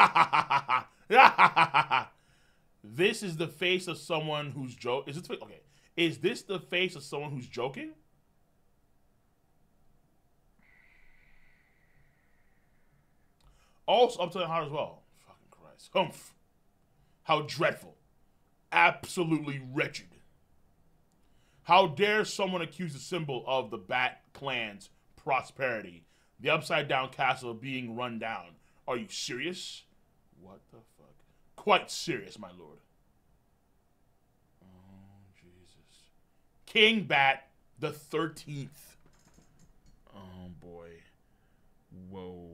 is the face of someone who's joking. Okay. Is this the face of someone who's joking? Also up to the heart as well. Fucking Christ. Humph. How dreadful. Absolutely wretched. How dare someone accuse the symbol of the Bat Clan's prosperity, the Upside Down Castle, being run down? Are you serious? What the fuck? Quite serious, my lord. Oh, Jesus. King Bat the 13th. Oh, boy. Whoa.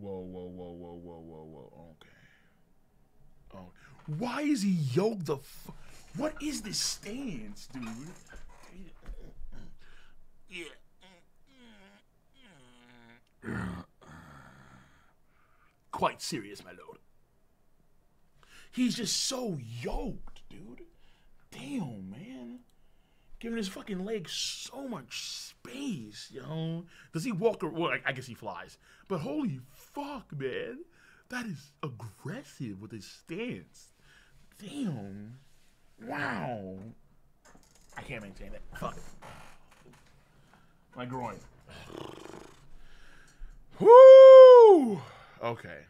Whoa, whoa, whoa, whoa, whoa, whoa, whoa. Okay. Oh. Why is he yoked the fuck? What is this stance, dude? Yeah. Quite serious, my lord. He's just so yoked, dude. Damn, man. Giving his fucking legs so much space, yo. Does he walk or well, I guess he flies. But holy fuck, man. That is aggressive with his stance. Damn. Wow. I can't maintain it. Fuck. My groin. Woo! Okay.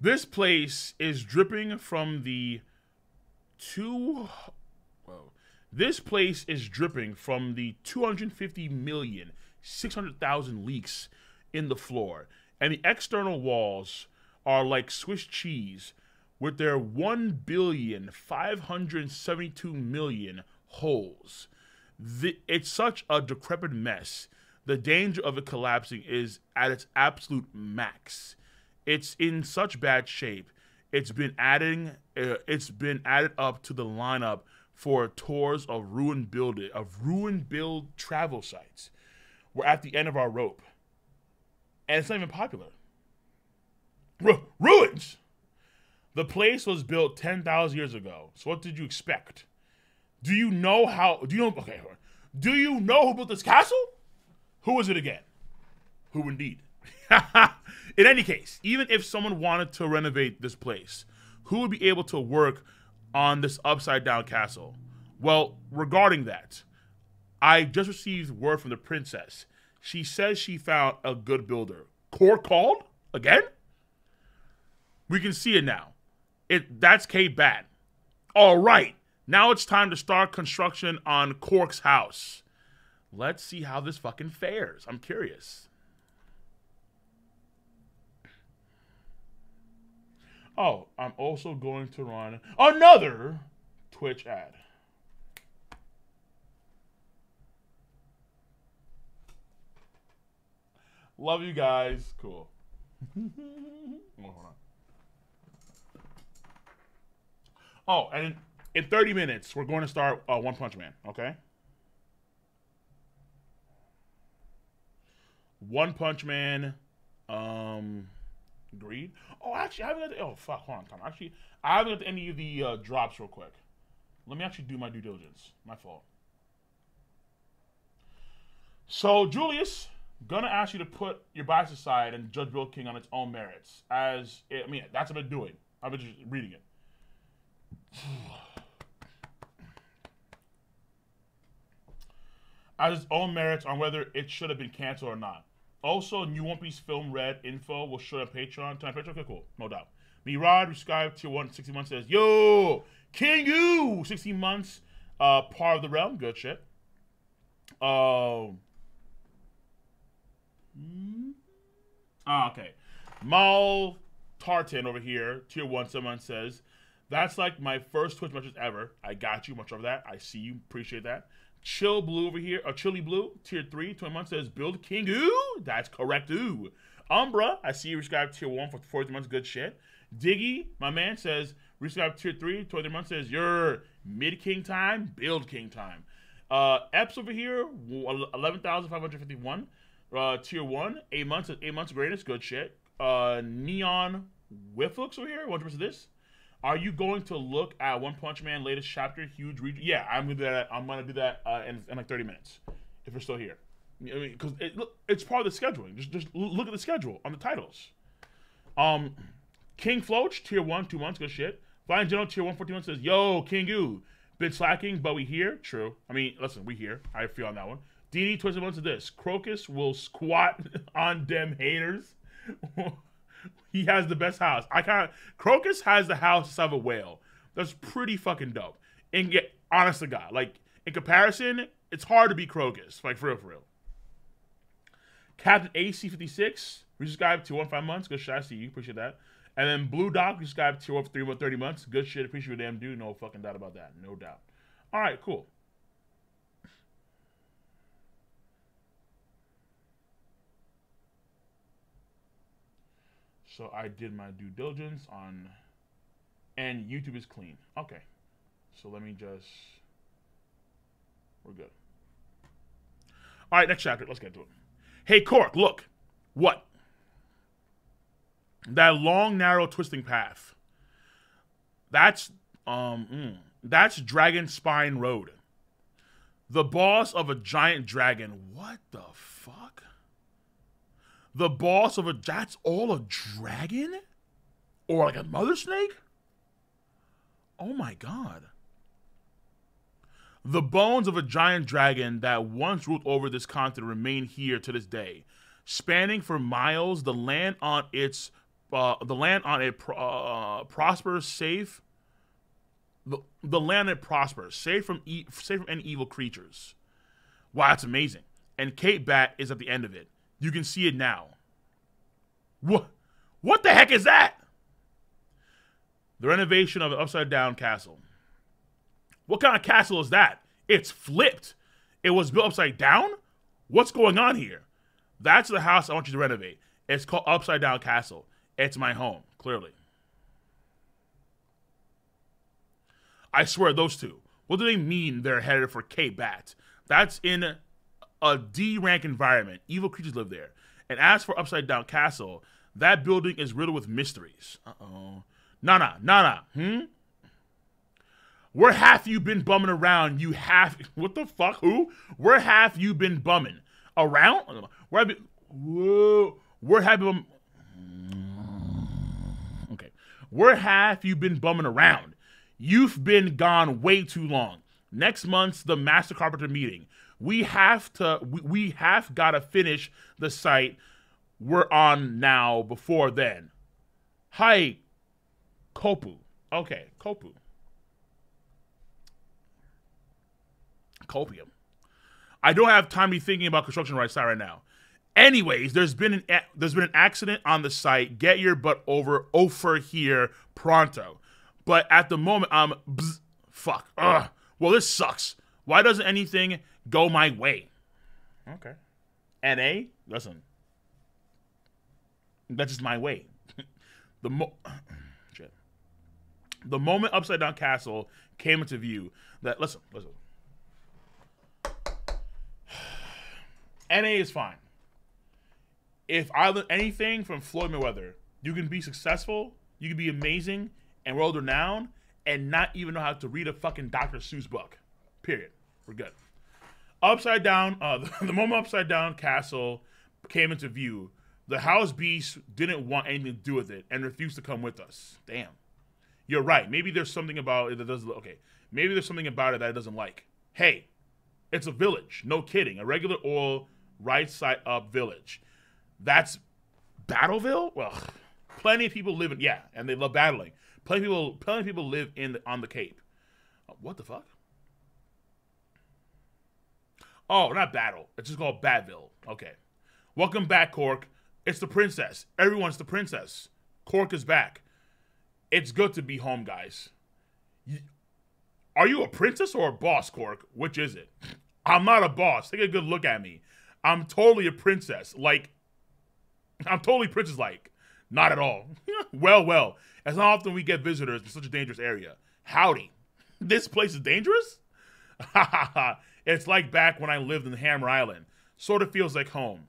This place is dripping from the This place is dripping from the 250,600,000 leaks in the floor, and the external walls are like Swiss cheese with their 1,572,000,000 holes. It's such a decrepit mess. The danger of it collapsing is at its absolute max. It's in such bad shape. It's been added up to the lineup for tours of ruined build travel sites. We're at the end of our rope, and it's not even popular. Ruins. The place was built 10,000 years ago. So what did you expect? Do you know how? Okay, hold on. Do you know who built this castle? Who was it again? Who indeed? In any case, even if someone wanted to renovate this place, who would be able to work on this upside down castle? Well, regarding that, I just received word from the princess. She says she found a good builder. Cork called again. We can see it now. That's Cape Bat. All right, now it's time to start construction on Cork's house. Let's see how this fucking fares. I'm curious. Oh, I'm also going to run another Twitch ad. Love you guys. Cool. Hold on. Oh, and in 30 minutes, we're going to start One Punch Man, okay? One Punch Man, Greed. Oh, actually, I haven't got the, oh, fuck, hold on, Tom. Actually, I haven't got any of the drops real quick. Let me actually do my due diligence. My fault. So, Julius, gonna ask you to put your bias aside and judge Build King on its own merits. I mean, that's what I've been doing. I've been just reading it. As its own merits on whether it should have been canceled or not. Also, new One Piece film red info will show on Patreon. Tonight, Patreon? Okay, cool. No doubt. Mirad, subscribe to 160 months, says, yo, King you! 16 months, part of the realm. Good shit. Okay. Mal Tartan over here, tier 1, someone says, that's like my first Twitch matches ever. I got you. Much of that. I see you. Appreciate that. Chill Blue over here. Or Chilly Blue, tier 3, 20 months, says, Build King. Ooh, that's correct. Ooh. Umbra, I see you rescribed tier 1 for 40 months. Good shit. Diggy, my man, says, rescribed tier 3, 20 months, says, you're mid-king time, Build King time. Epps over here, 11,551, tier 1, 8 months, 8 months of greatness. Good shit. Neon Whifflux over here, 100% of this. Are you going to look at One Punch Man latest chapter? Huge region. Yeah, I'm gonna do that in like 30 minutes, if we're still here. I mean, because it's part of the scheduling. Just look at the schedule on the titles. King Floach, tier 1, 2 months. Good shit. Flying General, tier 1, 14 months, says, yo, King Yu, bit slacking, but we here. True. I mean, listen, we here. I feel on that one. DD, 21 months of this. Crocus will squat on them haters. He has the best house. Crocus has the house of a whale. That's pretty fucking dope. And get honest to God, like in comparison, it's hard to beat Krogus, like for real, for real. Captain AC56, resubscribed to 1.5 months. Good shit, I see you. Appreciate that. And then Blue Doc, resubscribed to 3.30 months. Good shit, appreciate your damn dude. No fucking doubt about that. No doubt. All right, cool. So I did my due diligence on, and YouTube is clean. Okay. So let me just, we're good. All right, next chapter. Let's get to it. Hey, Cork, look. What? That long, narrow, twisting path. That's Dragon Spine Road. The boss of a giant dragon. What the fuck? The boss of a, that's all a dragon? Or like a mother snake? Oh my God. The bones of a giant dragon that once ruled over this continent remain here to this day, spanning for miles. The land on its, prospers, safe. The land that prospers, safe from any evil creatures. Wow, that's amazing. And Cape Bat is at the end of it. You can see it now. What the heck is that? The renovation of an upside down castle. What kind of castle is that? It's flipped. It was built upside down? What's going on here? That's the house I want you to renovate. It's called Upside Down Castle. It's my home, clearly. I swear, those two. What do they mean they're headed for Cape Bat? That's in a D-rank environment. Evil creatures live there. And as for Upside Down Castle, that building is riddled with mysteries. Uh-oh. Nana. Where have you been bumming around? You have... What the fuck? Who? Where have you been bumming? Around? Where have you... Whoa. Where have you... Okay. Where have you been bumming around? You've been gone way too long. Next month's the Master Carpenter meeting. We have gotta finish the site we're on now before then. Hi, Kopu. Okay, Kopu. Copium. I don't have time to be thinking about construction right now. Anyways, there's been an accident on the site. Get your butt over here pronto. But at the moment, I'm fuck. Ugh. Well, this sucks. Why doesn't anything go my way? Okay. NA, listen. That's just my way. Shit. The moment Upside Down Castle came into view, that listen. NA is fine. If I learn anything from Floyd Mayweather, you can be successful, you can be amazing, and world renowned, and not even know how to read a fucking Dr. Seuss book. Period. We're good. Upside Down, the moment Upside Down Castle came into view, the house beast didn't want anything to do with it and refused to come with us. Damn. You're right. Maybe there's something about it that doesn't... Okay. Maybe there's something about it that it doesn't like. Hey, it's a village. No kidding. A regular oil... right side up village. That's Battleville? Well, plenty of people live in, yeah, and they love battling. Plenty of people live in on the Cape. What the fuck? Oh, not battle. It's just called Batville. Okay. Welcome back, Cork. It's the princess. Everyone's the princess. Cork is back. It's good to be home, guys. Are you a princess or a boss, Cork? Which is it? I'm not a boss. Take a good look at me. I'm totally a princess. Like, I'm totally princess-like. Not at all. Well. As often we get visitors in such a dangerous area. Howdy. This place is dangerous? It's like back when I lived in Hammer Island. Sort of feels like home.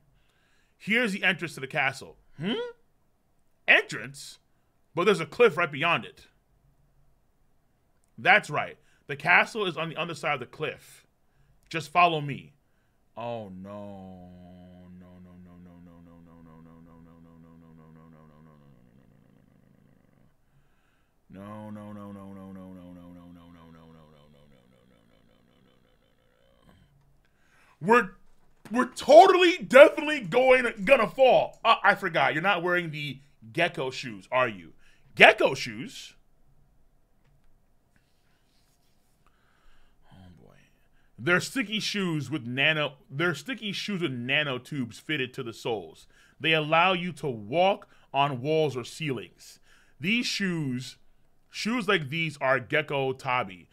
Here's the entrance to the castle. Entrance? But there's a cliff right beyond it. That's right. The castle is on the other side of the cliff. Just follow me. Oh no. We're totally definitely gonna fall. I forgot. You're not wearing the gecko shoes, are you? Gecko shoes? They're sticky shoes with nanotubes fitted to the soles. They allow you to walk on walls or ceilings. These shoes like these are Gecko Tabi.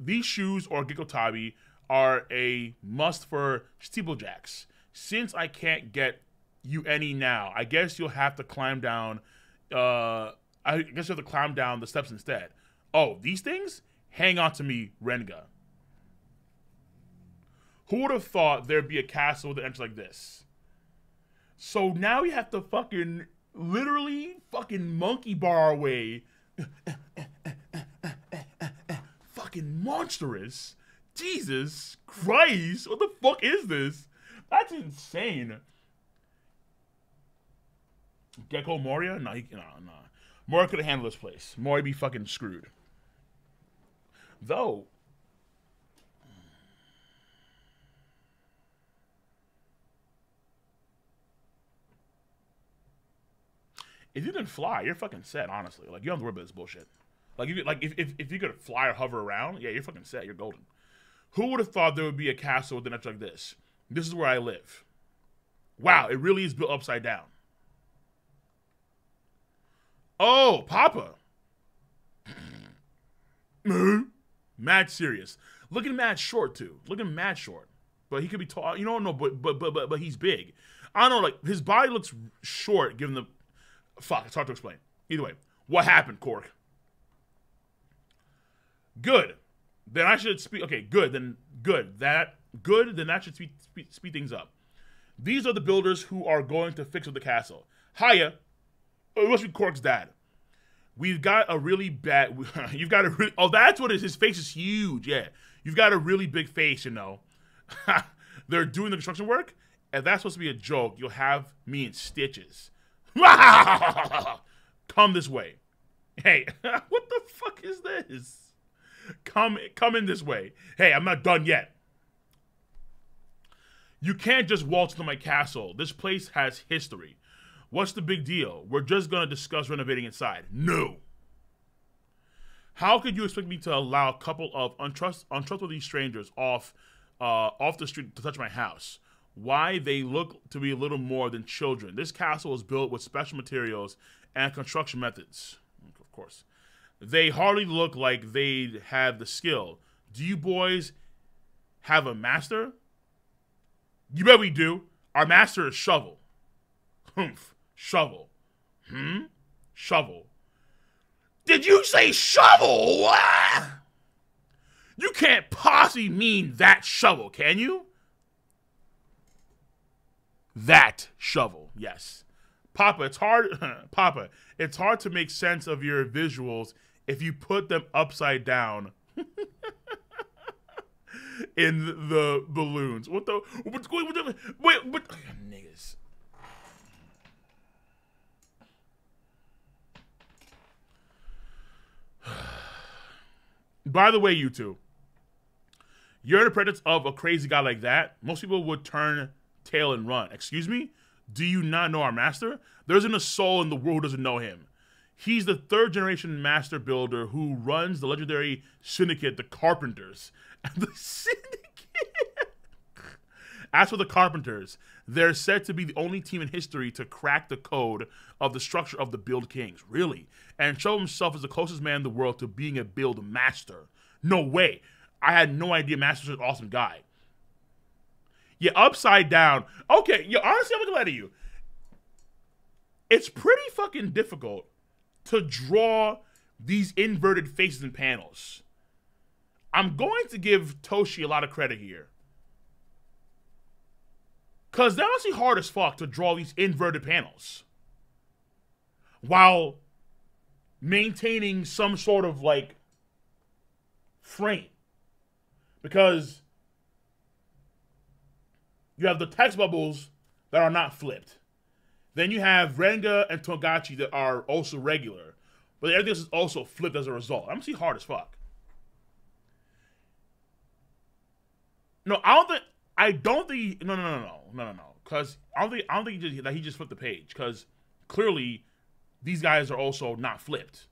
These shoes are a must for steeplejacks. Since I can't get you any now, I guess you'll have to climb down. The steps instead. Oh, these things? Hang on to me, Renga. Who would have thought there'd be a castle that ends like this? So now we have to fucking literally fucking monkey bar our way. Fucking monstrous. Jesus Christ. What the fuck is this? That's insane. Gecko Moria? No, no. Moria could have handled this place. Moria be fucking screwed. Though. If you can fly, you're fucking set, honestly. Like, you don't have to worry about this bullshit. Like, if you could fly or hover around, yeah, you're fucking set. You're golden. Who would have thought there would be a castle with an edge like this? This is where I live. Wow, it really is built upside down. Oh, Papa. Mad serious. Looking mad short, too. Looking mad short. But he could be tall. You don't know, but he's big. I don't know, like, his body looks short given the... Fuck, it's hard to explain. Either way, what happened, Cork? Good. Then I should speak... Okay, good. Then good. That... Good. Then that should speed things up. These are the builders who are going to fix up the castle. Hiya. It must be Cork's dad. We've got a really bad... You've got a really... Oh, that's what it is. His face is huge. Yeah. You've got a really big face, you know. They're doing the construction work? And that's supposed to be a joke. You'll have me in stitches. Come this way. Hey, what the fuck is this? Come in this way. Hey, I'm not done yet. You can't just waltz into my castle. This place has history. What's the big deal? We're just gonna discuss renovating inside. No. How could you expect me to allow a couple of untrustworthy strangers off the street to touch my house? Why they look to be a little more than children. This castle was built with special materials and construction methods. Of course. They hardly look like they have the skill. Do you boys have a master? You bet we do. Our master is Shovel. Humph. Shovel. Hmm? Shovel. Did you say Shovel? Ah! You can't possibly mean that Shovel, can you? That Shovel, yes. Papa, it's hard. Papa, it's hard to make sense of your visuals if you put them upside down in the balloons. What the? What's going? Wait, what? Niggas. By the way, you two, you're in the presence of a crazy guy like that. Most people would turn tail and run. Excuse me? Do you not know our master? There isn't a soul in the world who doesn't know him. He's the third generation master builder who runs the legendary syndicate, the Carpenters. The syndicate? As for the Carpenters, they're said to be the only team in history to crack the code of the structure of the Build Kings. Really? And show himself as the closest man in the world to being a Build Master. No way. I had no idea Master's an awesome guy. Yeah, upside down. Okay, yeah, honestly, I'm gonna lie to you. It's pretty fucking difficult to draw these inverted faces and panels. I'm going to give Toshi a lot of credit here. Because they're honestly hard as fuck to draw these inverted panels. While maintaining some sort of, like, frame. Because... you have the text bubbles that are not flipped. Then you have Renga and Tonkachi that are also regular. But everything else is also flipped as a result. I'm seeing hard as fuck. No, I don't think no. Because I don't think he just flipped the page. Because clearly these guys are also not flipped.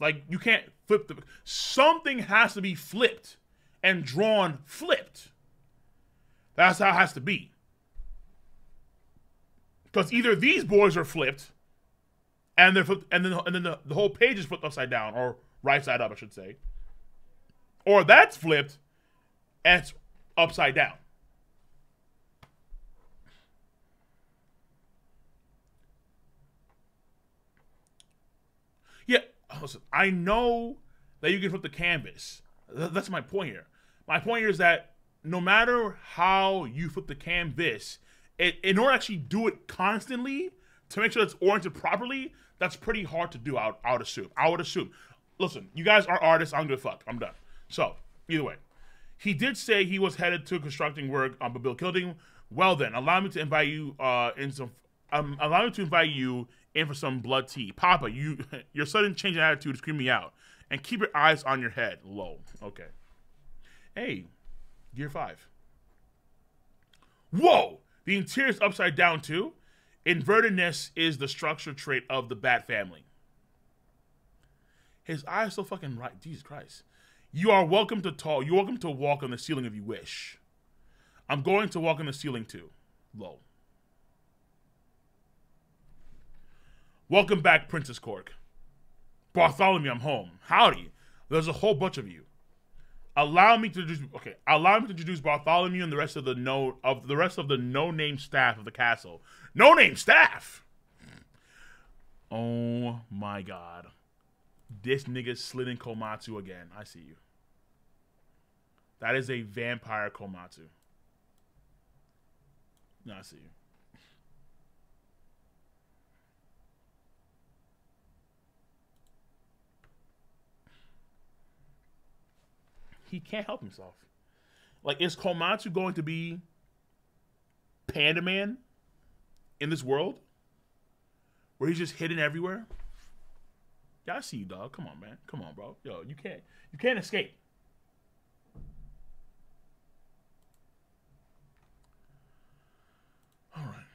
Like, you can't flip the... Something has to be flipped. and drawn flipped. That's how it has to be. Because either these boys are flipped, and they're flipped, and then the whole page is flipped upside down, or right side up, I should say. Or that's flipped, and it's upside down. Yeah, listen, I know that you can flip the canvas. That's my point here. My point here is that no matter how you flip the canvas, in order to actually do it constantly to make sure it's oriented properly, that's pretty hard to do, I would assume. Listen, you guys are artists. I don't give a fuck. I'm done. So, either way. He did say he was headed to constructing work on Build King. Well then, allow me to invite you in for some blood tea. Papa, your sudden change in attitude is creeping me out. And keep your eyes on your head. Lol. Okay. Hey, Gear 5. Whoa! The interior is upside down too. Invertedness is the structure trait of the Bat family. His eyes so fucking right. Jesus Christ. You are welcome to talk. You're welcome to walk on the ceiling if you wish. I'm going to walk on the ceiling too. Lol. Welcome back, Princess Cork. Bartholomew, I'm home. Howdy. There's a whole bunch of you. Allow me to introduce Bartholomew and the rest of the no-name staff of the castle. No-name staff. Oh my God. This nigga slid in Komatsu again. I see you. That is a vampire Komatsu. No, I see you. He can't help himself. Like, is Komatsu going to be Panda Man in this world? Where he's just hidden everywhere? Yeah, I see you, dog. Come on, man. Come on, bro. Yo, you can't escape. All right.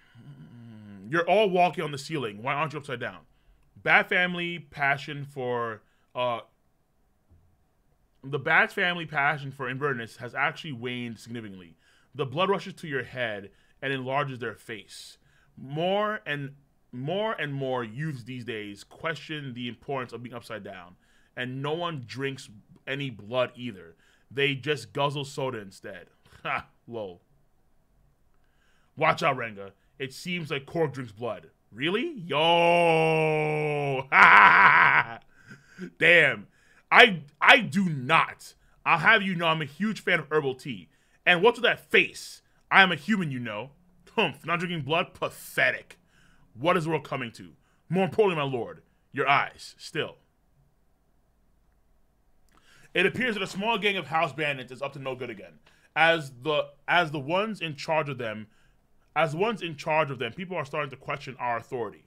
You're all walking on the ceiling. Why aren't you upside down? The Bat family passion for invertedness has actually waned significantly. The blood rushes to your head and enlarges their face. More and more youths these days question the importance of being upside down, and no one drinks any blood either. They just guzzle soda instead. Ha, lol. Watch out, Renga. It seems like Cork drinks blood. Really? Yo! Ha! Damn. I do not. I'll have you know I'm a huge fan of herbal tea. And what's with that face? I am a human, you know. Humph, not drinking blood? Pathetic. What is the world coming to? More importantly, my lord, your eyes, still. It appears that a small gang of house bandits is up to no good again. As the ones in charge of them, people are starting to question our authority.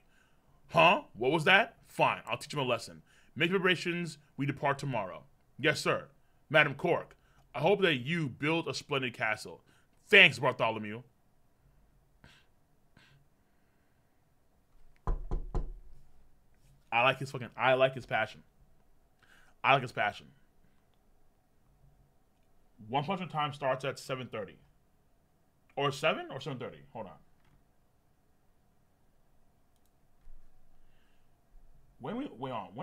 Huh? What was that? Fine, I'll teach them a lesson. Make preparations. We depart tomorrow. Yes, sir. Madam Cork, I hope that you build a splendid castle. Thanks, Bartholomew. I like his passion. One Punch Man time starts at 7:30. Or 7 or 7:30. Hold on. When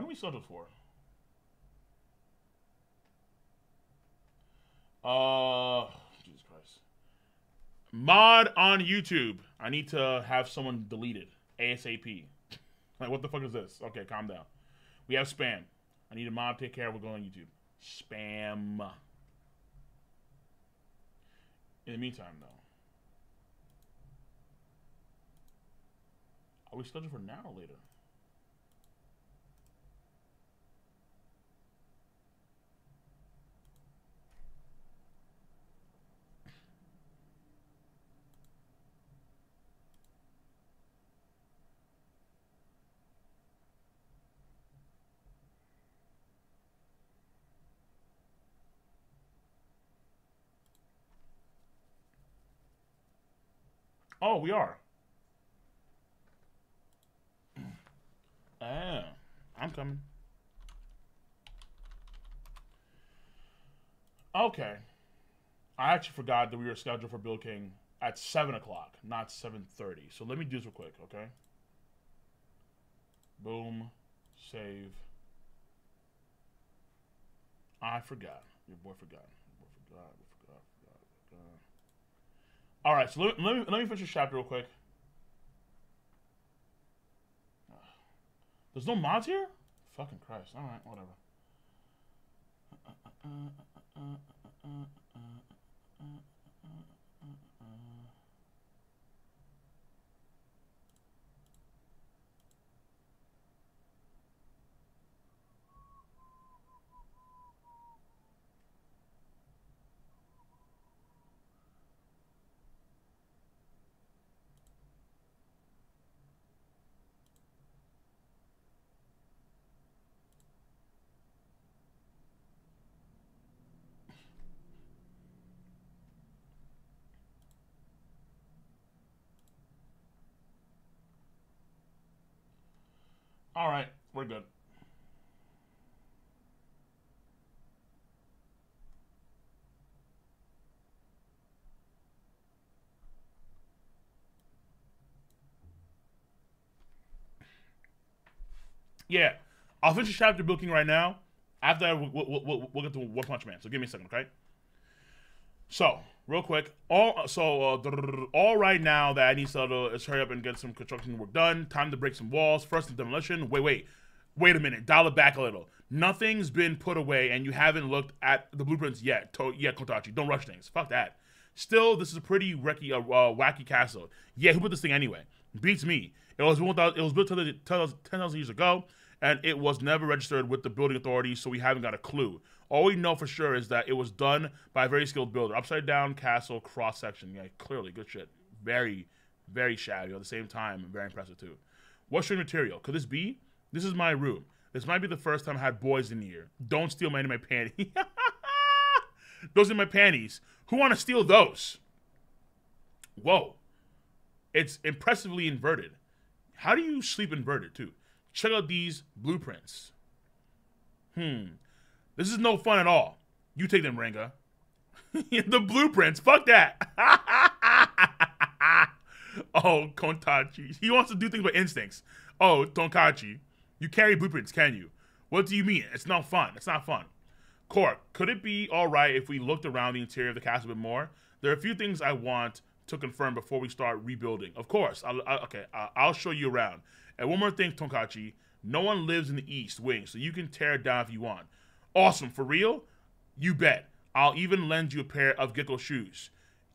we scheduled for? Jesus Christ. Mod on YouTube. I need to have someone deleted ASAP. Like, what the fuck is this? Okay, calm down. We have spam. I need a mob. Take care. We're going on YouTube. Spam. In the meantime, though, are we scheduled for now or later? Oh, we are. Ah, I'm coming. Okay. I actually forgot that we were scheduled for Build King at 7 o'clock, not 7:30. So let me do this real quick, okay? Boom. Save. I forgot. Your boy forgot. Your boy forgot. All right, so let me finish this chapter real quick. There's no mods here? Fucking Christ. All right, whatever. All right, we're good. Yeah, I'll finish the chapter Build King right now. After that, we'll get to One Punch Man. So give me a second, okay? So real quick, all right now that I need to is hurry up and get some construction work done. Time to break some walls. First the demolition. Wait a minute. Dial it back a little. Nothing's been put away, and you haven't looked at the blueprints yet. Kotachi, don't rush things. Fuck that. Still, this is a pretty wacky castle. Yeah, who built this thing anyway? Beats me. It was built 10,000 years ago, and it was never registered with the building authority, so we haven't got a clue. All we know for sure is that it was done by a very skilled builder. Upside Down Castle cross-section. Yeah, clearly, good shit. Very, very shabby. At the same time, very impressive, too. What's your material? Could this be? This is my room. This might be the first time I had boys in here. Don't steal my panties. Those are my panties. Who want to steal those? Whoa. It's impressively inverted. How do you sleep inverted, too? Check out these blueprints. This is no fun at all. You take them, Renga. The blueprints. Fuck that. Oh, Tonkachi. He wants to do things by instincts. Oh, Tonkachi. You carry blueprints, can you? What do you mean? It's not fun. It's not fun. Cork, could it be all right if we looked around the interior of the castle a bit more? There are a few things I want to confirm before we start rebuilding. Of course. I'll show you around. And one more thing, Tonkachi. No one lives in the east wing, so you can tear it down if you want. Awesome, for real? You bet. I'll even lend you a pair of gecko shoes.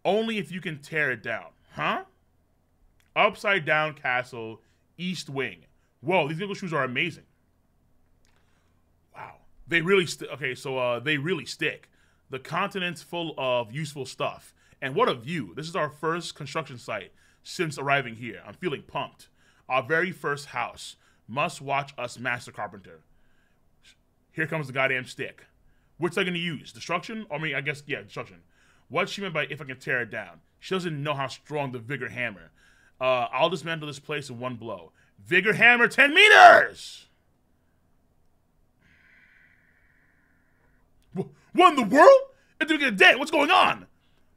Only if you can tear it down. Huh? Upside Down Castle, East Wing. Whoa, these gecko shoes are amazing. Wow. They really stick. Okay, so they really stick. The continent's full of useful stuff. And what a view. This is our first construction site since arriving here. I'm feeling pumped. Our very first house. Must watch us, Master Carpenter. Here comes the goddamn stick. What's I gonna use? Destruction? I mean, I guess, yeah, destruction. What she meant by if I can tear it down. She doesn't know how strong the Vigor Hammer. I'll dismantle this place in one blow. Vigor Hammer, 10 meters! What in the world? It's the beginning of the day, what's going on?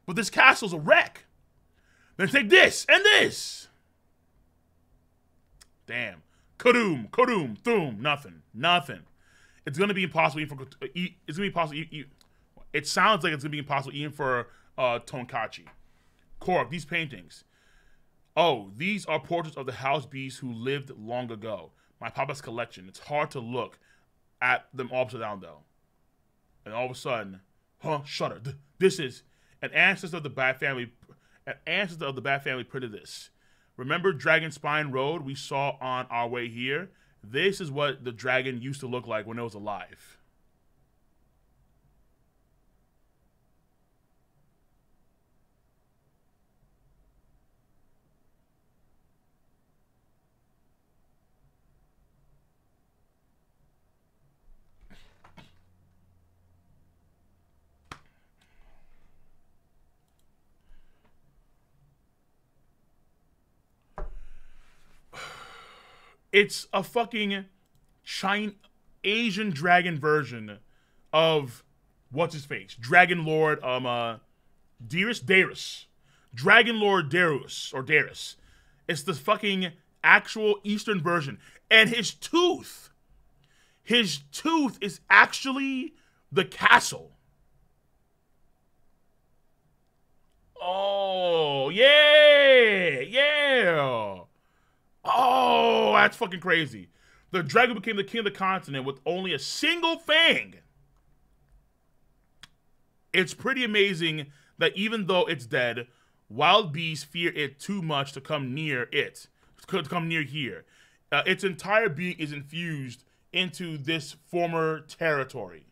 But this castle's a wreck. Then take this and this. Damn. Kadoom, kadoom, thoom, nothing, nothing. It's gonna be impossible. Even for, it's gonna be possible. It sounds like it's gonna be impossible even for Tonkachi. Korok, these paintings. Oh, these are portraits of the house beast who lived long ago. My papa's collection. It's hard to look at them all upside down though. And all of a sudden, huh? Shudder. This is an ancestor of the Bat family. An ancestor of the Bat family printed this. Remember Dragon Spine Road we saw on our way here. This is what the dragon used to look like when it was alive. It's a fucking Asian dragon version of what's his face? Dragon Lord Darius. Dragon Lord Darius or Darius. It's the fucking actual Eastern version. And his tooth is actually the castle. Oh, yeah, yeah. Oh, that's fucking crazy. The dragon became the king of the continent with only a single fang. It's pretty amazing that even though it's dead, wild beasts fear it too much to come near it. To come near here. Its entire being is infused into this former territory.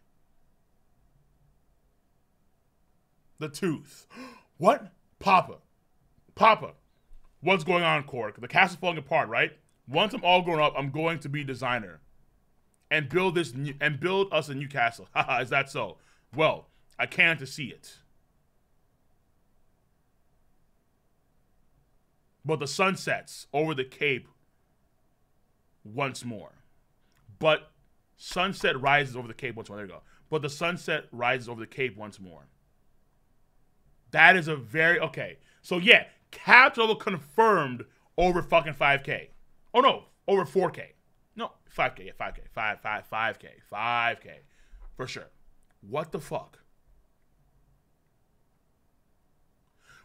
The tooth. What? Papa. Papa. What's going on, Cork? The castle's falling apart, right? Once I'm all grown up, I'm going to be designer. And build us a new castle. Haha, is that so? Well, I can't to see it. But the sun sets over the cape once more. But sunset rises over the cape once more. There you go. But the sunset rises over the cape once more. That is a very... Okay. So, yeah. Cap level confirmed over fucking 5K. Oh, no. Over 4K. No. 5K. Yeah, 5K. 5K. 5K. For sure. What the fuck?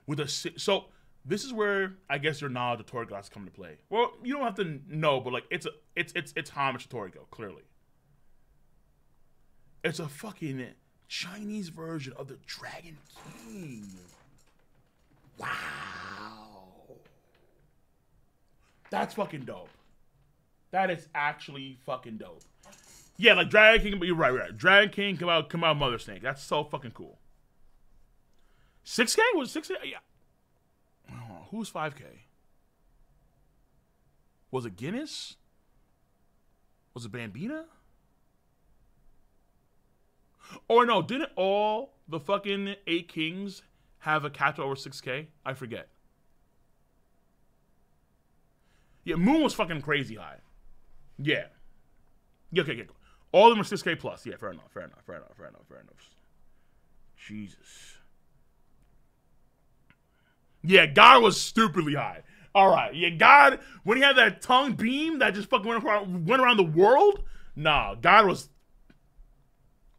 With a... So... This is where I guess your knowledge of Toriko has come to play. Well, you don't have to know, but like it's homage to Toriko, clearly. It's a fucking Chinese version of the Dragon King. Wow. That's fucking dope. That is actually fucking dope. Yeah, like Dragon King, but you're right, right. Dragon King come out Mother Snake. That's so fucking cool. 6K? Was it 6K? Yeah. Oh, who's 5K? Was it Guinness? Was it Bambina? Or no, didn't all the fucking 8 kings have a capture over 6K? I forget. Yeah, Moon was fucking crazy high. Yeah. Yeah, okay, okay. All of them are 6K plus. Yeah, fair enough, fair enough, fair enough, fair enough, fair enough. Jesus. Yeah, God was stupidly high. All right. Yeah, God, when he had that tongue beam that just fucking went around the world? Nah, God was...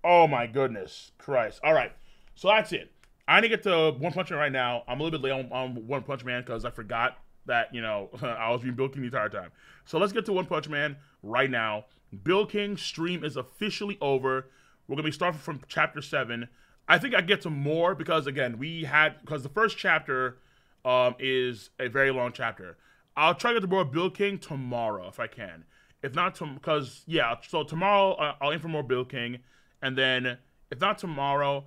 Oh, my goodness. Christ. All right. So that's it. I need to get to One Punch Man right now. I'm a little bit late on One Punch Man because I forgot that, you know, I was being Build King the entire time. So let's get to One Punch Man right now. Build King stream is officially over. We're going to be starting from Chapter 7. I think I get to more because, again, because the first chapter... is a very long chapter. I'll try to get to more Build King tomorrow if I can. If not, because, yeah, so tomorrow I'll aim for more Build King. And then, if not tomorrow,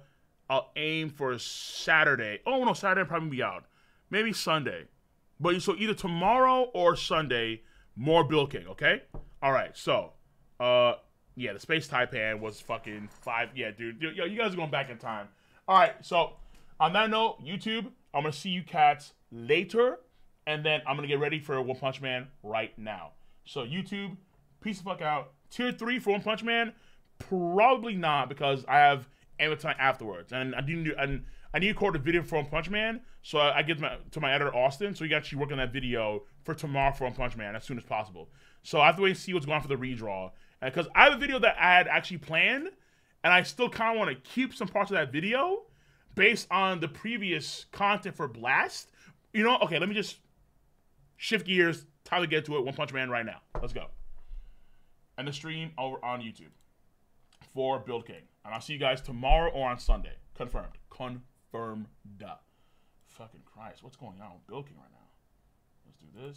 I'll aim for Saturday. Oh, no, Saturday will probably be out. Maybe Sunday. But so either tomorrow or Sunday, more Build King, okay? All right, so, yeah, the Space Taipan was fucking 5. Yeah, dude, yo, you guys are going back in time. All right, so, on that note, YouTube... I'm going to see you cats later, and then I'm going to get ready for One Punch Man right now. So, YouTube, peace the fuck out. Tier 3 for One Punch Man? Probably not, because I have time afterwards. And I need to record a video for One Punch Man, so I give to my editor, Austin, so he can actually work on that video for tomorrow for One Punch Man as soon as possible. So, I have to wait and see what's going on for the redraw. Because I have a video that I had actually planned, and I still kind of want to keep some parts of that video, based on the previous content for Blast. You know, okay, let me just shift gears. Time to get to it. One Punch Man right now. Let's go. And the stream over on YouTube for Build King. And I'll see you guys tomorrow or on Sunday. Confirmed. Confirmed. Fucking Christ. What's going on with Build King right now? Let's do this.